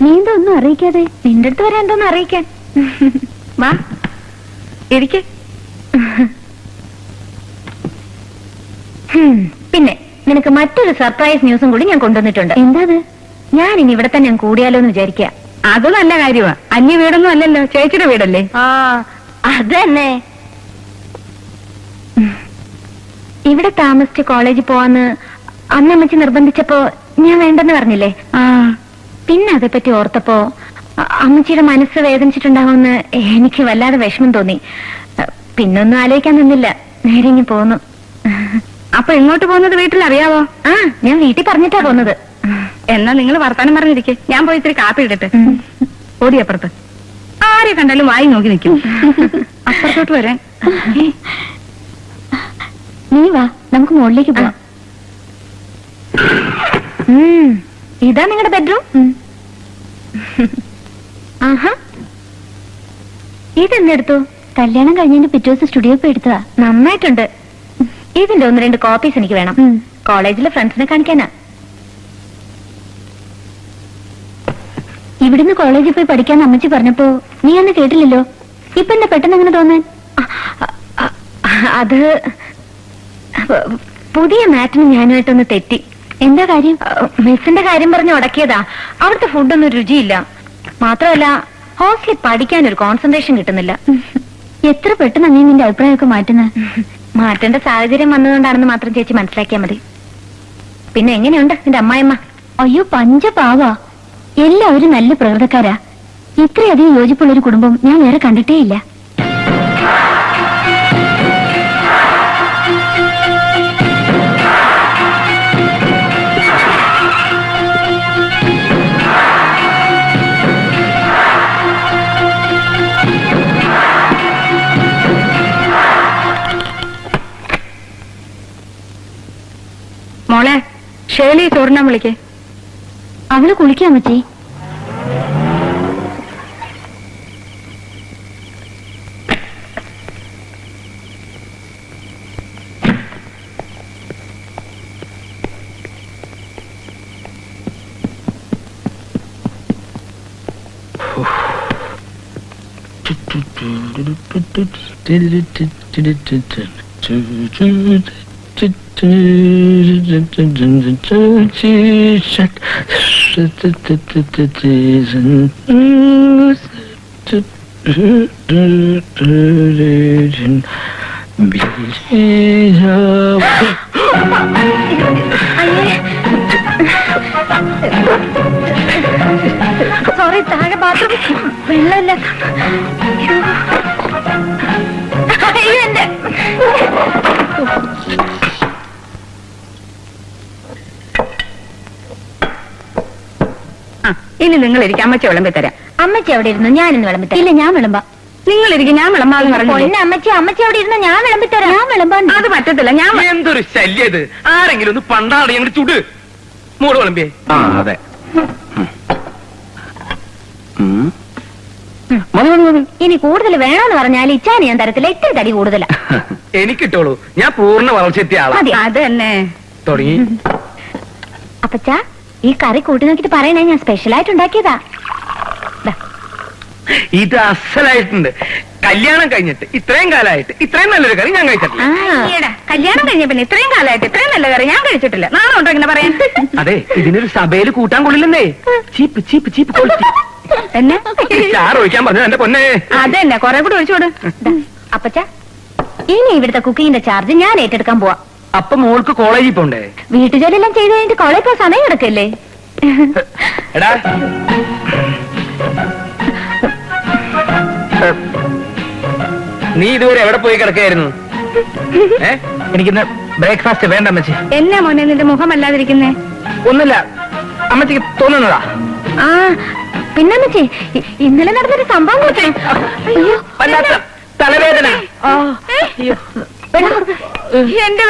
നീ എന്താ ഒന്നും അറിയിക്കാതെ? നിന്റെ അടുത്ത് വരാൻ എന്തോന്ന് അറിയിക്കാൻ. വാ ഇരിക്ക്. പിന്നെ നിനക്ക് മറ്റൊരു സർപ്രൈസ് ന്യൂസും കൂടി ഞാൻ കൊണ്ടുവന്നിട്ടുണ്ട്. എന്താത്? ഞാൻ ഇനി ഇവിടെ തന്നെ കൂടിയാലോ എന്ന് വിചാരിക്കുക. അത് നല്ല കാര്യമാണ്. അന്യ വീടൊന്നും അല്ലല്ലോ, ചേച്ചിയുടെ വീടല്ലേ. ആ അതന്നെ. ഇവിടെ താമസിച്ച് കോളേജിൽ പോവാന്ന് അന്നമ്മച്ചി നിർബന്ധിച്ചപ്പോ ഞാൻ വേണ്ടെന്ന് പറഞ്ഞില്ലേ? ആ, പിന്നെ അതേപ്പറ്റി ഓർത്തപ്പോ അമ്മച്ചിയുടെ മനസ്സ് വേദനിച്ചിട്ടുണ്ടാവുമെന്ന് എനിക്ക് വല്ലാതെ വിഷമം തോന്നി. പിന്നൊന്നും ആലോചിക്കാൻ നിന്നില്ല, നേരെ ഇങ്ങ് പോന്നു. അപ്പൊ ഇങ്ങോട്ട് പോകുന്നത് വീട്ടിൽ അറിയാവോ? ആ, ഞാൻ വീട്ടിൽ പറഞ്ഞിട്ടാ പോന്നത്. എന്നാ നിങ്ങൾ വർത്താനം പറഞ്ഞിരിക്കെ, ഞാൻ പോയി ഇത്തിരി കാപ്പി ഇടട്ടെ. ഓടിയപ്പുറത്ത് ആരെ കണ്ടാലും വായി നോക്കി നിൽക്കും. അപ്പുറത്തോട്ട് വരാൻ നീ വാ, നമുക്ക് മുകളിലേക്ക് പോവാം. ഇതാ നിങ്ങളുടെ ബെഡ്റൂം. ആഹാ, ഇതെന്നെടുത്തു? കല്യാണം കഴിഞ്ഞതിന്റെ പിറ്റേ ദിവസം സ്റ്റുഡിയോ പോയി എടുത്തതാ. നന്നായിട്ടുണ്ട്. ഇതിന്റെ ഒന്ന് രണ്ട് കോപ്പീസ് എനിക്ക് വേണം, കോളേജിലെ ഫ്രണ്ട്സിനെ കാണിക്കാനാ. ഇവിടുന്ന് കോളേജിൽ പോയി പഠിക്കാൻ അമ്മച്ചി പറഞ്ഞപ്പോ നീ അന്ന് കേട്ടില്ലല്ലോ. ഇപ്പൊ എന്താ പെട്ടെന്ന് അങ്ങനെ തോന്നാൻ? അത് പുതിയ മാറ്റിന് ഞാനുമായിട്ടൊന്ന് തെറ്റി. എന്താ കാര്യം? മെസ്സിന്റെ കാര്യം പറഞ്ഞ് ഉടക്കിയതാ. അവിടുത്തെ ഫുഡൊന്നും രുചിയില്ല, മാത്രമല്ല ഹോസ്റ്റലിൽ പഠിക്കാൻ ഒരു കോൺസെൻട്രേഷൻ കിട്ടുന്നില്ല. എത്ര പെട്ടെന്ന് നീ നിന്റെ അഭിപ്രായമൊക്കെ മാറ്റുന്നത്? മാറ്റേണ്ട സാഹചര്യം വന്നതുകൊണ്ടാണെന്ന് മാത്രം ചേച്ചി മനസ്സിലാക്കിയാൽ മതി. പിന്നെ എങ്ങനെയുണ്ട് നിന്റെ അമ്മായിമ്മ? അയ്യോ പഞ്ചപാവാ, എല്ലാവരും നല്ല പ്രകൃതക്കാരാ. ഇത്രയധികം യോജിപ്പുള്ളൊരു കുടുംബം ഞാൻ വേറെ കണ്ടിട്ടേയില്ല. മോളെ, ഷേലി ചോറിനാൻ വിളിക്കേ. അവള് കുളിക്കാൻ പറ്റി. സോറി, താഴെ ബാത്റൂമിൽ വെള്ളമില്ല. ഇനി നിങ്ങൾ ഇരിക്കും, അമ്മച്ചി വിളമ്പി തരാം. അമ്മച്ചി അവിടെ ഇരുന്നു, ഞാൻ ഇന്ന് വിളമ്പി തരാം. ഇല്ല, ഞാൻ വിളമ്പാ. നിങ്ങൾ ഇരിക്കും, ഞാൻ വിളമ്പാന്ന് പറഞ്ഞു. അമ്മച്ചി അമ്മച്ചി അവിടെ ഇരുന്നു, ഞാൻ വിളമ്പി തരാം. ഞാൻ വിളമ്പാ. അത് പറ്റത്തില്ല. ഞാൻ എന്തൊരു ശല്യത്! ആരെങ്കിലും ഒന്ന് പണ്ടാട് ഞങ്ങൾ ചുട്. മോള് വിളമ്പിയേ. അതെ ഇനി കൂടുതൽ വേണമെന്ന് പറഞ്ഞാൽ ഇച്ചാൻ ഞാൻ തരത്തില്ല. ഇത്തിരി തടി കൂടുതലാ. എനിക്കിട്ടോളൂ, ഞാൻ പൂർണ്ണ വളർച്ചെത്തിയ ആളാ. അത് തന്നെ തുടങ്ങി. അപ്പച്ച, ഈ കറി കൂട്ടി നോക്കിട്ട് പറയണേ, ഞാൻ സ്പെഷ്യലായിട്ട് ഉണ്ടാക്കിയതാ. ഇത് അസലായിട്ടുണ്ട്. കല്യാണം കഴിഞ്ഞിട്ട് ഇത്രയും കാലമായിട്ട് ഇത്രയും നല്ലൊരു കറി ഞാൻ കഴിച്ചിട്ടില്ല. കല്യാണം കഴിഞ്ഞ പിന്നെ ഇത്രയും കാലമായിട്ട് ഇത്രയും നല്ല കറി ഞാൻ കഴിച്ചിട്ടില്ല. നാളെ ഉണ്ടോ ഇങ്ങനെ പറയാൻ? അതെ, ഇതിനൊരു സഭയിൽ കൂട്ടാൻ കൊള്ളില്ലെന്നേ. ചീപ്പ് ചീപ്പ് ചീപ്പ് ക്വാളിറ്റി. അതെന്നെ കൊറേ കൂടെ ഒഴിച്ചോട്. അപ്പച്ച, ഇനി ഇവിടുത്തെ കുക്കിങ്ങിന്റെ ചാർജ് ഞാൻ ഏറ്റെടുക്കാൻ പോവാ. അപ്പൊ മോൾക്ക് കോളേജിൽ പോണ്ടേ? വീട്ടുജോലിയെല്ലാം ചെയ്ത് കഴിഞ്ഞിട്ട് കോളേജിൽ പോകാൻ സമയം എടുക്കല്ലേ? നീ ഇതുവരെ എവിടെ പോയി കിടക്കായിരുന്നു? എനിക്കിന്ന് ബ്രേക്ക്ഫാസ്റ്റ് വേണ്ട അമ്മച്ചി. എന്നാ മോനെ നിന്റെ മുഖം അല്ലാതിരിക്കുന്നേ? ഒന്നുമില്ല, അമ്മച്ചിക്ക് തോന്നുന്നതാ. इन्ले संभव तलवेदन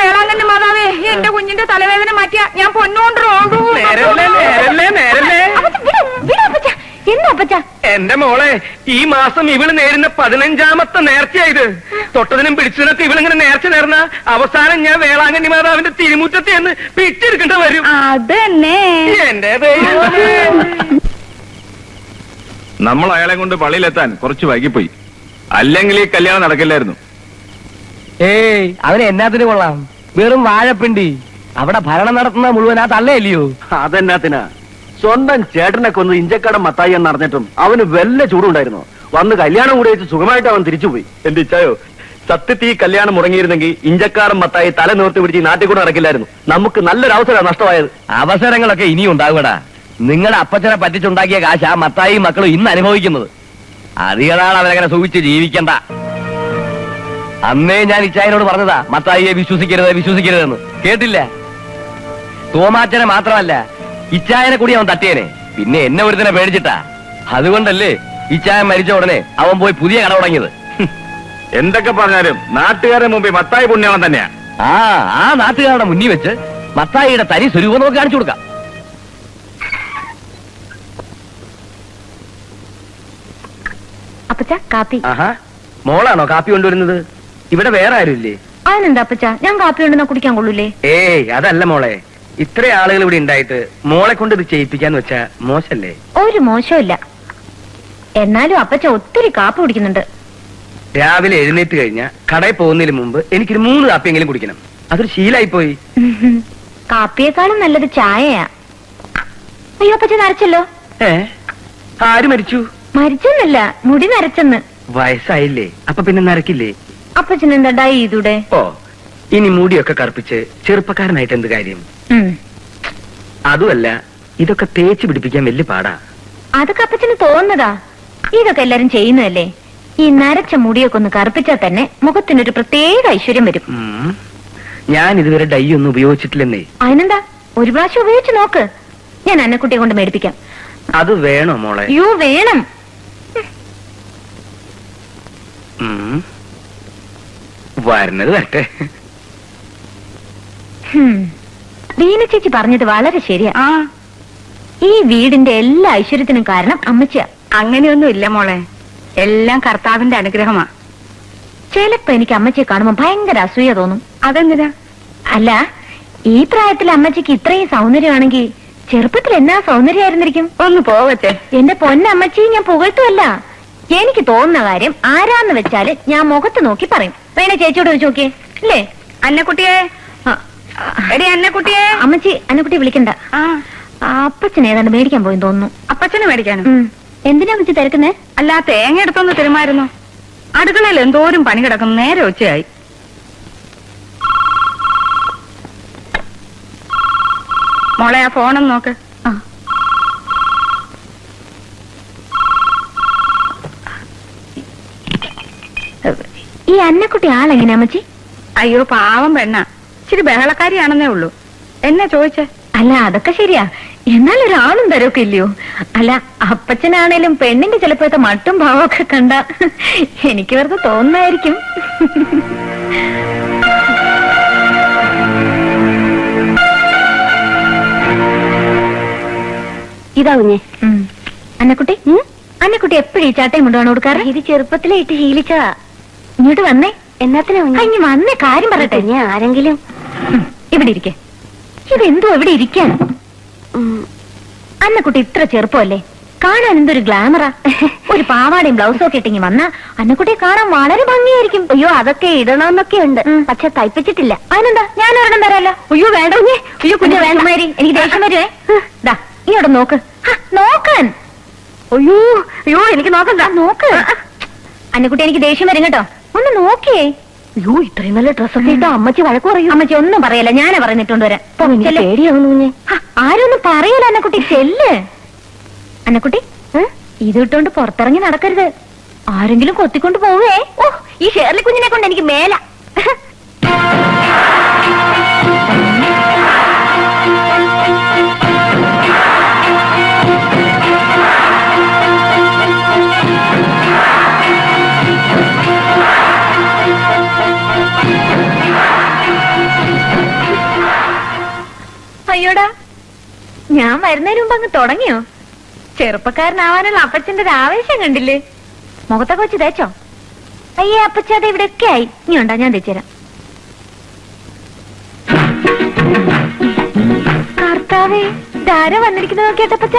वेलांगन्नी मातावे कुंजिन्टे तलवेदन माटिया या मोले ई मासम इवळु नेरुन्न 15-ാമത്തെ നേർച്ചയായത് തൊട്ടതിനും പിടിച്ചതിനൊക്കെ ഇവൾ ഇങ്ങനെ നേർച്ച നേർന്ന അവസാനം ഞാൻ വേളാങ്കണ്ണി മാതാവിന്റെ തിരുമുറ്റത്തെ എന്ന് പിടിച്ചെടുക്കേണ്ടി വരും അതന്നെ എൻ്റെ ദൈവമേ നമ്മൾ അയാളെ കൊണ്ട് പള്ളിയിലെത്താൻ കുറച്ച് വൈകി പോയി അല്ലെങ്കിൽ ഈ കല്യാണം നടക്കില്ലായിരുന്നു ഏയ് അവനെ എന്നാതിന് കൊള്ളാം വെറും വാഴപ്പിണ്ടി അവിടെ ഭരണം നടത്തുന്ന മുഴുവൻ ആ തള്ളയല്ലയോ അതെന്നാതിനാ സ്വന്തം ചേട്ടനെ കൊന്ന് ഇഞ്ചക്കട മത്തായി എന്ന് അറിഞ്ഞിട്ടും അവന് വല്ല ചൂടുണ്ടായിരുന്നു വന്ന് കല്യാണം കൂടി വെച്ച് സുഖമായിട്ട് അവൻ തിരിച്ചുപോയി എന്റെ ഇച്ചായോ സത്യത്തിൽ ഈ കല്യാണം മുടങ്ങിയിരുന്നെങ്കിൽ ഇഞ്ചക്കാടും മത്തായി തല നിവർത്തി പിടിച്ച് നാട്ടിൽ കൂടെ നടക്കില്ലായിരുന്നു നമുക്ക് നല്ലൊരു അവസരമാണ് നഷ്ടമായത് അവസരങ്ങളൊക്കെ ഇനിയും ഉണ്ടാവുകടാ നിങ്ങളുടെ അപ്പച്ചനെ പറ്റിച്ചുണ്ടാക്കിയ കാശ് ആ മത്തായി മക്കളും ഇന്ന് അനുഭവിക്കുന്നത് അധികനാൾ അവരങ്ങനെ സൂക്ഷിച്ച് ജീവിക്കണ്ട അന്നേ ഞാൻ ഇച്ചായനോട് പറഞ്ഞതാ മത്തായിയെ വിശ്വസിക്കരുതെന്ന് കേട്ടില്ല തോമാച്ചനെ മാത്രമല്ല ഇച്ചായനെ കൂടി അവൻ തട്ടിയനെ പിന്നെ എന്നെ ഒരുത്തിനെ പേടിച്ചിട്ടാ അതുകൊണ്ടല്ലേ ഇച്ചായൻ മരിച്ച ഉടനെ അവൻ പോയി പുതിയ കട തുടങ്ങിയത് എന്തൊക്കെ പറഞ്ഞാലും നാട്ടുകാരുടെ മുമ്പിൽ മത്തായി പുണ്യവൻ തന്നെയാ ആ ആ നാട്ടുകാരുടെ മുന്നിൽ വെച്ച് മത്തായിയുടെ തനി സ്വരൂപം നമുക്ക് കാണിച്ചു കൊടുക്കാം മോളാണോ കാപ്പി കൊണ്ടുവരുന്നത് ഇവിടെ വേറെ ആരുമില്ലേ അതിനെന്താ അപ്പച്ചാ ഞാൻ കാപ്പി കൊണ്ടുവന്നാ കുടിക്കാൻ കൊള്ളൂലേ ഏയ് അതല്ല മോളെ ഇത്ര ആളുകൾ ഇവിടെ ഉണ്ടായിട്ട് മോളെ കൊണ്ട് ഇത് ചെയ്യിപ്പിക്കാന്ന് വെച്ചാ മോശല്ലേ ഒരു മോശമില്ല എന്നാലും അപ്പച്ച ഒത്തിരി കാപ്പി കുടിക്കുന്നുണ്ട് രാവിലെ എഴുന്നേറ്റ് കഴിഞ്ഞാൽ കടയിൽ പോകുന്നതിന് മുമ്പ് എനിക്കൊരു 3 കാപ്പിയെങ്കിലും കുടിക്കണം അതൊരു ശീലായി പോയി കാപ്പിയേക്കാളും നല്ലത് ചായയാ അയ്യോ അപ്പച്ച നരച്ചല്ലോ ആര് മരിച്ചു മരിച്ചെന്നല്ല മുടി നരച്ചെന്ന് വയസ്സായില്ലേ അപ്പൊ പിന്നെ നരക്കില്ലേ അപ്പച്ചനെന്താ ഡൈ ചെയ്തൂടെ ഓ ഇനി മുടിയൊക്കെ കറുപ്പിച്ച് ചെറുപ്പക്കാരനായിട്ട് എന്ത് കാര്യം അതുമല്ല ഇതൊക്കെ തേച്ച് പിടിപ്പിക്കാൻ വലിയ പാടാ അതൊക്കെ അപ്പച്ചന് തോന്നുന്നതാ ഇതൊക്കെ എല്ലാരും ചെയ്യുന്നതല്ലേ ഈ നരച്ച മുടിയൊക്കെ ഒന്ന് കറുപ്പിച്ചാൽ തന്നെ മുഖത്തിനൊരു പ്രത്യേക ഐശ്വര്യം വരും ഞാൻ ഇതുവരെ ഡൈ ഒന്നും ഉപയോഗിച്ചിട്ടില്ലെന്നേ അതിനെന്താ ഒരു പ്രാവശ്യം ഉപയോഗിച്ച് നോക്ക് ഞാൻ അന്നക്കുട്ടിയെ കൊണ്ട് മേടിപ്പിക്കാം അത് വേണോ മോളെ യു വേണം വരുന്നത് വരട്ടെ വീണ ചേച്ചി പറഞ്ഞത് വളരെ ശരിയാ ഈ വീടിന്റെ എല്ലാ ഐശ്വര്യത്തിനും കാരണം അമ്മച്ചിയാ അങ്ങനെയൊന്നും ഇല്ല മോളെ എല്ലാം കർത്താവിന്റെ അനുഗ്രഹമാ ചിലപ്പോ എനിക്ക് അമ്മച്ചിയെ കാണുമ്പോ ഭയങ്കര അസൂയ തോന്നും അതെന്തിനാ അല്ല ഈ പ്രായത്തിൽ അമ്മച്ചിക്ക് ഇത്രയും സൗന്ദര്യമാണെങ്കിൽ ചെറുപ്പത്തിൽ എന്നാ സൗന്ദര്യമായിരുന്നിരിക്കും ഒന്ന് പോകട്ടെ എന്റെ പൊന്നമ്മച്ചി ഞാൻ പുകഴ്ത്തുമല്ല എനിക്ക് തോന്നുന്ന കാര്യം ആരാന്ന് വെച്ചാല് ഞാൻ മുഖത്ത് നോക്കി പറയും വേണേ ചേച്ചിയോട് ചോദിച്ചു നോക്കിയേ അല്ലേ അന്നക്കുട്ടിയെ എടി അന്നക്കുട്ടിയെ അമ്മച്ചി അന്നക്കുട്ടിയെ വിളിക്കണ്ട അപ്പച്ചൻ ഏതാണ്ട് മേടിക്കാൻ പോയി തോന്നുന്നു അപ്പച്ചനെ മേടിക്കാനും എന്തിനാ അമ്മച്ചി തിരക്കുന്നേ അല്ല തേങ്ങ എടുത്തൊന്ന് തരുമായിരുന്നു അടുക്കളയിൽ എന്തോരം പണി കിടക്കുന്നു നേരെ ഉച്ചയായി മോളെ ആ ഫോണൊന്ന് നോക്ക് ഈ അന്നക്കുട്ടി ആളെങ്ങനെയാ അമ്മച്ചി അയ്യോ പാവം പെണ്ണ ഇച്ചിരി ബഹളക്കാരിയാണെന്നേ ഉള്ളൂ എന്നാ ചോദിച്ചേ അല്ല അതൊക്കെ ശരിയാ എന്നാൽ ഒരാളും തരൊക്കെ ഇല്ലയോ അല്ല അപ്പച്ചനാണേലും പെണ്ണിന്റെ ചിലപ്പോഴത്തെ മട്ടും ഭാവമൊക്കെ കണ്ട എനിക്ക് വെറുതെ തോന്നുന്നായിരിക്കും ഇതാ കുഞ്ഞെ അന്നക്കുട്ടി അന്നക്കുട്ടി എപ്പോഴും ഈ ചാട്ടയും കൊണ്ടുവന്ന് കൊടുക്കാറ് ഇത് ചെറുപ്പത്തിലായിട്ട് ശീലിച്ചതാ ഇങ്ങോട്ട് വന്നേ എന്നാത്തിനാ ഇനി വന്നേ കാര്യം പറയട്ടെ ഞാൻ ആരെങ്കിലും ഇവിടെ ഇരിക്കേ ഇതെന്തോ ഇവിടെ ഇരിക്കാൻ അന്നക്കുട്ടി ഇത്ര ചെറുപ്പമല്ലേ കാണാൻ എന്തൊരു ഗ്ലാമറാ ഒരു പാവാടയും ബ്ലൗസും ഒക്കെ ഇട്ടിങ്ങി വന്നാ അന്നക്കുട്ടിയെ കാണാൻ വളരെ ഭംഗിയായിരിക്കും അയ്യോ അതൊക്കെ ഇടണമെന്നൊക്കെ ഉണ്ട് പക്ഷെ തയ്പ്പിച്ചിട്ടില്ല അതിനെന്താ ഞാൻ ഒരെണ്ണം തരാല്ലോ അയ്യോ വേണ്ട കുഞ്ഞെ അയ്യോ കുഞ്ഞെ വേണ്ടമാരി എനിക്ക് ദേഷ്യം വരുവേ ദാ ഇങ്ങോട്ട് നോക്ക് നോക്കാൻ അയ്യോ അയ്യോ എനിക്ക് നോക്കണ്ട നോക്ക് അന്നക്കുട്ടി എനിക്ക് ദേഷ്യം വരും കേട്ടോ ഒന്ന് നോക്കിയേ അയ്യോ ഇത്രയും നല്ല ഡ്രസ്സൊക്കെ ഇട്ടോ അമ്മച്ചി വഴക്ക് പറയൂ അമ്മച്ചി ഒന്നും പറയല്ല ഞാനെ പറഞ്ഞിട്ടുണ്ട് വരാൻ പേടിയാവുന്നു ആരും ഒന്നും പറയല അന്നക്കുട്ടി ചെല്ല് അന്നക്കുട്ടി ഇത് ഇട്ടോണ്ട് പുറത്തിറങ്ങി നടക്കരുത് ആരെങ്കിലും കൊത്തിക്കൊണ്ട് പോവേ ഓ ഈ ഷേർലി കുഞ്ഞിനെ കൊണ്ട് എനിക്ക് മേല അയ്യോടാ ഞാൻ വരുന്നതിന് മുമ്പ് അങ്ങ് തുടങ്ങിയോ? ചെറുപ്പക്കാരനാവാനുള്ള അപ്പച്ചന്റെ ഒരു ആവേശം കണ്ടില്ലേ? മുഖത്തൊക്കെ വെച്ച് തേച്ചോ? അയ്യേ അപ്പച്ച അത് ഇവിടെയൊക്കെ ആയി. ഇനി ഉണ്ടോ? ഞാൻ തേച്ചുതരാം. കർത്താവേ, ധാര വന്നിരിക്കുന്നത് നോക്കിയാട്ടെ അപ്പച്ച.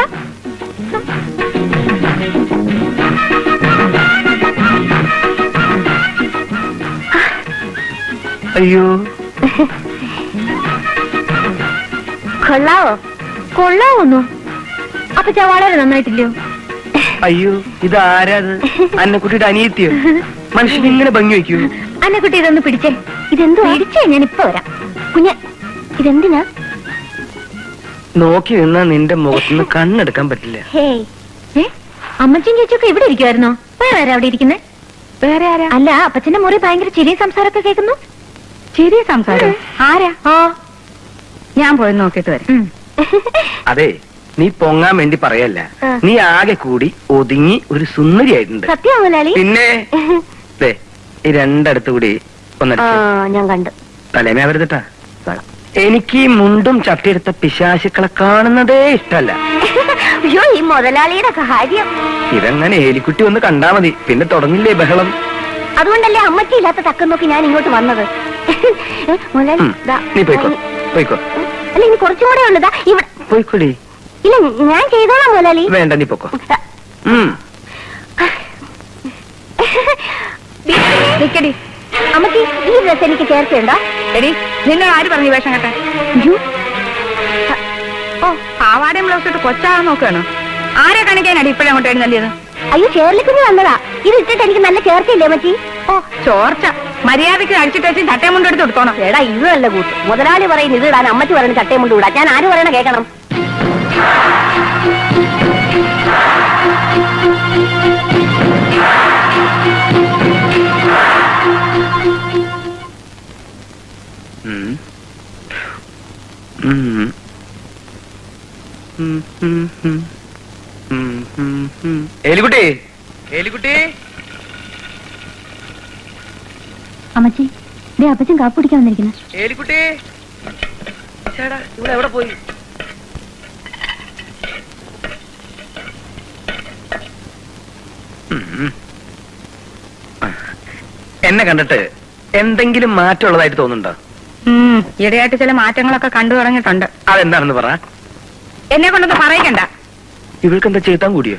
അയ്യോ കൊള്ളാവോ? കൊള്ളാവോന്നു അപ്പച്ച, വളരെ നന്നായിട്ടില്ലയോ? അയ്യോ ഇതാരാത്? അന്നക്കുട്ടിയുടെ അനിയത്തിയോ? മനുഷ്യൻ ഇങ്ങനെ ഭംഗി വയ്ക്കൂ? അന്നക്കുട്ടി ഇതൊന്ന് പിടിച്ചേ. ഇതെന്തോ? പിടിച്ചേ, ഞാൻ ഇപ്പൊ വരാം. കുഞ്ഞ ഇതെന്തിനാ? നോക്കി നിന്നാ നിന്റെ മുഖത്തുനിന്ന് കണ്ണെടുക്കാൻ പറ്റില്ല. അമ്മച്ചും ചേച്ചിയൊക്കെ ഇവിടെ ഇരിക്കുവായിരുന്നോ? വേറെ ആരാ അവിടെ ഇരിക്കുന്നേ? വേറെ ആരാ? അല്ല, അപ്പച്ചന്റെ മുറി ഭയങ്കര ചിരിയും സംസാരമൊക്കെ കേൾക്കുന്നു. ചിരി സംസാരം ആരാ? ഓ, ഞാൻ പോയി നോക്കിട്ട് വരാം. അതെ, നീ പൊങ്ങാൻ വേണ്ടി പറയല്ല, നീ ആകെ കൂടി ഒതുങ്ങി ഒരു സുന്ദരിയായിട്ടുണ്ട്. പിന്നെ രണ്ടടുത്ത് കൂടി ഞാൻ കണ്ടു. തലേമേ അവരുതട്ടാ, എനിക്ക് മുണ്ടും ചട്ടിയെടുത്ത പിശാശുക്കളെ കാണുന്നതേ ഇഷ്ടല്ല. അയ്യോ, ഈ മുതലാളിയുടെ കാര്യം ഇതങ്ങനെ ഏലിക്കുട്ടി ഒന്ന് കണ്ടാ മതി, പിന്നെ തുടങ്ങില്ലേ ബഹളം. അതുകൊണ്ടല്ലേ അമ്മയ്ക്ക് ഇല്ലാത്ത തക്കം നോക്കി ഞാൻ ഇങ്ങോട്ട് വന്നത്. നീ പോയിക്കോ, പോയിക്കോ. അല്ല, ഇനി കുറച്ചും കൂടെ ഉള്ളതാ ഇവിടെ. പോയിക്കോളി. ഇല്ല, ഞാൻ ചെയ്തോളാം മുതലാളി. വേണ്ട, നീ പോക്കോ. അമ്മക്ക് ഈ ഡ്രസ് എനിക്ക് ചേർത്തുണ്ടോ? എടി, നിന്നെ ആര് പറഞ്ഞു വേഷം കേട്ടെ? ഓ, പാവാടയും ബ്ലൗസ് ഇട്ട് കൊച്ചാകാൻ നോക്കുകയാണോ? ആരെ കാണിക്കാനാണ് ഇപ്പോഴും അങ്ങോട്ട് എഴുന്നള്ളിയത്? അയ്യോ, ചേർലിക്കുഞ്ഞ് വന്നതാ. ഇത് ഇട്ടിട്ട് എനിക്ക് നല്ല ചേർച്ചയില്ലേ മച്ചി? ഓ, ചോർച്ച. മര്യാദയ്ക്ക് അടിച്ചിട്ട് വെച്ച് ചട്ടയും മുണ്ട് എടുത്ത് കൊടുക്കണം. എടാ, ഇത് നല്ല കൂട്ട്. മുതലാളി പറയുന്നത് ഇത് ഇടാൻ, അമ്മച്ചി പറയുന്നത് ചട്ടയും മുണ്ട് ഇടാൻ. ഞാൻ ആര് പറയണ കേൾക്കണം? എലിക്കുട്ടി, എലിക്കുട്ടി. അമ്മച്ചി, ദേ അപ്പച്ചൻ കാപ്പി കുടിക്കാൻ വന്നിരിക്കുന്നു. എലിക്കുട്ടി, ചേടാ ഇവിടെ എവിടെ പോയി? എന്നെ കണ്ടിട്ട് എന്തെങ്കിലും മാറ്റമുള്ളതായിട്ട് തോന്നുന്നുണ്ടോ? ഇടയായിട്ട് ചില മാറ്റങ്ങളൊക്കെ കണ്ടു തുടങ്ങിയിട്ടുണ്ട്. അതെന്താണെന്ന് പറ. എന്നെ കൊണ്ടൊന്നും പറയണ്ട. ഇവൾക്കെന്താ ചെയ്താൻ കൂടിയോ?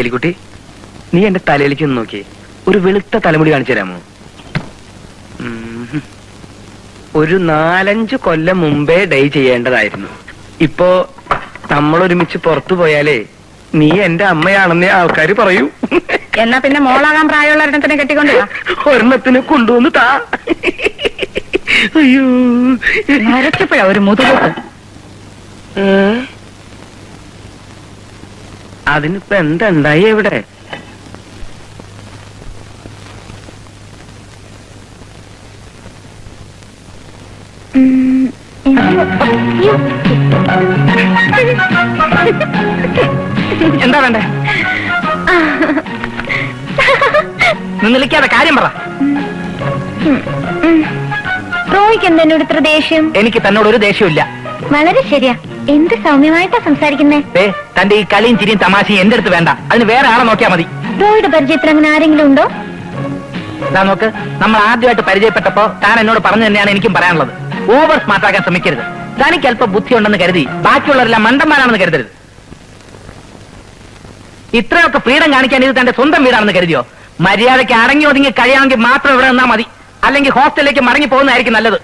എലിക്കുട്ടി, നീ എന്റെ തലയിലേക്ക് ഒന്ന് നോക്കി ഒരു വെളുത്ത തലമുടി കാണിച്ചു തരാമോ? ഒരു 4-5 കൊല്ലം മുമ്പേ ഡൈ ചെയ്യേണ്ടതായിരുന്നു. ഇപ്പോ നമ്മളൊരുമിച്ച് പുറത്തു പോയാലേ നീ എന്റെ അമ്മയാണെന്ന് ആൾക്കാര് പറയൂ. എന്നാ പിന്നെ മോളാകാൻ പ്രായമുള്ള ഒരെണ്ണത്തിനെ കെട്ടിക്കൊണ്ട് ഒരെണ്ണത്തിനെ കൊണ്ടുവന്ന് താ. അയ്യോ, നരച്ചപ്പോഴാ ഒരു മുതുകൊട്ട്. അതിനിപ്പോ എന്തുണ്ടായി? എവിടെ? എന്താ വേണ്ടേ? നിന്നിക്കാതെ കാര്യം പറ. റോയ്ക്ക് എന്തെന്നോട് ഇത്ര ദേഷ്യം? എനിക്ക് തന്നോട് ഒരു ദേഷ്യമില്ല. വളരെ ശരിയാ. എന്ത് സൗമ്യമായിട്ടാ സംസാരിക്കുന്നേ. തന്റെ ഈ കളിയും ചിരിയും തമാശയും എന്റെ അടുത്ത് വേണ്ട. അതിന് വേറെ ആളെ നോക്കിയാ മതി. റോയുടെ പരിചയത്തിൽ അങ്ങനെ ആരെങ്കിലും ഉണ്ടോ? നോക്ക്, നമ്മൾ ആദ്യമായിട്ട് പരിചയപ്പെട്ടപ്പോ താൻ എന്നോട് പറഞ്ഞു തന്നെയാണ് എനിക്കും പറയാനുള്ളത്. ഓവർ സ്മാർട്ടാക്കാൻ ശ്രമിക്കരുത്. തനിക്ക് അല്പം ബുദ്ധിയുണ്ടെന്ന് കരുതി ബാക്കിയുള്ളവരെല്ലാം മണ്ടന്മാരാണെന്ന് കരുതരുത്. ഇത്രയൊക്കെ ഫ്രീഡം കാണിക്കാൻ ഇത് തന്റെ സ്വന്തം വീടാണെന്ന് കരുതിയോ? മര്യാദയ്ക്ക് അടങ്ങി ഒതുങ്ങി കഴിയാമെങ്കിൽ മാത്രം ഇവിടെ നിന്നാ മതി. അല്ലെങ്കിൽ ഹോസ്റ്റലിലേക്ക് മടങ്ങി പോകുന്നതായിരിക്കും നല്ലത്.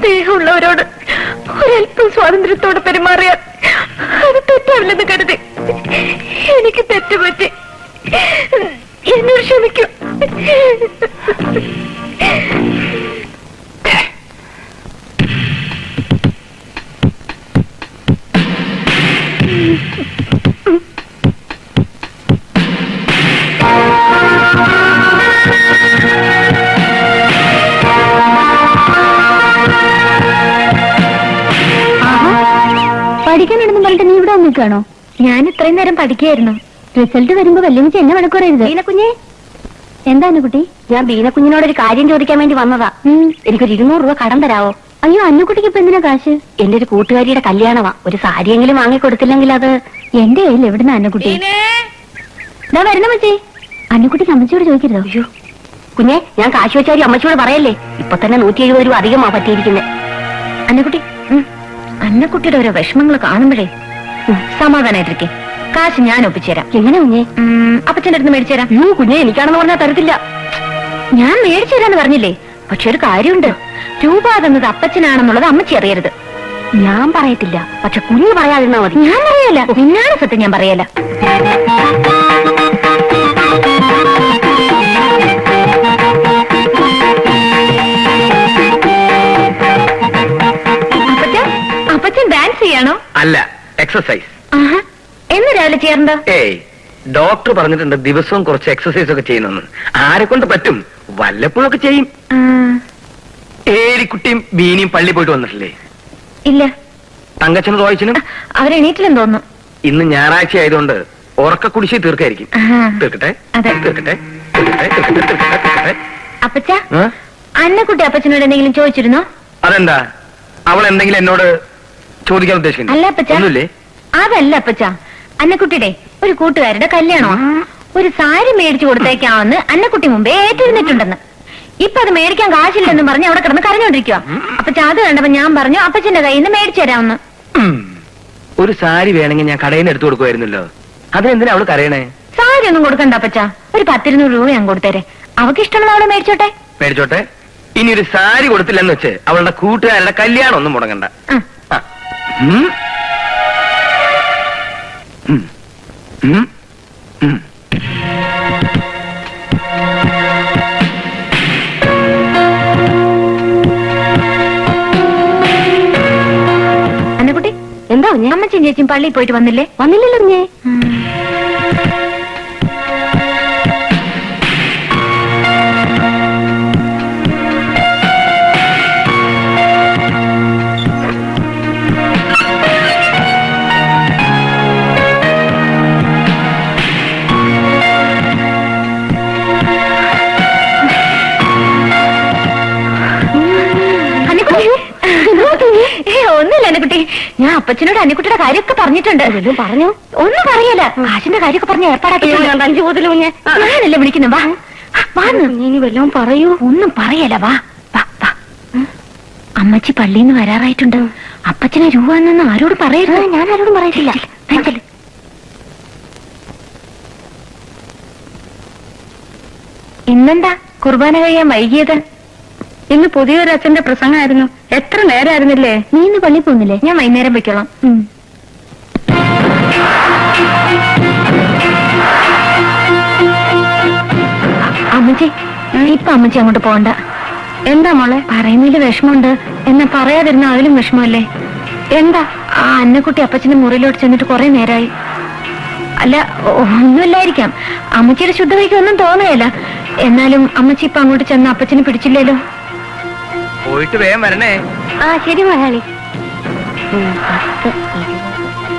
സ്നേഹമുള്ളവരോട് ഒരൽപ്പം സ്വാതന്ത്ര്യത്തോടെ പെരുമാറിയാൽ അത് തെറ്റാവില്ലെന്ന് കരുതി എനിക്ക് തെറ്റുപറ്റി. എന്നോട് ക്ഷമിക്കൂ. പഠിക്കാനുണ്ടെന്നും പറഞ്ഞിട്ട് നീ ഇവിടെ വന്നിക്കാണോ? ഞാൻ ഇത്രയും നേരം പഠിക്കുകയായിരുന്നു. റിസൾട്ട് വരുമ്പോ വല്യമിച്ച് എന്നെ വഴക്കുറയരുത്. ബീനക്കുഞ്ഞെ, എന്താണ് കുട്ടി? ഞാൻ ബീനക്കുഞ്ഞിനോടൊരു കാര്യം ചോദിക്കാൻ വേണ്ടി വന്നതാ. എനിക്കൊരു 200 രൂപ കടം തരാവോ? അയ്യോ, അന്നുകുട്ടിക്ക് ഇപ്പൊ എന്തിനാ കാശ്? എന്റെ ഒരു കൂട്ടുകാരിയുടെ കല്യാണമാ. ഒരു സാരിയെങ്കിലും വാങ്ങി കൊടുത്തില്ലെങ്കിൽ അത് എന്റെ കയ്യിൽ എവിടുന്ന അന്നുകുട്ടി? ഇതാ വരണ മച്ചേ. അന്നുകുട്ടി അമ്മച്ചിയോട് ചോദിക്കരുതോ? അയ്യോ കുഞ്ഞെ, ഞാൻ കാശ് വെച്ചാരി അമ്മച്ചിയോട് പറയല്ലേ? ഇപ്പൊ തന്നെ 170 രൂപ അധികമാ പറ്റിയിരിക്കുന്നത്. അന്നുകുട്ടി, അന്നക്കുട്ടിയുടെ ഓരോ വിഷമങ്ങൾ കാണുമ്പോഴേ സമാധാനായിട്ടിരിക്കേ. കാശ് ഞാൻ ഒപ്പിച്ചു തരാം. എങ്ങനെ കുഞ്ഞേ? അപ്പച്ചൻ്റെ അടുത്ത് മേടിച്ചു തരാം. കുഞ്ഞെ, എനിക്കാണെന്ന് പറഞ്ഞാൽ തരത്തില്ല. ഞാൻ മേടിച്ചു തരാന്ന് പറഞ്ഞില്ലേ? പക്ഷെ ഒരു കാര്യമുണ്ട്, രൂപ തന്നത് അപ്പച്ചനാണെന്നുള്ളത് അമ്മച്ചി അറിയരുത്. ഞാൻ പറയത്തില്ല, പക്ഷെ കുഞ്ഞ് പറയാതിരുന്നാ മതി. ഞാൻ പറയല്ല, പിന്നാണ് സത്യം, ഞാൻ പറയല്ല. അപ്പച്ചൻ ഡാൻസ് ചെയ്യാണോ? അല്ല, എക്സസൈസ്. എന്ന് രാവിലെ ചേർന്നോ? ഏയ്, ഡോക്ടർ പറഞ്ഞിട്ടുണ്ട് ദിവസവും കുറച്ച് എക്സസൈസ് ഒക്കെ ചെയ്യുന്നു. ആരെ കൊണ്ട് പറ്റും, വല്ലപ്പോഴൊക്കെ ചെയ്യും. ഏരിക്കുട്ടിയും ബീനിയും പള്ളി പോയിട്ട് വന്നിട്ടില്ലേ? ഇല്ല. തങ്കച്ചനും തോയച്ചനും അവരെണീറ്റില്ലെന്ന് തോന്നുന്നു. ഇന്ന് ഞായറാഴ്ച ആയതുകൊണ്ട് ഉറക്കക്കുടിശ്ശി തീർക്കായിരിക്കും. തീർക്കട്ടെ, തീർക്കട്ടെ. അപ്പച്ച, അന്നക്കുട്ടി അപ്പച്ചനോട് എന്തെങ്കിലും ചോദിച്ചിരുന്നോ? അതെന്താ, അവൾ എന്തെങ്കിലും എന്നോട് ചോദിക്കാൻ ഉദ്ദേശിക്കുന്നു? അല്ല അപ്പച്ചല്ലേ, അതല്ല അപ്പച്ച. അന്നക്കുട്ടിയുടെ ഒരു കൂട്ടുകാരുടെ കല്യാണമാണ്. ഒരു സാരി മേടിച്ചു കൊടുത്തേക്കാമെന്ന് അന്നക്കുട്ടി മുമ്പേ ഏറ്റിരുന്നിട്ടുണ്ടെന്ന്. ഇപ്പൊ അത് മേടിക്കാൻ കാശില്ലെന്ന് പറഞ്ഞ് അവിടെ കിടന്ന് കരഞ്ഞോണ്ടിരിക്കുക. അപ്പച്ച അത് കണ്ടപ്പോ ഞാൻ പറഞ്ഞു അപ്പച്ചന്റെ കയ്യിൽ നിന്ന് മേടിച്ചു തരാമെന്ന്. ഒരു സാരി വേണമെങ്കിൽ ഞാൻ കടയിൽ നിന്ന് എടുത്തു കൊടുക്കുമായിരുന്നല്ലോ, അതിനെന്തിനാ അവള് കരയണേ? സാരി ഒന്നും കൊടുക്കണ്ട അപ്പച്ച, ഒരു 100-200 രൂപ ഞാൻ കൊടുത്തേരെ. അവക്ക് ഇഷ്ടമുള്ള അവള് മേടിച്ചോട്ടെ, മേടിച്ചോട്ടെ. ഇനി ഒരു സാരി കൊടുത്തില്ലെന്ന് വെച്ച് അവളുടെ കൂട്ടുകാരുടെ കല്യാണം ഒന്നും മുടങ്ങണ്ട. അന്നക്കുട്ടി, എന്താ അമ്മച്ചൻ ചേച്ചിയും പള്ളിയിൽ പോയിട്ട് വന്നില്ലേ? വന്നില്ലല്ലോ കുഞ്ഞേ. ഞാൻ അപ്പച്ചനോട് അന്നക്കുട്ടിയുടെ കാര്യമൊക്കെ പറഞ്ഞിട്ടുണ്ട്. പറഞ്ഞു ഒന്നും പറയല്ല, കാശിന്റെ കാര്യമൊക്കെ പറഞ്ഞ ഏർപ്പാടാക്കിയല്ലേ വിളിക്കുന്നു. വാ വാ, വല്ലതും പറയൂ. ഒന്നും പറയല്ല, വാ വാ. അമ്മച്ചി പള്ളിന്ന് വരാറായിട്ടുണ്ട്. അപ്പച്ചനെ രൂപ എന്നൊന്നും ആരോടും പറയരുത്. ഞാൻ ആരോടും പറയത്തില്ല. ഇന്നെന്താ കുർബാന കഴിയാൻ വൈകിയത്? ഇന്ന് പുതിയൊരു അച്ഛന്റെ പ്രസംഗമായിരുന്നു. എത്ര നേരമായിരുന്നില്ലേ? നീ ഇന്ന് പള്ളി പോകുന്നില്ലേ? ഞാൻ വൈകുന്നേരം വെക്കണം. അമ്മച്ചി, ഇപ്പൊ അമ്മച്ചി അങ്ങോട്ട് പോകണ്ട. എന്താ മോളെ? പറയുന്നതിൽ വിഷമമുണ്ട് എന്നാ പറയാതിരുന്ന അതിലും വിഷമല്ലേ? എന്താ? ആ അന്നക്കുട്ടി അപ്പച്ചന്റെ മുറിയിലോട്ട് ചെന്നിട്ട് കുറെ നേരമായി. അല്ല, ഒന്നുമില്ലായിരിക്കാം. അമ്മച്ചിയുടെ ശുദ്ധവയ്ക്കൊന്നും തോന്നുകയല്ല. എന്നാലും അമ്മച്ചി ഇപ്പൊ അങ്ങോട്ട് ചെന്ന് അപ്പച്ചനെ പിടിച്ചില്ലല്ലോ. പോയിട്ട് വേഗം വരണേ. ആ ശരി മലയാളി.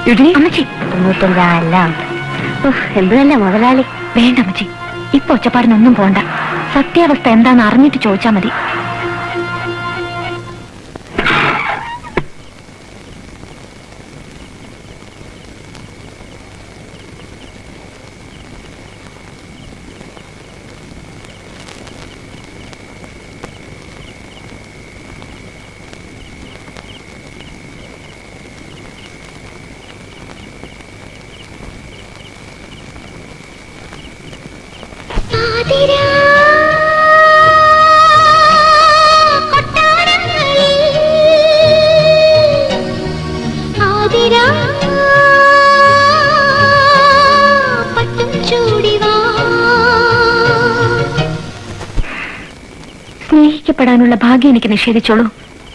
95 എന്തുമല്ല മുതലാളി. വേണ്ട അമ്മച്ചി, ഇപ്പൊ ഒച്ചപ്പാടിനൊന്നും പോണ്ട. സത്യാവസ്ഥ എന്താന്ന് അറിഞ്ഞിട്ട് ചോദിച്ചാ മതി. സ്നേഹിക്കപ്പെടാനുള്ള ഭാഗ്യം എനിക്ക് നിഷേധിച്ചോളൂ,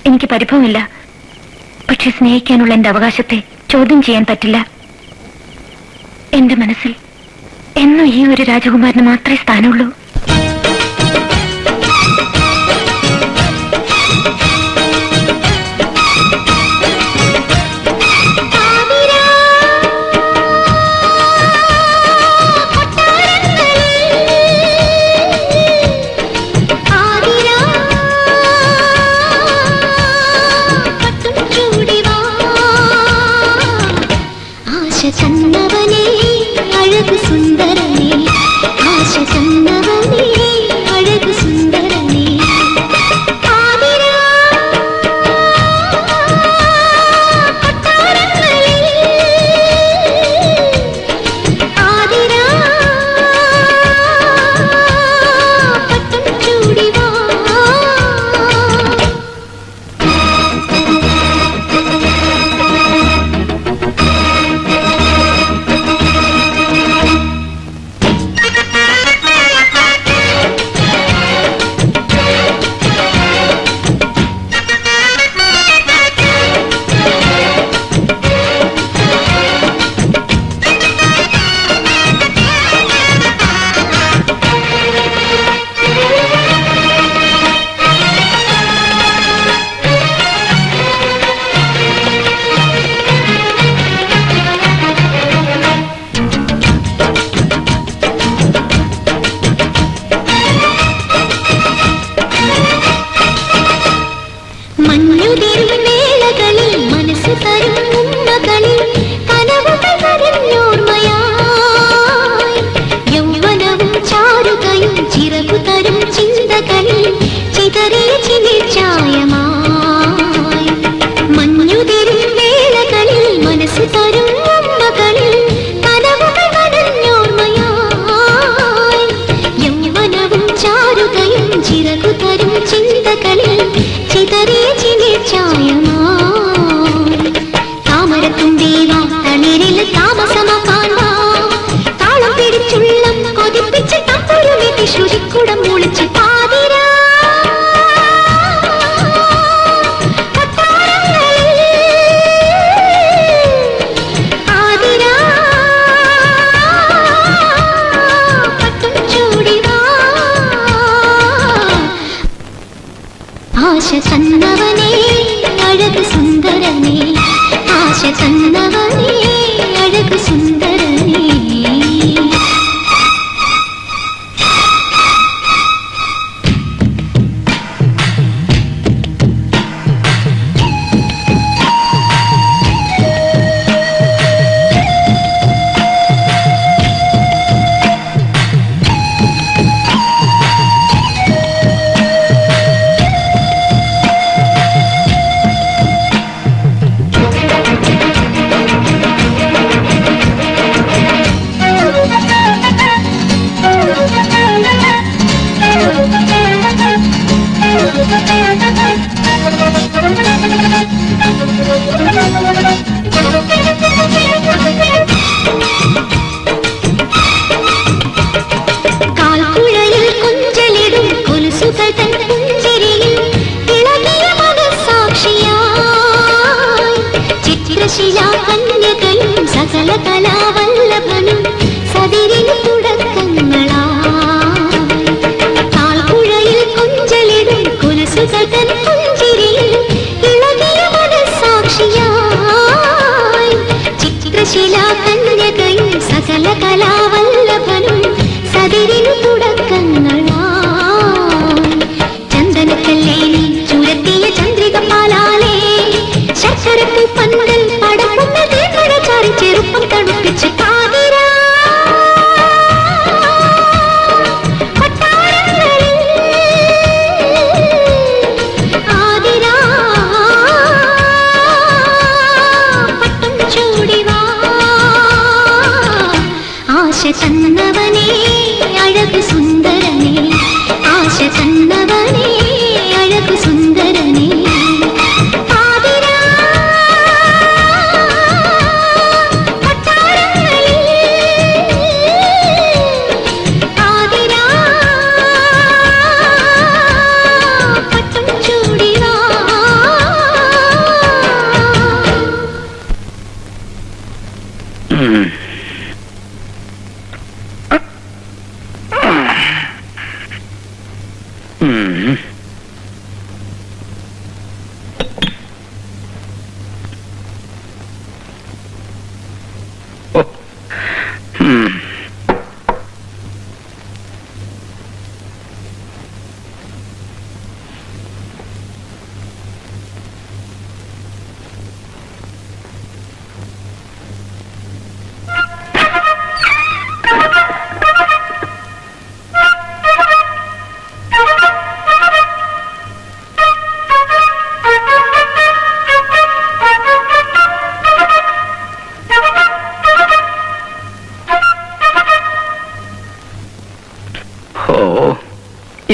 എനിക്ക് പരിഭവമില്ല. പക്ഷെ സ്നേഹിക്കാനുള്ള എന്റെ അവകാശത്തെ ചോദ്യം ചെയ്യാൻ പറ്റില്ല. എന്റെ മനസ്സിൽ എന്നും ഈ ഒരു രാജകുമാരന് മാത്രമേ സ്ഥാനമുള്ളൂ.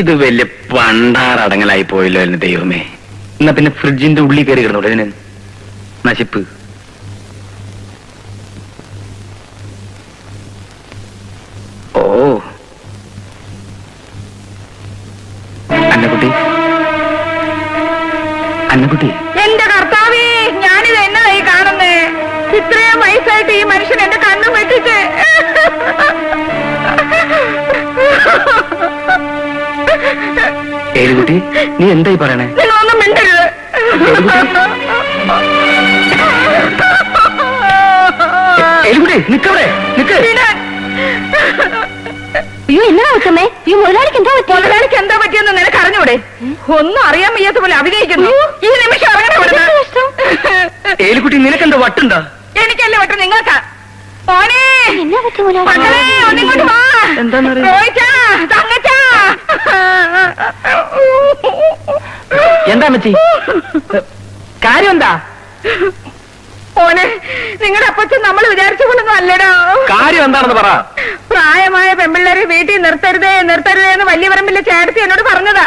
ഇത് വലിയ പണ്ടാറടങ്ങലായി പോയല്ലോ എന്നെ ദൈവമേ. എന്നാ പിന്നെ ഫ്രിഡ്ജിന്റെ ഉള്ളിൽ കയറി കിടന്നോളൂ ഇതിന് നശിപ്പ്. ഓ അന്നക്കുട്ടി, അന്നക്കുട്ടി, എന്റെ കർത്താവേ, ഞാനിത് എന്നതായി കാണുന്നേ? ഇത്രയും വയസ്സായിട്ട് ഈ മനുഷ്യൻ എന്റെ കണ്ണു വെട്ടിട്ട്. ഏലുകുട്ടി, നീ എന്തായി പറയണേ? നിങ്ങളൊന്നും മിണ്ടരുത്. ഏലുകുട്ടി നിക്കവിടെ നിക്ക്. അയ്യോ എന്നാ വെക്കുന്നേ? ഈ മുതലാളിക്ക് എന്താ പറ്റിയെന്ന് നിനക്ക് അറിഞ്ഞൂടെ? ഒന്നും അറിയാൻ വയ്യാത്ത പോലെ അഭിനയിക്കുന്നു. ഈ നിമിഷം ഏലുകുട്ടി നിനക്കെന്താ വട്ടുണ്ടോ? എനിക്കല്ലേ വട്ടം, നിങ്ങൾക്കാ. ഓനെ എന്താ മച്ചി കാര്യം? എന്താ ഓനെ, നിങ്ങളുടെ അപ്പച്ചൻ നമ്മൾ വിചാരിച്ചു കൊണ്ടൊന്നും അല്ലടോ. കാര്യം എന്താണെന്ന് പറ. പ്രായമായ പെൺപിള്ളേരെ വീട്ടിൽ നിർത്തരുതേ നിർത്തരുതേ എന്ന് വലിയ പറമ്പിലെ ചേർത്തി എന്നോട് പറഞ്ഞതാ.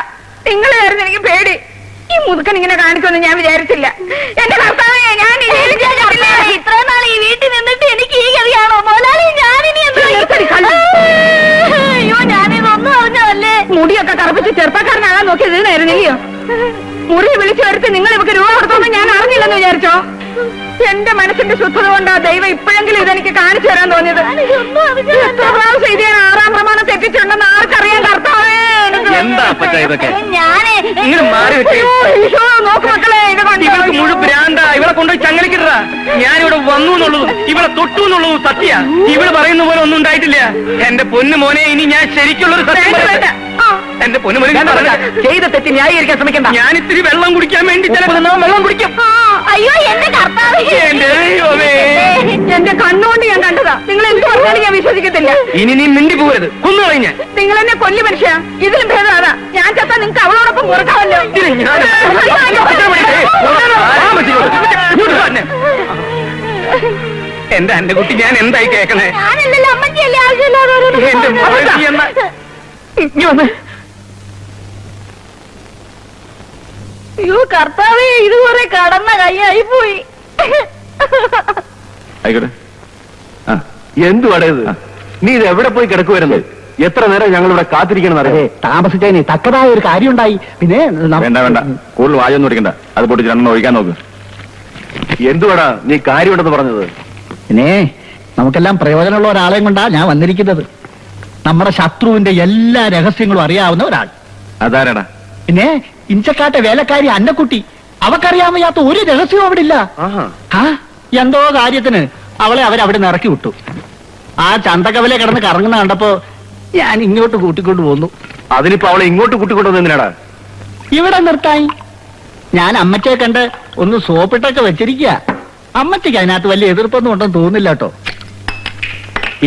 നിങ്ങൾ ആയിരുന്നു എനിക്ക് പേടി. ഈ മുതുക്കൻ ഇങ്ങനെ കാണിക്കുമെന്ന് ഞാൻ വിചാരിച്ചില്ല. എന്റെ ഭർത്താവേ, ഞാൻ ഇത്ര നാൾ ഈ വീട്ടിൽ നിന്നിട്ട് എനിക്ക് ഈ കറിയാണോ മോലാലി? അയ്യോ ഞാനിതൊന്നും അറിഞ്ഞതല്ലേ. മുടിയൊക്കെ കറുപ്പിച്ച് ചെറുപ്പക്കാരനാകാൻ നോക്കിയത് ഇതിനായിരുന്നില്ലയോ? മുറി വിളിച്ചു വരുത്തി നിങ്ങൾ ഇവക്ക് രൂപ കൊടുത്തോന്ന് ഞാൻ അറിഞ്ഞില്ലെന്ന് വിചാരിച്ചോ? എന്റെ മനസ്സിന്റെ ശുദ്ധത കൊണ്ടാ ദൈവം ഇപ്പോഴെങ്കിലും ഇതെനിക്ക് കാണിച്ചു തരാൻ തോന്നിയത്. ആറാം പ്രമാണം തെറ്റിച്ചുണ്ടെന്ന് ആർക്കറിയാൻ കർത്താവേ? നോക്ക് മക്കളെ, ഇവളെ കൊണ്ടുപോയി ചങ്ങലക്കിട്ടാ. ഞാനിവിടെ വന്നു എന്നുള്ളതും ഇവളെ തൊട്ടു എന്നുള്ളതും സത്യ. ഇവള് പറയുന്ന പോലെ ഒന്നും ഉണ്ടായിട്ടില്ല. എന്റെ പൊന്നു മോനെ, ഇനി ഞാൻ ശരിക്കുള്ളൊരു സത്യം പറയട്ടെ. എന്റെ പൊന്നു മോനെ, ചെയ്ത തെറ്റി ന്യായീകരിക്കാൻ ശ്രമിക്കണ്ട. ഞാൻ ഇത്തിരി വെള്ളം കുടിക്കാൻ വേണ്ടി വെള്ളം കുടിക്കും. അയ്യോ എന്റെ കർത്താവേ, എന്റെ കണ്ണുകൊണ്ട് ഞാൻ കണ്ടതാ. നിങ്ങൾ എന്ത് പറഞ്ഞാലും ഞാൻ വിശ്വസിക്കത്തില്ല. ഇനി നീ മിണ്ടി പോകരുത്, കൊന്നു കളഞ്ഞ. നിങ്ങൾ എന്നെ കൊല്ലി മനുഷ്യ. ഇതിലും ഭേദമാണ് ഞാൻ ചത്താ നിങ്ങൾക്ക് അവളോടൊപ്പം പുറത്താവല്ലോ. എന്റെ അന്റെ കുട്ടി, ഞാൻ എന്തായി കേക്കണേ? അയ്യോ കർത്താവേ, ഇത് കുറെ കടന്ന കൈയായി പോയി. ആയിക്കോട്ടെ, എന്തു അടയത്? നീ ഇത് എവിടെ പോയി കിടക്കുവായിരുന്നു? എത്ര നേരം ഞങ്ങൾ ഇവിടെ കാത്തിരിക്കണം എന്നറിയേ. താമസിച്ചതിന് തക്കതായ ഒരു കാര്യം ഉണ്ടായി. പിന്നെ വേണ്ട വേണ്ട, കൂടുതൽ വായൊന്നും ഒടിക്കണ്ട. അത് പൊട്ടിച്ച് രണ്ടെണ്ണം ഒഴിക്കാൻ നോക്ക്. എന്തുവാടാ നീ കാര്യമുണ്ടെന്ന് പറഞ്ഞത്? പിന്നെ നമുക്കെല്ലാം പ്രയോജനമുള്ള ഒരാളെയും കൊണ്ടാ ഞാൻ വന്നിരിക്കുന്നത്. നമ്മുടെ ശത്രുവിന്റെ എല്ലാ രഹസ്യങ്ങളും അറിയാവുന്ന ഒരാൾ. അതാരടാ? പിന്നെ ഇഞ്ചക്കാട്ടെ വേലക്കാരി അന്നക്കുട്ടി. അവക്കറിയാൻ വയ്യാത്ത ഒരു രഹസ്യവും അവിടെ ഇല്ല. എന്തോ കാര്യത്തിന് അവളെ അവരവിടെ നിറക്കി വിട്ടു. ആ ചന്തക്കവലെ കിടന്ന് കറങ്ങുന്ന കണ്ടപ്പോ ഞാൻ ഇങ്ങോട്ട് കൂട്ടിക്കൊണ്ട് പോന്നു. അതിനിപ്പോ അവളെ ഇങ്ങോട്ട് കൂട്ടിക്കൊണ്ടുവന്നതിനാടാ ഇവിടെ നിർത്തായി. ഞാൻ അമ്മച്ചെ കണ്ട് ഒന്ന് സോപ്പിട്ടൊക്കെ വെച്ചിരിക്കുക. അമ്മച്ചക്ക് അതിനകത്ത് വലിയ എതിർപ്പൊന്നും ഉണ്ടെന്ന് തോന്നില്ല കേട്ടോ.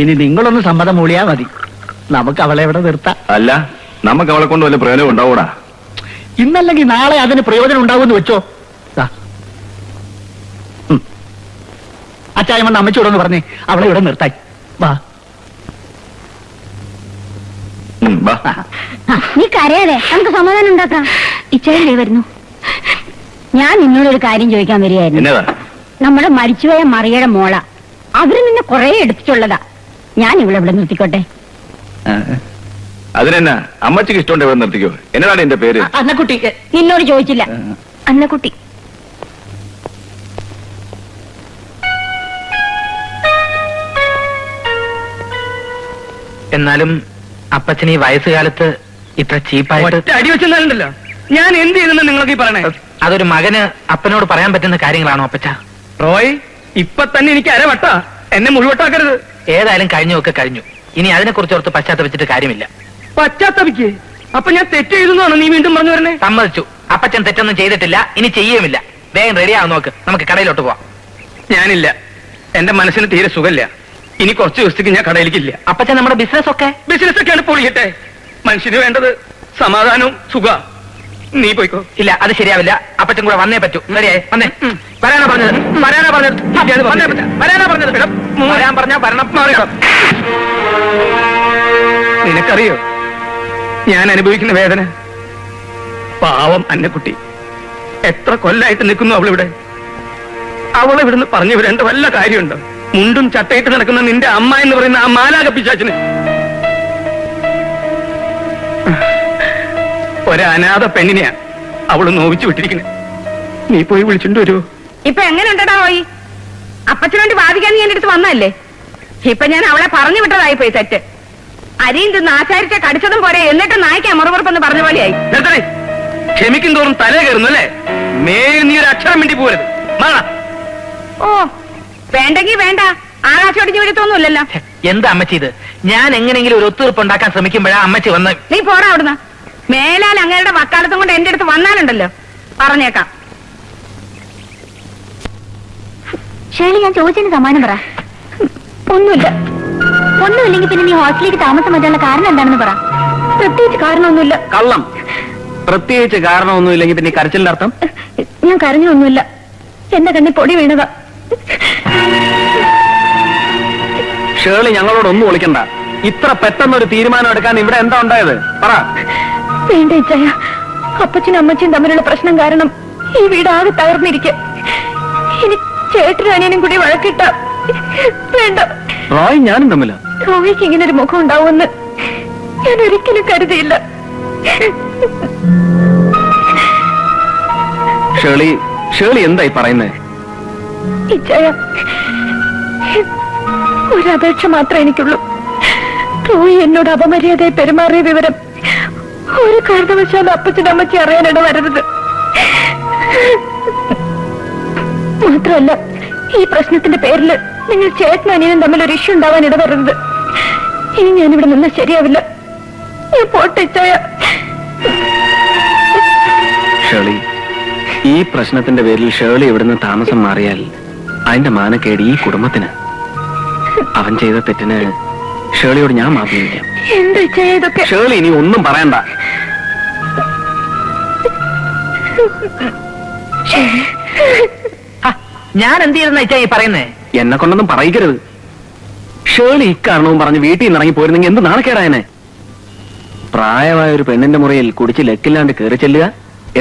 ഇനി നിങ്ങളൊന്ന് സമ്മതം മൂളിയാ മതി, നമുക്ക് അവളെ ഇവിടെ നിർത്താം. അല്ല, നമുക്ക് അവളെ കൊണ്ട് വല്ല പ്രയോജനം ഉണ്ടാവൂടാ? ഇന്നല്ലെങ്കിൽ നാളെ അതിന് പ്രയോജനം ഉണ്ടാവുമെന്ന് വെച്ചോ. അച്ചായമ്മ അമ്മച്ചോടൊന്ന് പറഞ്ഞേ, അവളെ ഇവിടെ നിർത്തായി. വാ നീ കരയാതെ, നമുക്ക് സമാധാനം ഉണ്ടാക്കാം. ഇച്ചേരി വരുന്നു. ഞാൻ നിന്നോടൊരു കാര്യം ചോദിക്കാൻ വരികയായിരുന്നു. നമ്മുടെ മരിച്ചുപോയ മറിയുടെ മോള, അവര് നിന്നെ കൊറേ എടുത്തിട്ടുള്ളതാ. ഞാൻ ഇവിടെ ഇവിടെ നിർത്തിക്കോട്ടെ? അതിനെന്നാ, അമ്മച്ചിക്ക് ഇഷ്ടമുണ്ട് നിർത്തിക്കോ. എന്നതാണ് എന്റെ പേര്? അന്നക്കുട്ടി. നിന്നോട് ചോദിച്ചില്ല. അന്നക്കുട്ടി. എന്നാലും അപ്പച്ചൻ ഈ വയസ്സുകാലത്ത് ഇത്ര ചീപ്പായിട്ട് അടി വെച്ചല്ലോ. ഞാൻ എന്ത് ചെയ്യുന്നു നിങ്ങൾക്ക് ഈ പറയണേ? അതൊരു മകന് അപ്പനോട് പറയാൻ പറ്റുന്ന കാര്യങ്ങളാണോ അപ്പച്ച? റോയ്, ഇപ്പൊ തന്നെ എനിക്ക് അരവട്ട. എന്നെ മുഴുവട്ടാക്കരുത്. ഏതായാലും കഴിഞ്ഞൊക്കെ കഴിഞ്ഞു. ഇനി അതിനെ കുറിച്ച് ഓർത്ത് പശ്ചാത്തപിച്ചിട്ട് കാര്യമില്ല. പശ്ചാത്തപിക്ക്? അപ്പൊ ഞാൻ തെറ്റ് ചെയ്തെന്നാണോ നീ വീണ്ടും പറഞ്ഞു വരണേ? സമ്മതിച്ചു. അപ്പച്ചൻ തെറ്റൊന്നും ചെയ്തിട്ടില്ല, ഇനി ചെയ്യുമില്ല. വേഗം റെഡിയാവും. നോക്ക്, നമുക്ക് കടയിലോട്ട് പോവാം. ഞാനില്ല, എന്റെ മനസ്സിന് തീരെ സുഖമില്ല. ഇനി കുറച്ച് ദിവസത്തേക്ക് ഞാൻ കടയിലേക്കില്ല. അപ്പച്ചാ നമ്മുടെ ബിസിനസ് ഒക്കെ? ബിസിനസ് ഒക്കെയാണ് പൊളിയട്ടെ. മനുഷ്യന് വേണ്ടത് സമാധാനവും സുഖ. നീ പോയിക്കോ. ഇല്ല, അത് ശരിയാവില്ല. അപ്പച്ചൻ കൂടെ വന്നേ പറ്റൂ. ശരിയായി വന്നേ. വരാനാ പറഞ്ഞത്? വരാനാ പറഞ്ഞത്? വരാനാ പറഞ്ഞത്? വരാൻ പറഞ്ഞ വരണം. നിനക്കറിയോ ഞാൻ അനുഭവിക്കുന്ന വേദന. പാവം അന്നക്കുട്ടി എത്ര കൊല്ലായിട്ട് നിൽക്കുന്നു അവളിവിടെ. അവളിവിടുന്ന് പറഞ്ഞു വരേണ്ട വല്ല കാര്യമുണ്ടോ? മുണ്ടും ചട്ടയിട്ട് നടക്കുന്ന നിന്റെ അമ്മ എന്ന് പറയുന്ന ആ മാലാക പിശാചിന് ഒരനാഥ പെണ്ണിനെയാ അവള് നോവിച്ചു വിട്ടിരിക്കുന്നത്. നീ പോയി വിളിച്ചിട്ട് വരുമോ? ഇപ്പൊ എങ്ങനെ ഉണ്ടടാ പോയി? അപ്പച്ചനോണ്ട് വാദിക്കാൻ നീ എന്റെ അടുത്ത് വന്നല്ലേ? ഇപ്പൊ ഞാൻ അവളെ പറഞ്ഞു വിട്ടതായി പോയി തെറ്റ്. അരിയും തിന്ന് ആചാരിച്ച കടിച്ചതും പോരെ, എന്നിട്ട് നായ്ക്ക് അമറുപുറപ്പെന്ന് പറഞ്ഞ പോലെയായി. ക്ഷമിക്കും തോറും തലേ കയറുന്നു അല്ലേ? മേൽ നീ ഒരു അക്ഷരം വേണ്ടി പോരുത്. ഓ വേണ്ടെങ്കി വേണ്ട, ആകാശോടിഞ്ഞു വീഴത്തൊന്നുമില്ലല്ലോ. എന്താ അമ്മച്ചി ഇത്? ഞാൻ എങ്ങനെങ്കിലും ഒരു ഒത്തുതീർപ്പ് ഉണ്ടാക്കാൻ ശ്രമിക്കുമ്പോഴാ അമ്മച്ചി വന്ന്. നീ പോടാ അവിടുന്ന്. മേലാൽ അങ്ങേരുടെ വക്കാലത്തും കൊണ്ട് എന്റെ അടുത്ത് വന്നാലുണ്ടല്ലോ പറഞ്ഞേക്കാം. ശൈലി, ഞാൻ ചോദിച്ചതിന് സമാനം പറ. ഒന്നുമില്ല. ഒന്നുമില്ലെങ്കിൽ പിന്നെ നീ ഹോസ്റ്റലിലേക്ക് താമസം വരാനുള്ള കാരണം എന്താണെന്ന് പറ. പ്രത്യേകിച്ച് കാരണമൊന്നുമില്ല. കള്ളം. പ്രത്യേകിച്ച് കാരണമൊന്നുമില്ലെങ്കിൽ പിന്നെ കരച്ചിലിന്റെ അർത്ഥം? ഞാൻ കരഞ്ഞൊന്നുമില്ല, എന്റെ കണ്ണിൽ പൊടി വീണതാ. ഷേർലി, ഞങ്ങളോടൊന്നും ഒളിക്കണ്ട. ഇത്ര പെട്ടെന്നൊരു തീരുമാനം എടുക്കാൻ ഇവിടെ എന്താ ഉണ്ടായത് പറ. വേണ്ട ഇച്ചായ, അപ്പച്ചനും അമ്മച്ചനും തമ്മിലുള്ള പ്രശ്നം കാരണം ഈ വീട് ആകെ തകർന്നിരിക്കുക. ഇനി ചേട്ടനും അനിയനും കൂടി വഴക്കിട്ട വേണ്ട. റോയ് ഞാനും തമ്മില? റോയ്ക്ക് ഇങ്ങനെ ഒരു മുഖം ഉണ്ടാവുമെന്ന് ഞാൻ ഒരിക്കലും കരുതിയില്ല. ഷേർലി, ഷേർലി എന്തായി പറയുന്നേ? ഇച്ചായ, ഒരു അപേക്ഷ മാത്രമേ എനിക്കുള്ളൂ. റോയ് എന്നോട് അപമര്യാദയായി പെരുമാറിയ വിവരം ഒരു കാരണവശാലും അപ്പച്ചനും അമ്മച്ചി അറിയാനിട വരരുത്. മാത്രമല്ല, ഈ പ്രശ്നത്തിന്റെ പേരിൽ നിങ്ങൾ ചേട്ടനും അനിയനും തമ്മിൽ ഒരു ഇഷ്യൂ ഉണ്ടാവാൻ ഇട വരരുത്. ഇനി ഞാനിവിടെ നിന്നാൽ ശരിയാവില്ല. ഞാൻ പോട്ടെ ഇച്ചായ. ഷേർലി, ഈ പ്രശ്നത്തിന്റെ പേരിൽ ഷേർലി ഇവിടുന്ന് താമസം മാറിയാൽ അതിന്റെ മാനക്കേട് ഈ കുടുംബത്തിന്. അവൻ ചെയ്ത തെറ്റിന് ഷേർലിയോട് ഞാൻ മാപ്പ് ചോദിക്കാം. എന്താ ചെയ്തൊക്കെ? ഷേർലി, ഇനി ഒന്നും പറയണ്ട. ഞാൻ എന്ത് ചെയ്തെന്നായി പറയുന്നേ? എന്നെ കൊണ്ടൊന്നും പറയിക്കരുത്. ഷേർലി ഇക്കാരണവും പറഞ്ഞ് വീട്ടിൽ നിന്ന് ഇറങ്ങി പോയിരുന്നെങ്കിൽ എന്ത് നാണക്കേടായനെ. പ്രായമായ ഒരു പെണ്ണിന്റെ മുറിയിൽ കുടിച്ച് ലക്കില്ലാണ്ട് കയറി ചെല്ലുക,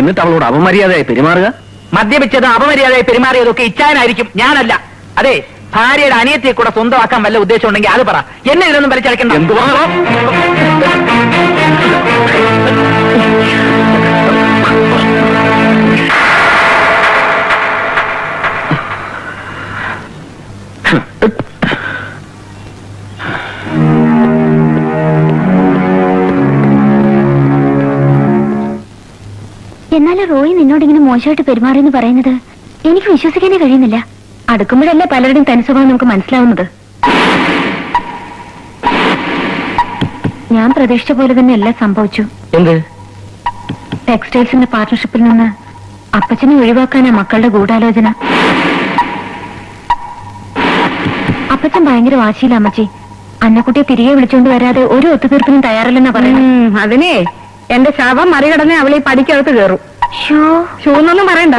എന്നിട്ട് അവളോട് അപമര്യാദയായി പെരുമാറുക. മദ്യപിച്ചത് അപമര്യാദയായി പെരുമാറിയതൊക്കെ ഇച്ചായനായിരിക്കും, ഞാനല്ല. അതെ, ഭാര്യയുടെ അനിയത്തെ കൂടെ സ്വന്തമാക്കാൻ വല്ല ഉദ്ദേശം ഉണ്ടെങ്കിൽ അത് പറ. എന്നെ ഇതൊന്നും വലിച്ചടക്കണ്ട. എന്നാലും റോയി നിന്നോടിങ്ങനെ മോശമായിട്ട് പെരുമാറിയെന്ന് പറയുന്നത് എനിക്ക് വിശ്വസിക്കാനേ കഴിയുന്നില്ല. അടുക്കുമ്പോഴല്ല പലരുടെയും തനി സ്വഭാവം നമുക്ക് മനസ്സിലാവുന്നത്. ഞാൻ പ്രതീക്ഷിച്ച പോലെ തന്നെ എല്ലാം സംഭവിച്ചു. ടെക്സ്റ്റൈൽസിന്റെ പാർട്ണർഷിപ്പിൽ നിന്ന് അപ്പച്ചനെ ഒഴിവാക്കാനാ മക്കളുടെ ഗൂഢാലോചന. അപ്പച്ചൻ ഭയങ്കര വാശിയില്ല അമ്മച്ചി. അന്നക്കുട്ടിയെ തിരികെ വിളിച്ചുകൊണ്ട് വരാതെ ഒരു ഒത്തുതീർപ്പിനും തയ്യാറില്ലെന്നാ പറയുന്നത്. അതിനെ എന്റെ ശാപം മറികടന്ന് അവളീ പടിക്കകത്ത് കയറും. ഷൂന്നൊന്നും പറയണ്ട.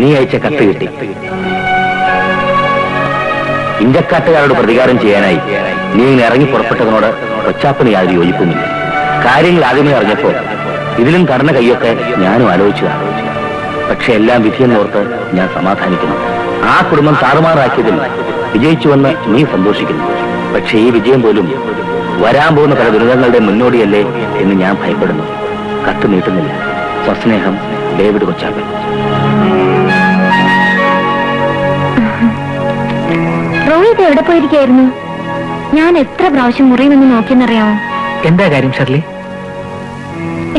നീ അയച്ച കത്ത് കിട്ടി. ഇന്ത്യക്കാട്ടുകാരോട് പ്രതികാരം ചെയ്യാനായി നീ ഇങ്ങനെ ഇറങ്ങി പുറപ്പെട്ടതിനോട് കൊച്ചാപ്പന് യാതൊരു യോജിപ്പുമില്ല. കാര്യങ്ങൾ ആദ്യമേ അറിഞ്ഞപ്പോൾ ഇതിലും കടന്ന കൈയൊക്കെ ഞാനും ആലോചിച്ചതാണ്. പക്ഷെ എല്ലാം വിധിയെന്നോർത്ത് ഞാൻ സമാധാനിക്കുന്നു. ആ കുടുംബം താറുമാറാക്കിയതിൽ വിജയിച്ചുവെന്ന് നീ സന്തോഷിക്കുന്നു. പക്ഷെ ഈ വിജയം പോലും വരാൻ പോകുന്ന പല ദുരിതങ്ങളുടെ മുന്നോടിയല്ലേ എന്ന് ഞാൻ ഭയപ്പെടുന്നു. കത്ത് നീട്ടുന്നില്ല. സ്വസ്നേഹം, ഡേവിഡ് കൊച്ചാപ്പൻ. റോയിത് എവിടെ പോയിരിക്കായിരുന്നു? ഞാൻ എത്ര പ്രാവശ്യം മുറിയുമെന്ന് നോക്കിയെന്നറിയാമോ? എന്താ കാര്യം ഷേർലി?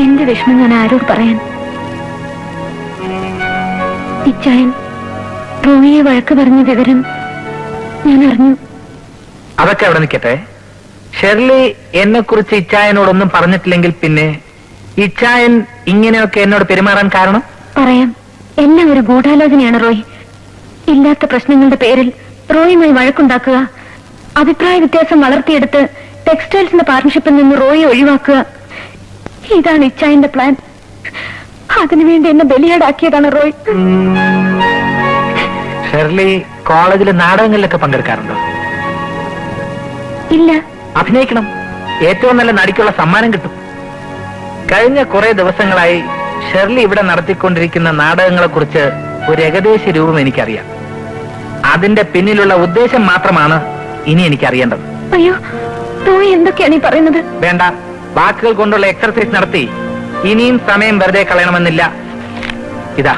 എന്റെ വിഷമം ഞാൻ ആരോട് പറയാൻ? ഇച്ചായൻ റോയിയെ വഴക്ക് പറഞ്ഞ വിവരം ഞാൻ അറിഞ്ഞു. അതൊക്കെ അവിടെ നിൽക്കട്ടെ. Shirley, enna kurichu Ichayanodonnum paranjittillenkil pinne Ichayan ingeneyokke ennod perimaran karanam? Parayam. Enna oru goodalochanayanu Roy. Illatha prashnaങ്ങളുടെ പേരിൽ റോയുമായി വഴക്കുണ്ടാക്കുക, അഭിപ്രായ വ്യത്യാസം വളർത്തിയെടുത്ത് ടെക്സ്റ്റൈൽസിന്റെ പാർട്ണർഷിപ്പിൽ നിന്ന് റോയി ഒഴിവാക്കുക, ഇതാണ് ഇച്ചായന്റെ പ്ലാൻ. അതിനുവേണ്ടി എന്നെ ബലിയാടാക്കിയതാണ് റോയ്. ഷെർലി കോളേജിലെ നാടകങ്ങളിലൊക്കെ പങ്കെടുക്കാറുണ്ടോ? ഇല്ല. അഭിനയിക്കണം, ഏറ്റവും നല്ല നടിക്കുള്ള സമ്മാനം കിട്ടും. കഴിഞ്ഞ കുറെ ദിവസങ്ങളായി ഷെർലി ഇവിടെ നടത്തിക്കൊണ്ടിരിക്കുന്ന നാടകങ്ങളെ കുറിച്ച് ഒരു ഏകദേശ രൂപം എനിക്കറിയാം. അതിന്റെ പിന്നിലുള്ള ഉദ്ദേശം മാത്രമാണ് ഇനി എനിക്ക് അറിയേണ്ടത്. അയ്യോ, തോയി എന്തൊക്കെയാണ് ഈ പറയുന്നത്? വേണ്ട, വാക്കുകൾ കൊണ്ടുള്ള എക്സർസൈസ് നടത്തി ഇനിയും സമയം വെറുതെ കളയണമെന്നില്ല. ഇതാ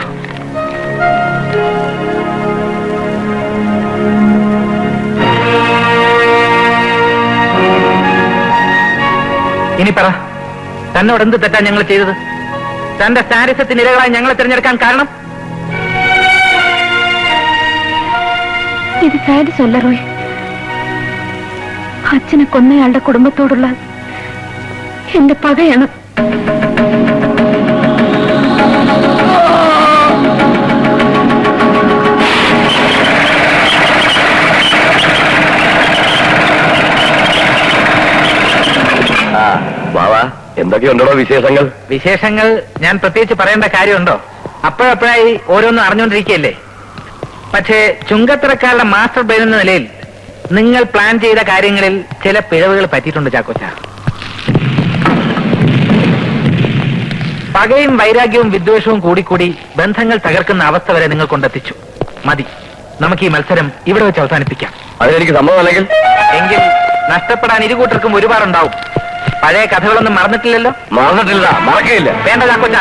ഇനി പറ, തന്നോട് എന്ത് തെറ്റാ ഞങ്ങൾ ചെയ്തത്? തന്റെ സാരിസത്തിന് ഇരകളായി ഞങ്ങളെ തിരഞ്ഞെടുക്കാൻ കാരണം? ഇത് സാരിസ് അല്ല റോയ്, അച്ഛനെ കൊന്നയാളുടെ കുടുംബത്തോടുള്ള എന്റെ പകയാണ്. എന്തൊക്കെയുണ്ടോ വിശേഷങ്ങൾ? വിശേഷങ്ങൾ ഞാൻ പ്രത്യേകിച്ച് പറയേണ്ട കാര്യമുണ്ടോ? അപ്പോഴപ്പോഴായി ഓരോന്നും അറിഞ്ഞുകൊണ്ടിരിക്കുകയല്ലേ. പക്ഷേ ചുങ്കത്തറക്കാരുടെ മാസ്റ്റർ ബ്രെയിൻ എന്ന നിലയിൽ നിങ്ങൾ പ്ലാൻ ചെയ്ത കാര്യങ്ങളിൽ ചില പിഴവുകൾ പറ്റിയിട്ടുണ്ട് ചാക്കോച്ച. പകയും വൈരാഗ്യവും വിദ്വേഷവും കൂടിക്കൂടി ബന്ധങ്ങൾ തകർക്കുന്ന അവസ്ഥ വരെ നിങ്ങൾ കൊണ്ടെത്തിച്ചു. മതി, നമുക്ക് ഈ മത്സരം ഇവിടെ വെച്ച് അവസാനിപ്പിക്കാം. അതെനിക്ക് സമ്മതമല്ലെങ്കിൽ എങ്കിൽ നഷ്ടപ്പെടാൻ ഇരുകൂട്ടർക്കും ഒരുപാടുണ്ടാവും. പഴയ കഥകളൊന്നും മറന്നിട്ടില്ലല്ലോ? മറന്നിട്ടില്ല, മറക്കയില്ല. വേണ്ട ചാക്കോച്ച,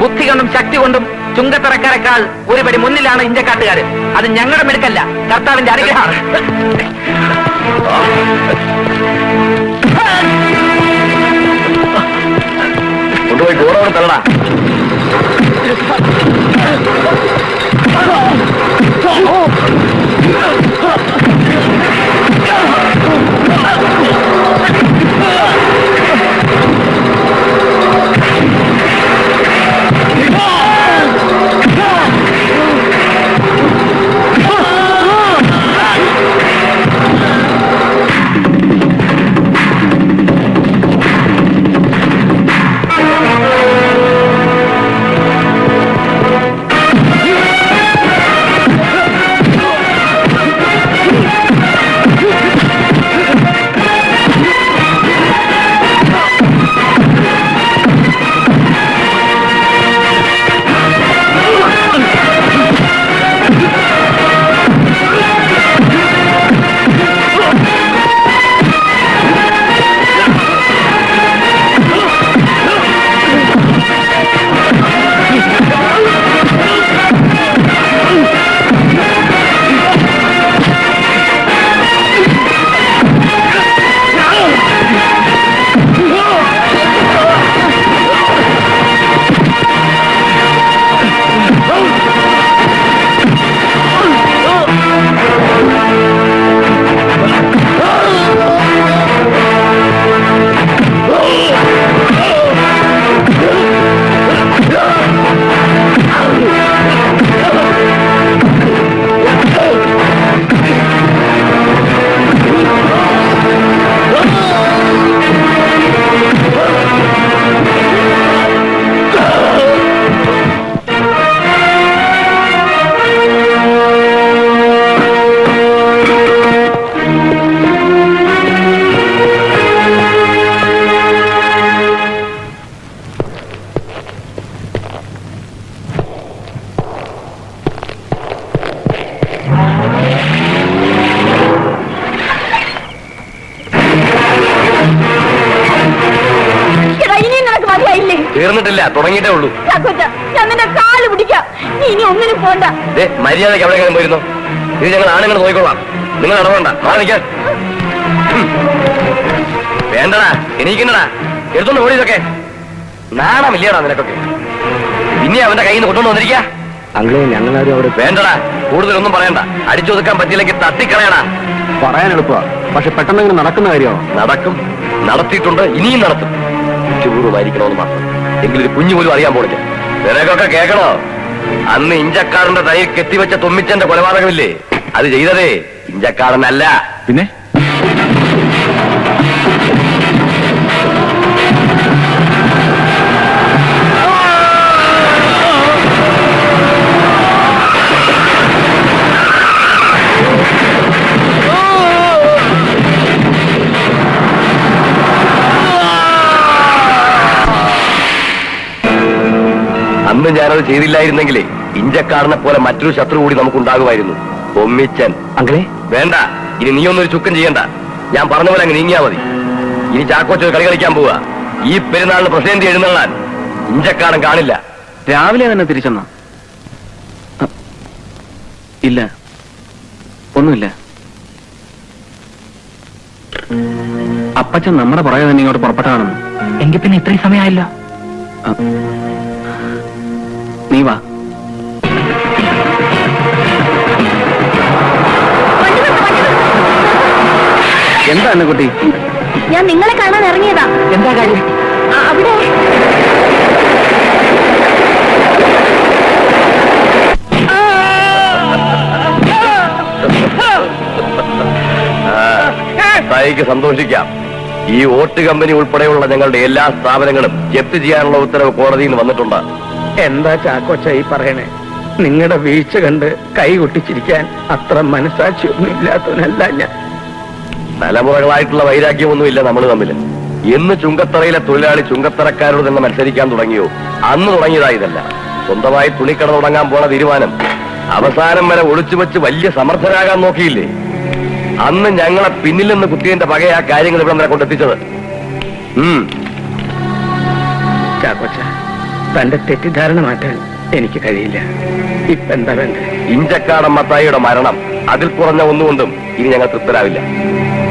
ബുദ്ധി കൊണ്ടും ശക്തി കൊണ്ടും ചുങ്കത്തറക്കാരെക്കാൾ ഒരുപടി മുന്നിലാണ് ഇന്ത്യക്കാട്ടുകാര്. അത് ഞങ്ങളുടെ മെടുക്കല്ല, കർത്താവിന്റെ അനുഗ്രഹമാണ്. കൊണ്ടുപോയി കൂടെ തള്ളടാ. മര്യാദയ്ക്ക് എവിടെയെങ്കിലും പോയിരുന്നു. ഇത് ഞങ്ങൾ ആണുങ്ങൾ നോക്കിക്കൊള്ളാം, നിങ്ങൾ ഇടപെടണ്ട. മാറിക്കാൻ വേണ്ടടാ, എനിക്കണ്ടടാ, എടുത്തോണ്ട് ഓടിയതൊക്കെ നാണമില്ലടാ നിനക്കൊക്കെ. ഇനി അവന്റെ കയ്യിൽ നിന്ന് കൊണ്ടുവന്ന് വന്നിരിക്കുക. അങ്ങനെ ഞങ്ങളാരും അവിടെ വേണ്ടടാ, കൂടുതലൊന്നും പറയണ്ട. അടിച്ചൊതുക്കാൻ പറ്റിയില്ലെങ്കിൽ തട്ടിക്കളയടാ. പറയാൻ എളുപ്പമാണ്, പക്ഷെ പെട്ടെന്നെങ്കിലും നടക്കുന്ന കാര്യമാണോ? നടക്കും, നടത്തിയിട്ടുണ്ട്, ഇനിയും നടത്തും. കുറ്റപൂർവ്വമായിരിക്കണമെന്ന് മാത്രം. എങ്കിലൊരു കുഞ്ഞു പോലും അറിയാൻ പോണില്ല. നിനക്കൊക്കെ കേൾക്കണോ? അന്ന് ഇഞ്ചക്കാരന്റെ തൈര് കെത്തിവെച്ച തൊമ്മിച്ചന്റെ കൊലപാതകമില്ലേ, അത് ചെയ്തതേ ഇഞ്ചക്കാരനല്ല, പിന്നെ അന്ന് ഞാനത് ചെയ്തില്ലായിരുന്നെങ്കിലേ ഇഞ്ചക്കാരനെ പോലെ മറ്റൊരു ശത്രു കൂടി നമുക്കുണ്ടാകുമായിരുന്നു. ഒമ്മിച്ചൻ അങ്ങനെ വേണ്ട, ഇനി നീ ഒന്നൊരു ചുക്കം ചെയ്യണ്ട. ഞാൻ പറഞ്ഞ പോലെ അങ്ങ് നീങ്ങിയാ മതി. ഇനി ചാക്കോച്ചോ കളി കളിക്കാൻ പോവുക. ഈ പെരുന്നാളിന് പ്രസിഡന്റ് എഴുന്നള്ളാൻ ഇഞ്ചക്കാരൻ കാണില്ല. രാവിലെ തന്നെ തിരിച്ചെന്നോ? ഇല്ല, ഒന്നുമില്ല. അപ്പച്ചൻ നമ്മുടെ പുറകെ തന്നെ ഇങ്ങോട്ട് പുറപ്പെട്ടാണെന്ന്. എങ്കിൽ പിന്നെ ഇത്രയും സമയമായല്ലോ. നീ വാ. എന്താ കുട്ടി? ഞാൻ നിങ്ങളെ കാണാൻ ഇറങ്ങിയതാ. എന്താ കാര്യം? അവിടെ തായിക്ക് സന്തോഷിക്കാം. ഈ വോട്ട് കമ്പനി ഉൾപ്പെടെയുള്ള ഞങ്ങളുടെ എല്ലാ സ്ഥാപനങ്ങളും ജപ്തി ചെയ്യാനുള്ള ഉത്തരവ് കോടതിയിൽ നിന്ന് വന്നിട്ടുണ്ട്. എന്താ ചാക്കോച്ച ഈ പറയണേ? നിങ്ങളുടെ വീഴ്ച കണ്ട് കൈകൊട്ടിച്ചിരിക്കാൻ അത്ര മനസാക്ഷിയൊന്നും ഇല്ലാത്തവനല്ല ഞാൻ. തലമുറകളായിട്ടുള്ള വൈരാഗ്യമൊന്നുമില്ല നമ്മൾ തമ്മിൽ. എന്ന് ചുങ്കത്തറയിലെ തൊഴിലാളി ചുങ്കത്തറക്കാരോട് തന്നെ മത്സരിക്കാൻ തുടങ്ങിയോ അന്ന് തുടങ്ങിയതായതല്ല. സ്വന്തമായി തുണിക്കട തുടങ്ങാൻ പോണ തീരുമാനം അവസാനം വരെ ഒളിച്ചുവെച്ച് വലിയ സമർത്ഥരാകാൻ നോക്കിയില്ലേ? അന്ന് ഞങ്ങളെ പിന്നിൽ നിന്ന് കുത്തിയതിന്റെ പകയാ കാര്യങ്ങൾ ഇവിടെ നമ്മളെ കൊണ്ടെത്തിച്ചത്. ചാക്കോച്ച, തന്റെ തെറ്റിദ്ധാരണ മാറ്റാൻ എനിക്ക് കഴിയില്ല. ഇപ്പൊ എന്താ വേണ്ട? ഇഞ്ചക്കാടൻ മത്തായിയുടെ മരണം, അതിൽ കുറഞ്ഞ ഒന്നുകൊണ്ടും ഇനി ഞങ്ങൾ തൃപ്തരാവില്ല.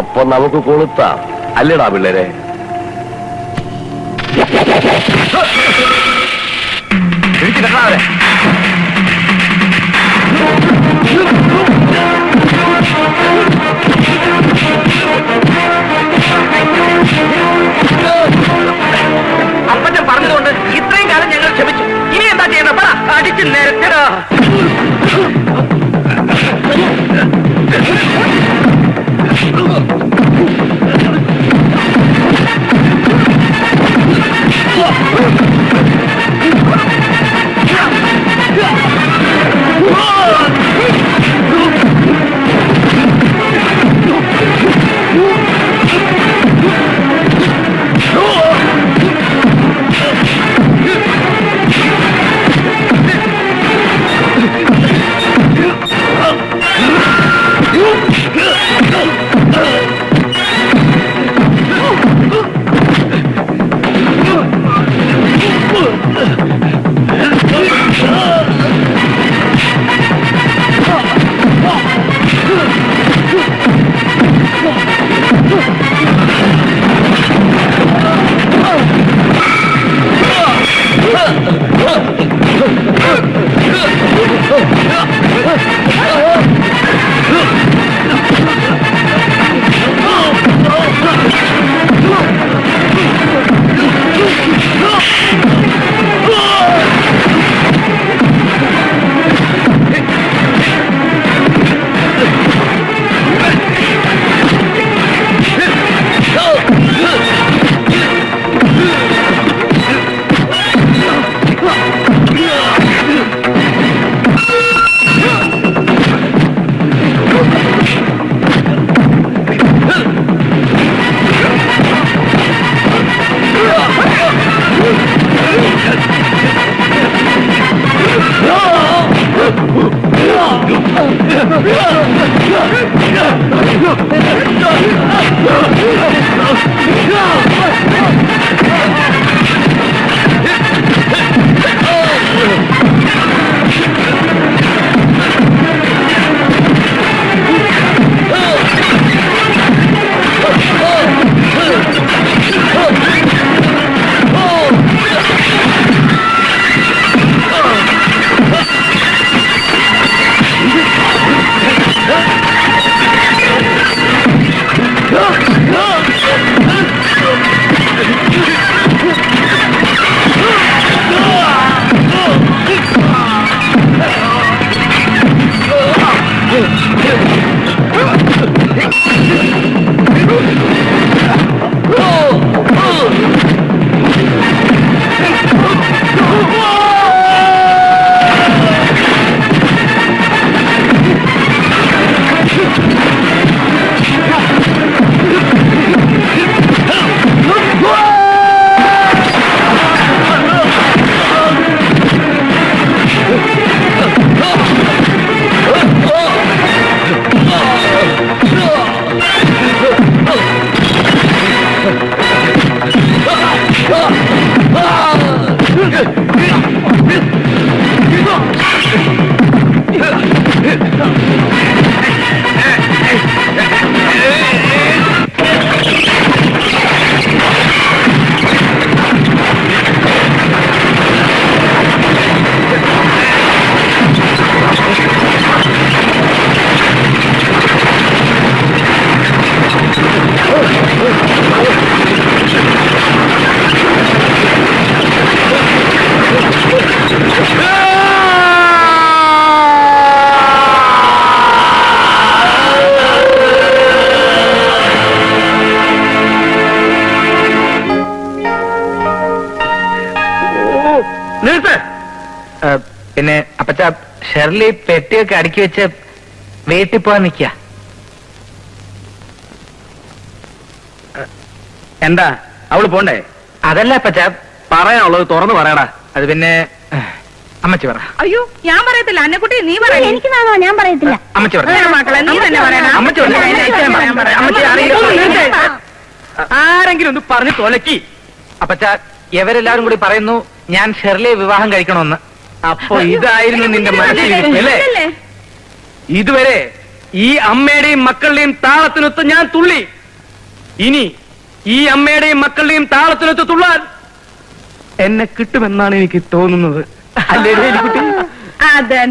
അപ്പൊ നമുക്ക് കൊളുത്താം അല്ലടാ പിള്ളേരെ? അപ്പച്ചൻ പറഞ്ഞതുകൊണ്ട് ഇത്രയും കാലം ഞങ്ങൾ ക്ഷമിച്ചു. ഇനി എന്താ ചെയ്യണം? പറ. അടിച്ചു നിരത്തിടാ. No! ഷെർലി പെട്ടിയൊക്കെ അടുക്കി വെച്ച് വീട്ടിൽ പോവാൻ നിൽക്കുക. എന്താ അവള് പോണ്ടേ? അതല്ല അപ്പച്ച, പറയാനുള്ളത് തുറന്ന് പറയടാ. അത് പിന്നെ അമ്മച്ചി പറ. അയ്യോ ഞാൻ പറയത്തില്ല അന്നക്കുട്ടി, നീ പറയാ. എനിക്ക് ഞാൻ പറയത്തില്ല. അമ്മച്ചി പറയാ. ആരെങ്കിലും ഒന്ന് പറഞ്ഞു തോലക്കി. അപ്പച്ച ഇവരെല്ലാരും കൂടി പറയുന്നു ഞാൻ ഷെർലിയെ വിവാഹം കഴിക്കണമെന്ന്. അപ്പൊ ഇതായിരുന്നു നിന്റെ മനസ്സിലല്ലേ? ഇതുവരെ ഈ അമ്മയുടെയും മക്കളുടെയും താളത്തിനൊത്ത് ഞാൻ തുള്ളി. ഇനി ഈ അമ്മയുടെയും മക്കളുടെയും താളത്തിനൊത്ത് തുള്ളാൻ എന്നെ കിട്ടുമെന്നാണ് എനിക്ക് തോന്നുന്നത്. അല്ലേ കുട്ടി?